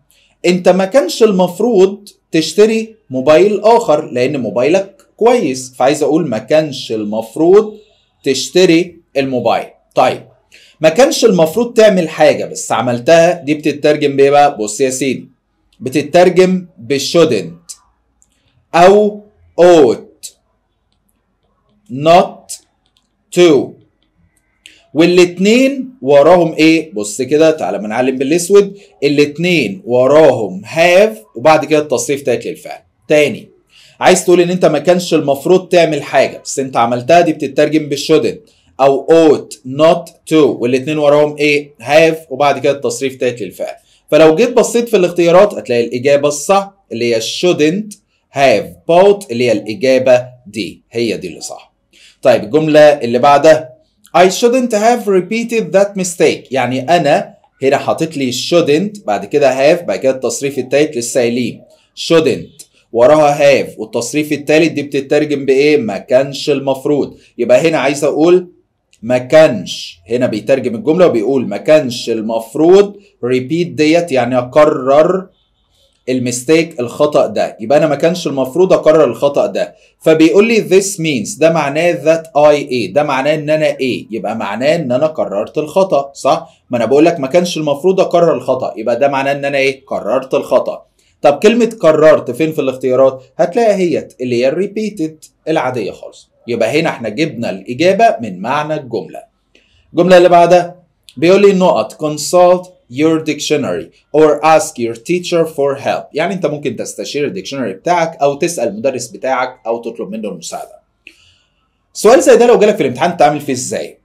انت ما كانش المفروض تشتري موبايل اخر لان موبايلك كويس، فعايز اقول ما كانش المفروض تشتري الموبايل. طيب ما كانش المفروض تعمل حاجة بس عملتها، دي بتترجم بإيه بقى؟ بص يا سيدي بتترجم بshouldn't أو ought not to، والاتنين وراهم إيه؟ بص كده تعالى منعلم بالأسود، الاتنين وراهم have وبعد كده التصريف تالت للفعل. تاني عايز تقول إن أنت ما كانش المفروض تعمل حاجة بس أنت عملتها، دي بتترجم بshouldn't او ought not to، والاتنين وراهم ايه؟ have وبعد كده التصريف تالت للفعل. فلو جيت بصيت في الاختيارات هتلاقي الاجابه الصح اللي هي shouldn't have bought اللي هي الاجابه دي هي دي اللي صح. طيب الجمله اللي بعدها I shouldn't have repeated that mistake، يعني انا هنا حاطط لي shouldn't بعد كده have بعد كده التصريف التالت لسه قايلين shouldn't وراها have والتصريف التالت، دي بتترجم بايه؟ ما كانش المفروض. يبقى هنا عايز اقول ما كانش، هنا بيترجم الجمله وبيقول ما كانش المفروض ريبيت ديت يعني اكرر المستيك الخطأ ده، يبقى أنا ما كانش المفروض أكرر الخطأ ده. فبيقول لي this means، ده معناه that I A، ده معناه إن أنا A، يبقى معناه إن أنا كررت الخطأ، صح؟ ما أنا بقول لك ما كانش المفروض أكرر الخطأ، يبقى ده معناه إن أنا إيه؟ كررت الخطأ. طب كلمة كررت فين في الاختيارات؟ هتلاقيها هيت اللي هي الريبيتد العادية خالص. يبقى هنا احنا جبنا الإجابة من معنى الجملة. الجملة اللي بعدها بيقول لي نقط consult your dictionary or ask your teacher for help، يعني انت ممكن تستشير الديكشنري بتاعك او تسأل المدرس بتاعك او تطلب منه المساعدة. سؤال زي ده لو جالك في الامتحان تعمل فيه ازاي؟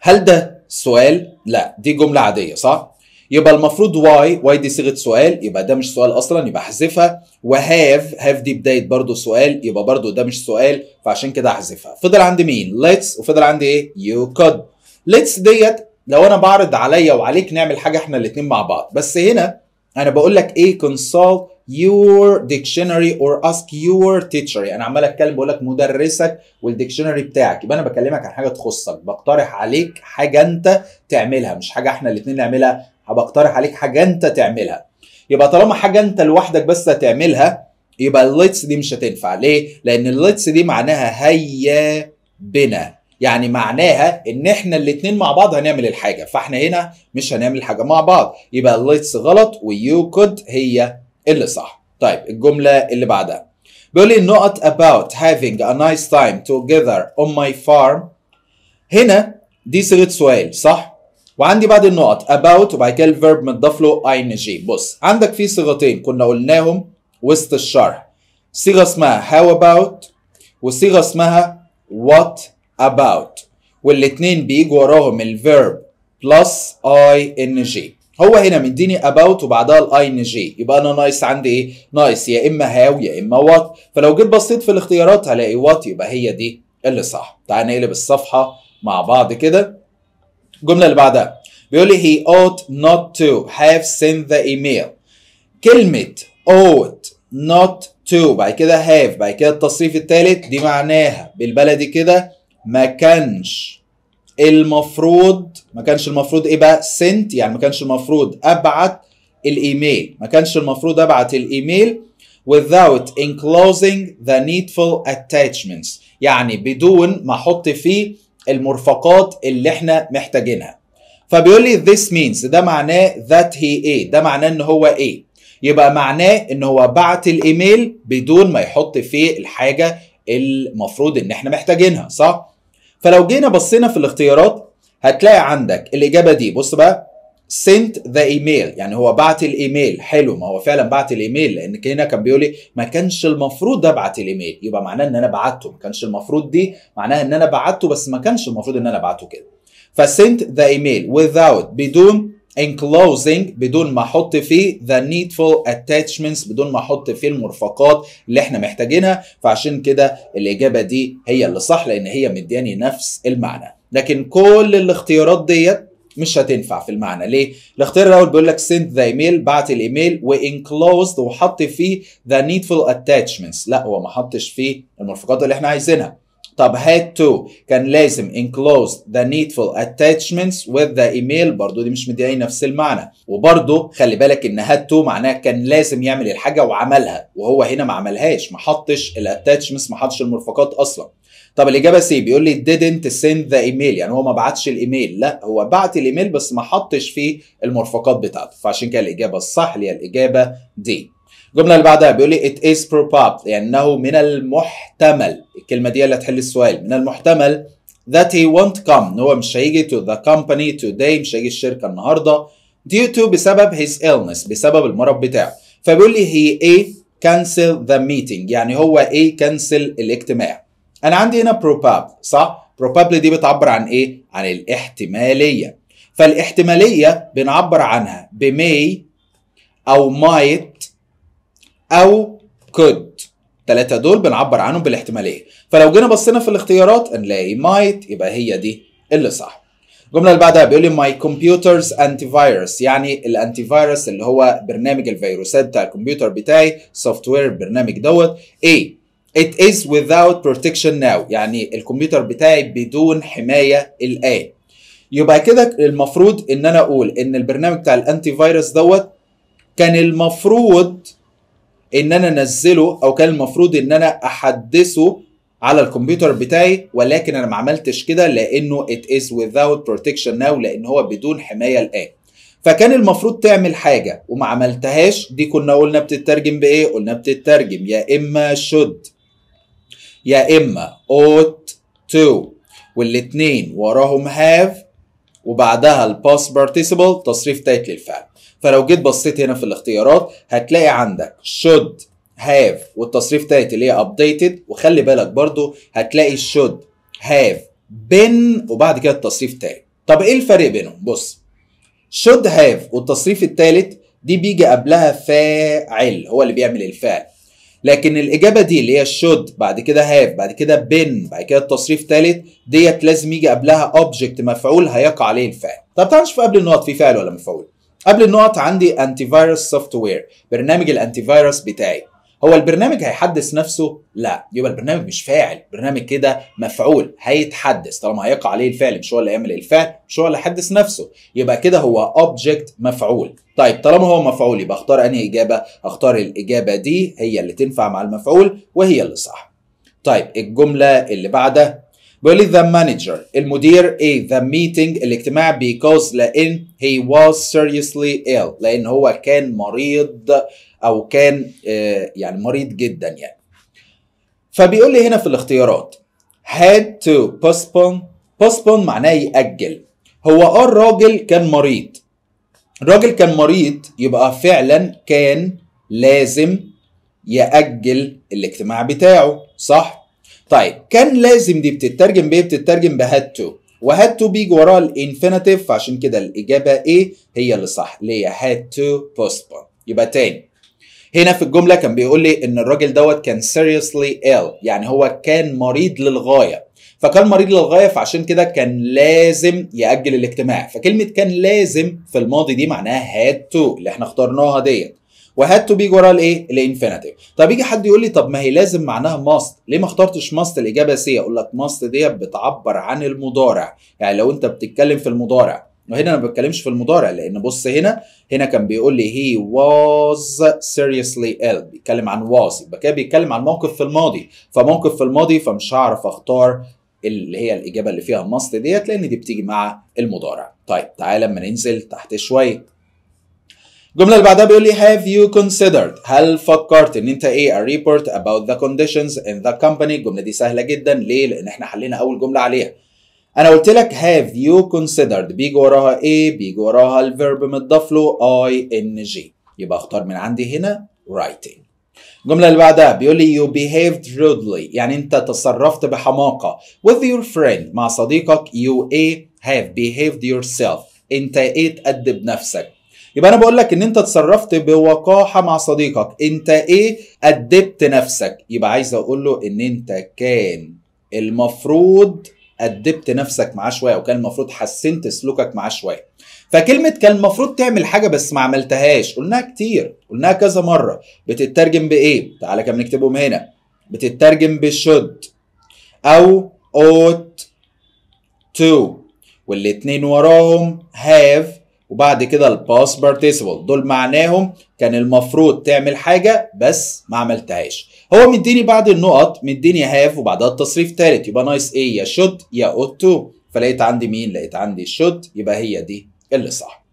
هل ده سؤال؟ لا، دي جملة عادية صح؟ يبقى المفروض واي، واي دي صيغة سؤال، يبقى ده مش سؤال أصلا يبقى أحذفها، وهاف، هاف دي بداية برضه سؤال يبقى برضه ده مش سؤال، فعشان كده أحذفها. فضل عندي مين؟ ليتس، وفضل عندي إيه؟ يو كود. ليتس ديت لو أنا بعرض عليا وعليك نعمل حاجة إحنا الاتنين مع بعض، بس هنا أنا بقول لك إيه؟ consult your dictionary or ask your teacher، يعني أنا عمال أتكلم بقول لك مدرسك والديكشنري بتاعك، يبقى أنا بكلمك عن حاجة تخصك، بقترح عليك حاجة أنت تعملها، مش حاجة إحنا الاتنين نعملها، هبقترح عليك حاجة أنت تعملها. يبقى طالما حاجة أنت لوحدك بس هتعملها يبقى الليتس دي مش هتنفع، ليه؟ لأن الليتس دي معناها هيا بنا، يعني معناها إن إحنا الاتنين مع بعض هنعمل الحاجة، فإحنا هنا مش هنعمل حاجة مع بعض، يبقى الليتس غلط ويو كود هي اللي صح. طيب الجملة اللي بعدها بيقول لي نقط about having a nice time together on my farm، هنا دي صيغة سؤال صح؟ وعندي بعد النقط about وبعد كده الفيرب متضاف له ing. بص عندك في صيغتين كنا قلناهم وسط الشرح، صيغه اسمها how about وصيغه اسمها what about، والاثنين بيجوا وراهم الفيرب بلس ing. هو هنا مديني about وبعدها ال ing، يبقى انا نايس عندي ايه؟ نايس يا اما how يا اما what، فلو جيت بصيت في الاختيارات هلاقي what، يبقى هي دي اللي صح. تعال نقلب الصفحه مع بعض كده. الجملة اللي بعدها بيقول لي he ought not to have sent the email. كلمة ought not to بعد كده have بعد كده التصريف الثالث، دي معناها بالبلدي كده ما كانش المفروض، ما كانش المفروض ايه بقى؟ sent، يعني ما كانش المفروض ابعت الايميل، ما كانش المفروض ابعت الايميل without enclosing the needful attachments، يعني بدون ما احط فيه المرفقات اللي احنا محتاجينها. فبيقول لي this means، ده معناه that he a، ده معناه ان هو ايه، يبقى معناه ان هو بعت الايميل بدون ما يحط فيه الحاجه المفروض ان احنا محتاجينها صح؟ فلو جينا بصينا في الاختيارات هتلاقي عندك الاجابه دي، بص بقى sent the email، يعني هو بعت الايميل. حلو، ما هو فعلا بعت الايميل، لان هنا كان بيقول لي ما كانش المفروض ابعت الايميل، يبقى معناه ان انا بعته، ما كانش المفروض دي معناها ان انا بعته بس ما كانش المفروض ان انا بعته كده. فsent the email without بدون enclosing بدون ما احط فيه the needful attachments بدون ما احط فيه المرفقات اللي احنا محتاجينها، فعشان كده الاجابه دي هي اللي صح لان هي مدياني نفس المعنى. لكن كل الاختيارات ديت مش هتنفع في المعنى، ليه؟ الاختيار الاول بيقول لك send the email، بعت الايميل، وانكلوزد وحط فيه the needful attachments، لا هو ما حطش فيه المرفقات اللي احنا عايزينها. طب had to كان لازم enclosed the needful attachments with the email، برضو دي مش مدياني نفس المعنى، وبرضو خلي بالك ان had to معناها كان لازم يعمل الحاجه وعملها، وهو هنا ما عملهاش، ما حطش الاتاتشمنتس، ما حطش المرفقات اصلا. طب الاجابه سي، بيقول لي didn't send the email، يعني هو ما بعتش الايميل، لا هو بعت الايميل بس ما حطش فيه المرفقات بتاعته، فعشان كده الاجابه الصح هي الاجابه دي. الجمله اللي بعدها بيقول لي it is probable، يعني انه من المحتمل، الكلمه دي اللي هتحل السؤال، من المحتمل that he won't come، ان هو مش هيجي to the company today، مش هيجي الشركه النهارده due to بسبب his illness، بسبب المرض بتاعه. فبيقول لي he a cancel the meeting، يعني هو a cancel الاجتماع. أنا عندي هنا probable صح؟ probable دي بتعبر عن إيه؟ عن الاحتمالية. فالاحتمالية بنعبر عنها بماي أو might أو could، التلاتة دول بنعبر عنهم بالاحتمالية. فلو جينا بصينا في الاختيارات هنلاقي might، يبقى هي دي اللي صح. الجملة اللي بعدها بيقول لي my computer's antivirus، يعني الانتيفيروس اللي هو برنامج الفيروسات بتاع الكمبيوتر بتاعي، سوفت وير البرنامج دوت، إيه؟ It is without protection now، يعني الكمبيوتر بتاعي بدون حماية الآن. يبقى كده المفروض إن أنا أقول إن البرنامج بتاع الأنتي فيروس دوت كان المفروض ان انا انزله او كان المفروض ان انا احدثه على الكمبيوتر بتاعي، ولكن انا ما عملتش كده لانه it is without protection now، لان هو بدون حمايه الان. فكان المفروض تعمل حاجه وما عملتهاش. دي كنا قلنا بتترجم بايه؟ قلنا بتترجم يا اما should يا اما ought to، والاثنين وراهم have وبعدها الباست بارتيسيبل تصريف تايت للفعل. فلو جيت بصيت هنا في الاختيارات هتلاقي عندك should have والتصريف تايت اللي هي updated، وخلي بالك برضو هتلاقي should have been وبعد كده التصريف تايت. طب ايه الفرق بينهم؟ بص، should have والتصريف التالت دي بيجي قبلها فاعل هو اللي بيعمل الفعل، لكن الاجابه دي اللي هي should بعد كده have بعد كده been بعد كده التصريف تالت ديت لازم يجي قبلها object مفعول هيقع عليه الفعل. طب تعال نشوف قبل النقط في فعل ولا مفعول. قبل النقط عندي انتي فايروس سوفت وير، برنامج الانتي فايروس بتاعي. هو البرنامج هيحدث نفسه؟ لا، يبقى البرنامج مش فاعل، البرنامج كده مفعول هيتحدث طالما هيقع عليه الفعل، مش هو اللي يعمل الفعل، مش هو اللي يحدث نفسه، يبقى كده هو اوبجكت مفعول. طيب طالما هو مفعول يبقى اختار انهي اجابه؟ اختار الاجابه دي هي اللي تنفع مع المفعول وهي اللي صح. طيب الجمله اللي بعدها بيقول لي ذا مانجر المدير ايه ذا ميتنج الاجتماع بيكوز لان هي واز سيريسلي ill، لان هو كان مريض او كان يعني مريض جدا يعني. فبيقول لي هنا في الاختيارات had to postpone. postpone معناه يأجل. هو اه الراجل كان مريض، الراجل كان مريض يبقى فعلا كان لازم يأجل الاجتماع بتاعه، صح؟ طيب كان لازم دي بتترجم بايه؟ بتترجم بهاد تو، وهاد تو بيجي وراها الانفينيتيف، فعشان كده الاجابه ايه هي اللي صح اللي هي had to postpone. يبقى تاني هنا في الجمله كان بيقول لي ان الراجل دوت كان seriously ill، يعني هو كان مريض للغايه، فكان مريض للغايه فعشان كده كان لازم يأجل الاجتماع. فكلمه كان لازم في الماضي دي معناها had to اللي احنا اخترناها ديت، وهاد تو بيجي وراها الايه؟ الانفينيتيف. طب يجي حد يقول لي طب ما هي لازم معناها must، ليه ما اخترتش must الاجابه سي؟ اقول لك must ديت بتعبر عن المضارع، يعني لو انت بتتكلم في المضارع، وهنا انا ما بتكلمش في المضارع لان بص هنا هنا كان بيقول لي he was seriously ill، بيتكلم عن was، يبقى كده بيتكلم عن موقف في الماضي، فموقف في الماضي فمش هعرف اختار اللي هي الاجابه اللي فيها must ديت لان دي بتيجي مع المضارع. طيب تعالى اما ننزل تحت شويه. الجمله اللي بعدها بيقول لي have you considered، هل فكرت ان انت ايه a report about the conditions in the company. الجمله دي سهله جدا، ليه؟ لان احنا حلينا اول جمله عليها. أنا قلت لك have you considered بيجي وراها إيه؟ بيجي وراها الفيرب متضاف له آي إن جي، يبقى أختار من عندي هنا writing. الجملة اللي بعدها بيقول لي you behaved rudely، يعني أنت تصرفت بحماقة with your friend مع صديقك. you إيه have behaved yourself، أنت إيه تأدب نفسك. يبقى أنا بقول لك إن أنت تصرفت بوقاحة مع صديقك، أنت إيه أدبت نفسك، يبقى عايز أقول له إن أنت كان المفروض أدبت نفسك معاه شويه، وكان المفروض حسنت سلوكك معاه شويه. فكلمه كان المفروض تعمل حاجه بس ما عملتهاش قلناها كتير، قلناها كذا مره، بتترجم بايه؟ تعالى كم نكتبهم هنا. بتترجم بشود او اوت تو، والاتنين وراهم هاف وبعد كده الباست بارتيسيبل، دول معناهم كان المفروض تعمل حاجه بس ما عملتهاش. هو مديني بعض النقط، مديني هاف وبعدها التصريف تالت، يبقى نايس ايه؟ يا شود يا اوت تو. فلقيت عندي مين؟ لقيت عندي شود، يبقى هي دي اللي صح.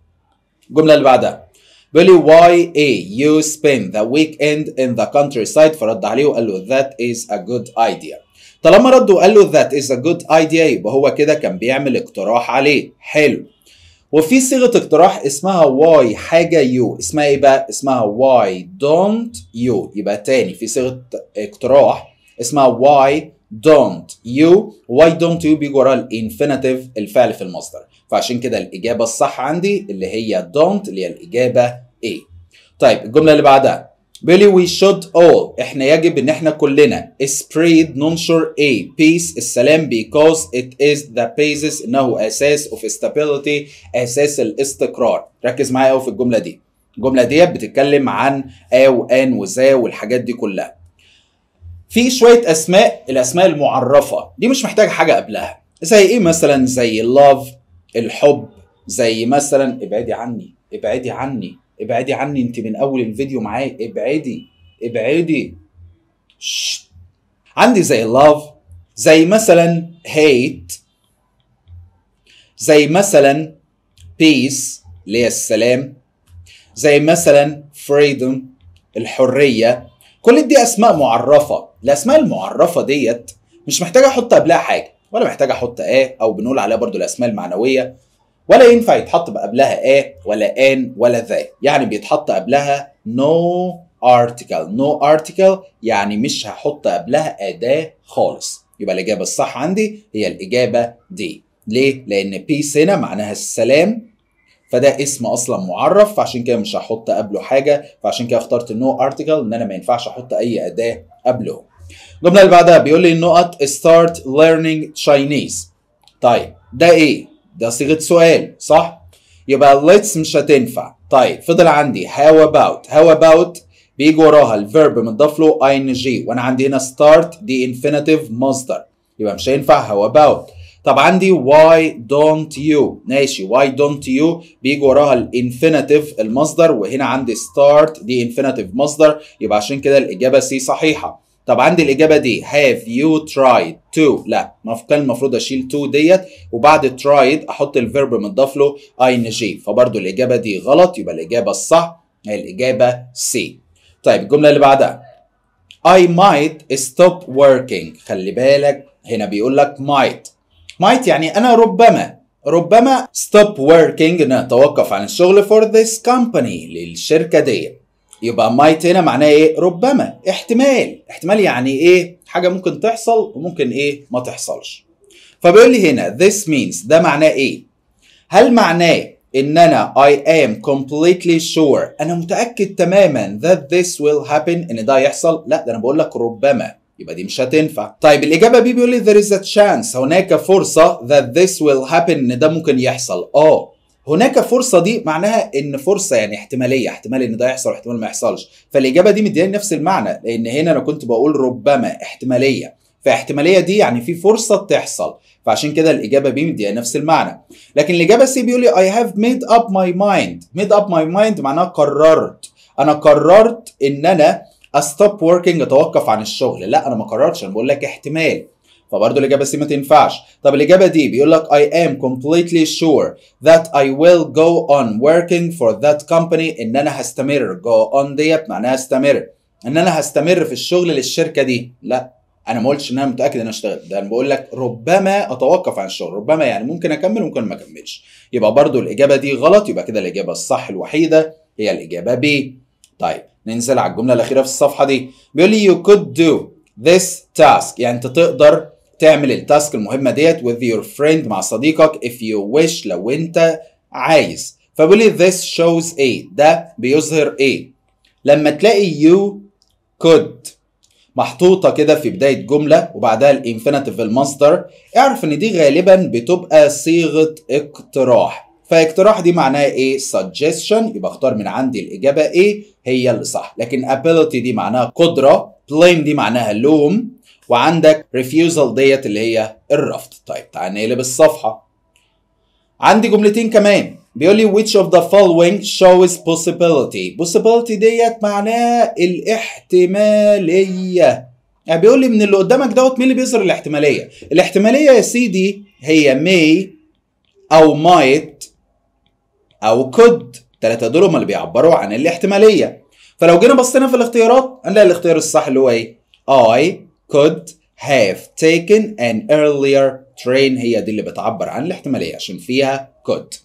الجمله اللي بعدها بيقول لي why a you spend the weekend in the countryside، فرد عليه وقال له that is a good idea. طالما رد وقال له that is a good idea يبقى هو كده كان بيعمل اقتراح عليه، حلو. وفي صيغه اقتراح اسمها why حاجه يو، اسمها ايه بقى؟ اسمها why don't you. يبقى تاني في صيغه اقتراح اسمها why don't you، why don't you بيجي وراها الانفينيتيف الفعل في المصدر، فعشان كده الاجابه الصح عندي اللي هي don't اللي هي الاجابه ايه. طيب الجمله اللي بعدها بيقول لي we should all، احنا يجب ان احنا كلنا spread ننشر a peace السلام because it is the basis انه اساس of stability اساس الاستقرار. ركز معايا قوي في الجمله دي، الجمله ديت بتتكلم عن ا وان وذا والحاجات دي كلها. في شويه اسماء، الاسماء المعرفه دي مش محتاجه حاجه قبلها، زي ايه مثلا؟ زي love الحب، زي مثلا ابعدي عني ابعدي عني ابعدي عني انت من اول الفيديو معايا، ابعدي ابعدي. شت. عندي زي love، زي مثلا hate، زي مثلا peace اللي هي السلام، زي مثلا freedom الحرية. كل دي اسماء معرفة. الاسماء المعرفة ديت مش محتاجة احط قبلها حاجة، ولا محتاجة احط اه او بنقول عليها برضو الاسماء المعنوية، ولا ينفع يتحط قبلها اه ولا ان ولا ذا. يعني بيتحط قبلها no article. no article يعني مش هحط قبلها اداة خالص. يبقى الاجابة الصح عندي هي الاجابة دي. ليه؟ لان peace هنا معناها السلام، فده اسم اصلا معرف، فعشان كده مش هحط قبله حاجه، فعشان كده اخترت النو ارتكل ان انا ما ينفعش احط اي اداه قبله. الجمله اللي بعدها بيقول لي نقط start learning Chinese. طيب ده ايه؟ ده صيغه سؤال صح؟ يبقى let's مش هتنفع. طيب فضل عندي how about. how about بيجي وراها الفيرب متضاف له ing، وانا عندي هنا start دي infinitive مصدر، يبقى مش هينفع how about. طب عندي why don't you. ماشي why don't you بيجي وراها الانفينيتيف المصدر، وهنا عندي start دي انفينيتيف مصدر، يبقى عشان كده الاجابه سي صحيحه. طب عندي الاجابه دي have you tried to. لا كان المفروض اشيل to ديت وبعد tried احط الفيرب متضاف له ing، فبرضه الاجابه دي غلط. يبقى الاجابه الصح هي الاجابه سي. طيب الجمله اللي بعدها I might stop working. خلي بالك هنا بيقول لك might. might يعني أنا ربما ربما stop working أنا أتوقف عن الشغل for this company للشركة دي. يبقى might هنا معناه إيه؟ ربما، احتمال. احتمال يعني إيه؟ حاجة ممكن تحصل وممكن إيه؟ ما تحصلش. فبيقول لي هنا this means ده معناه إيه؟ هل معناه إن أنا I am completely sure أنا متأكد تماما that this will happen إن ده يحصل؟ لا ده أنا بقول لك ربما، يبقى دي مش هتنفع. طيب الاجابه بي بيقول لي there is a chance هناك فرصه that this will happen ان ده ممكن يحصل. اه هناك فرصه دي معناها ان فرصه يعني احتماليه، احتمال ان ده يحصل واحتمال ما يحصلش، فالاجابه دي مدياني نفس المعنى، لان هنا انا كنت بقول ربما احتماليه، فاحتماليه دي يعني في فرصه تحصل، فعشان كده الاجابه بي مدياني نفس المعنى. لكن الاجابه سي بيقول لي I have made up my mind. made up my mind معناها قررت، انا قررت ان انا stop working اتوقف عن الشغل. لا انا ما قررتش، انا بقول لك احتمال، فبرضه الاجابه سي ما تنفعش. طب الاجابه دي بيقول لك I am completely sure that I will go on working for that company ان انا هستمر. go on ديت معناها استمر، ان انا هستمر في الشغل للشركه دي. لا انا ما قلتش ان انا متاكد ان انا اشتغل، ده انا بقول لك ربما اتوقف عن الشغل. ربما يعني ممكن اكمل وممكن ما اكملش، يبقى برضه الاجابه دي غلط. يبقى كده الاجابه الصح الوحيده هي الاجابه بي. طيب ننزل على الجملة الأخيرة في الصفحة دي. بيقول لي you could do this task. يعني أنت تقدر تعمل التاسك المهمة ديت with your friend مع صديقك if you wish لو أنت عايز. فبيقول لي this shows إيه؟ ده بيظهر إيه؟ لما تلاقي you could محطوطة كده في بداية جملة وبعدها الانفينيتيف المصدر، اعرف إن دي غالبا بتبقى صيغة اقتراح. فاقتراح دي معناها ايه؟ suggestion، يبقى اختار من عندي الاجابه ايه هي اللي صح. لكن ability دي معناها قدره، blame دي معناها لوم، وعندك refusal ديت اللي هي الرفض. طيب تعال نقلب الصفحه. عندي جملتين كمان بيقول لي which of the following shows possibility. possibility ديت معناها الاحتماليه. يعني بيقول لي من اللي قدامك دوت مين اللي بيظهر الاحتماليه؟ الاحتماليه يا سيدي هي may او might أو could. التلاتة دول هما اللي بيعبروا عن الاحتمالية. فلو جينا بصينا في الاختيارات هنلاقي الاختيار الصح اللي هو إيه؟ I could have taken an earlier train. هي دي اللي بتعبر عن الاحتمالية عشان فيها could.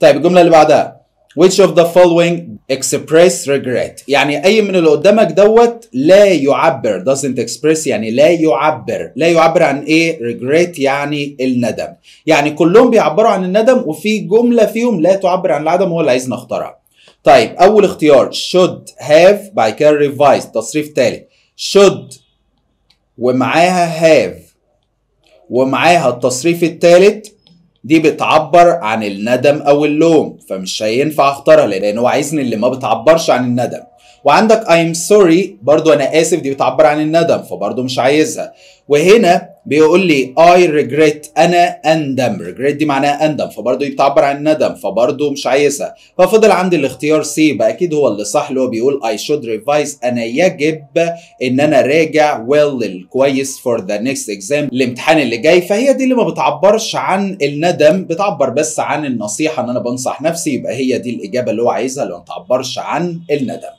طيب الجملة اللي بعدها which of the following express regret. يعني أي من اللي قدامك دوت لا يعبر. doesn't express يعني لا يعبر. لا يعبر عن إيه؟ regret يعني الندم. يعني كلهم بيعبروا عن الندم وفي جملة فيهم لا تعبر عن العدم، هو اللي عايزنا نختارها. طيب أول اختيار should have بعد كده revised تصريف تالت. should ومعاها have ومعاها التصريف التالت دي بتعبر عن الندم او اللوم، فمش هينفع اختارها لان هو عايزني اللي ما بتعبرش عن الندم. وعندك I'm sorry برضو انا اسف دي بتعبر عن الندم، فبرضو مش عايزها. وهنا بيقول لي I regret، أنا أندم. regret دي معناها أندم، فبرضه بتعبر عن الندم، فبرضه مش عايزها. ففضل عندي الاختيار C بقى أكيد هو اللي صح، اللي هو بيقول I should revise، أنا يجب إن أنا راجع well الكويس for the next exam، الامتحان اللي جاي. فهي دي اللي ما بتعبرش عن الندم، بتعبر بس عن النصيحة إن أنا بنصح نفسي، يبقى هي دي الإجابة اللي هو عايزها، اللي ما بتعبرش عن الندم.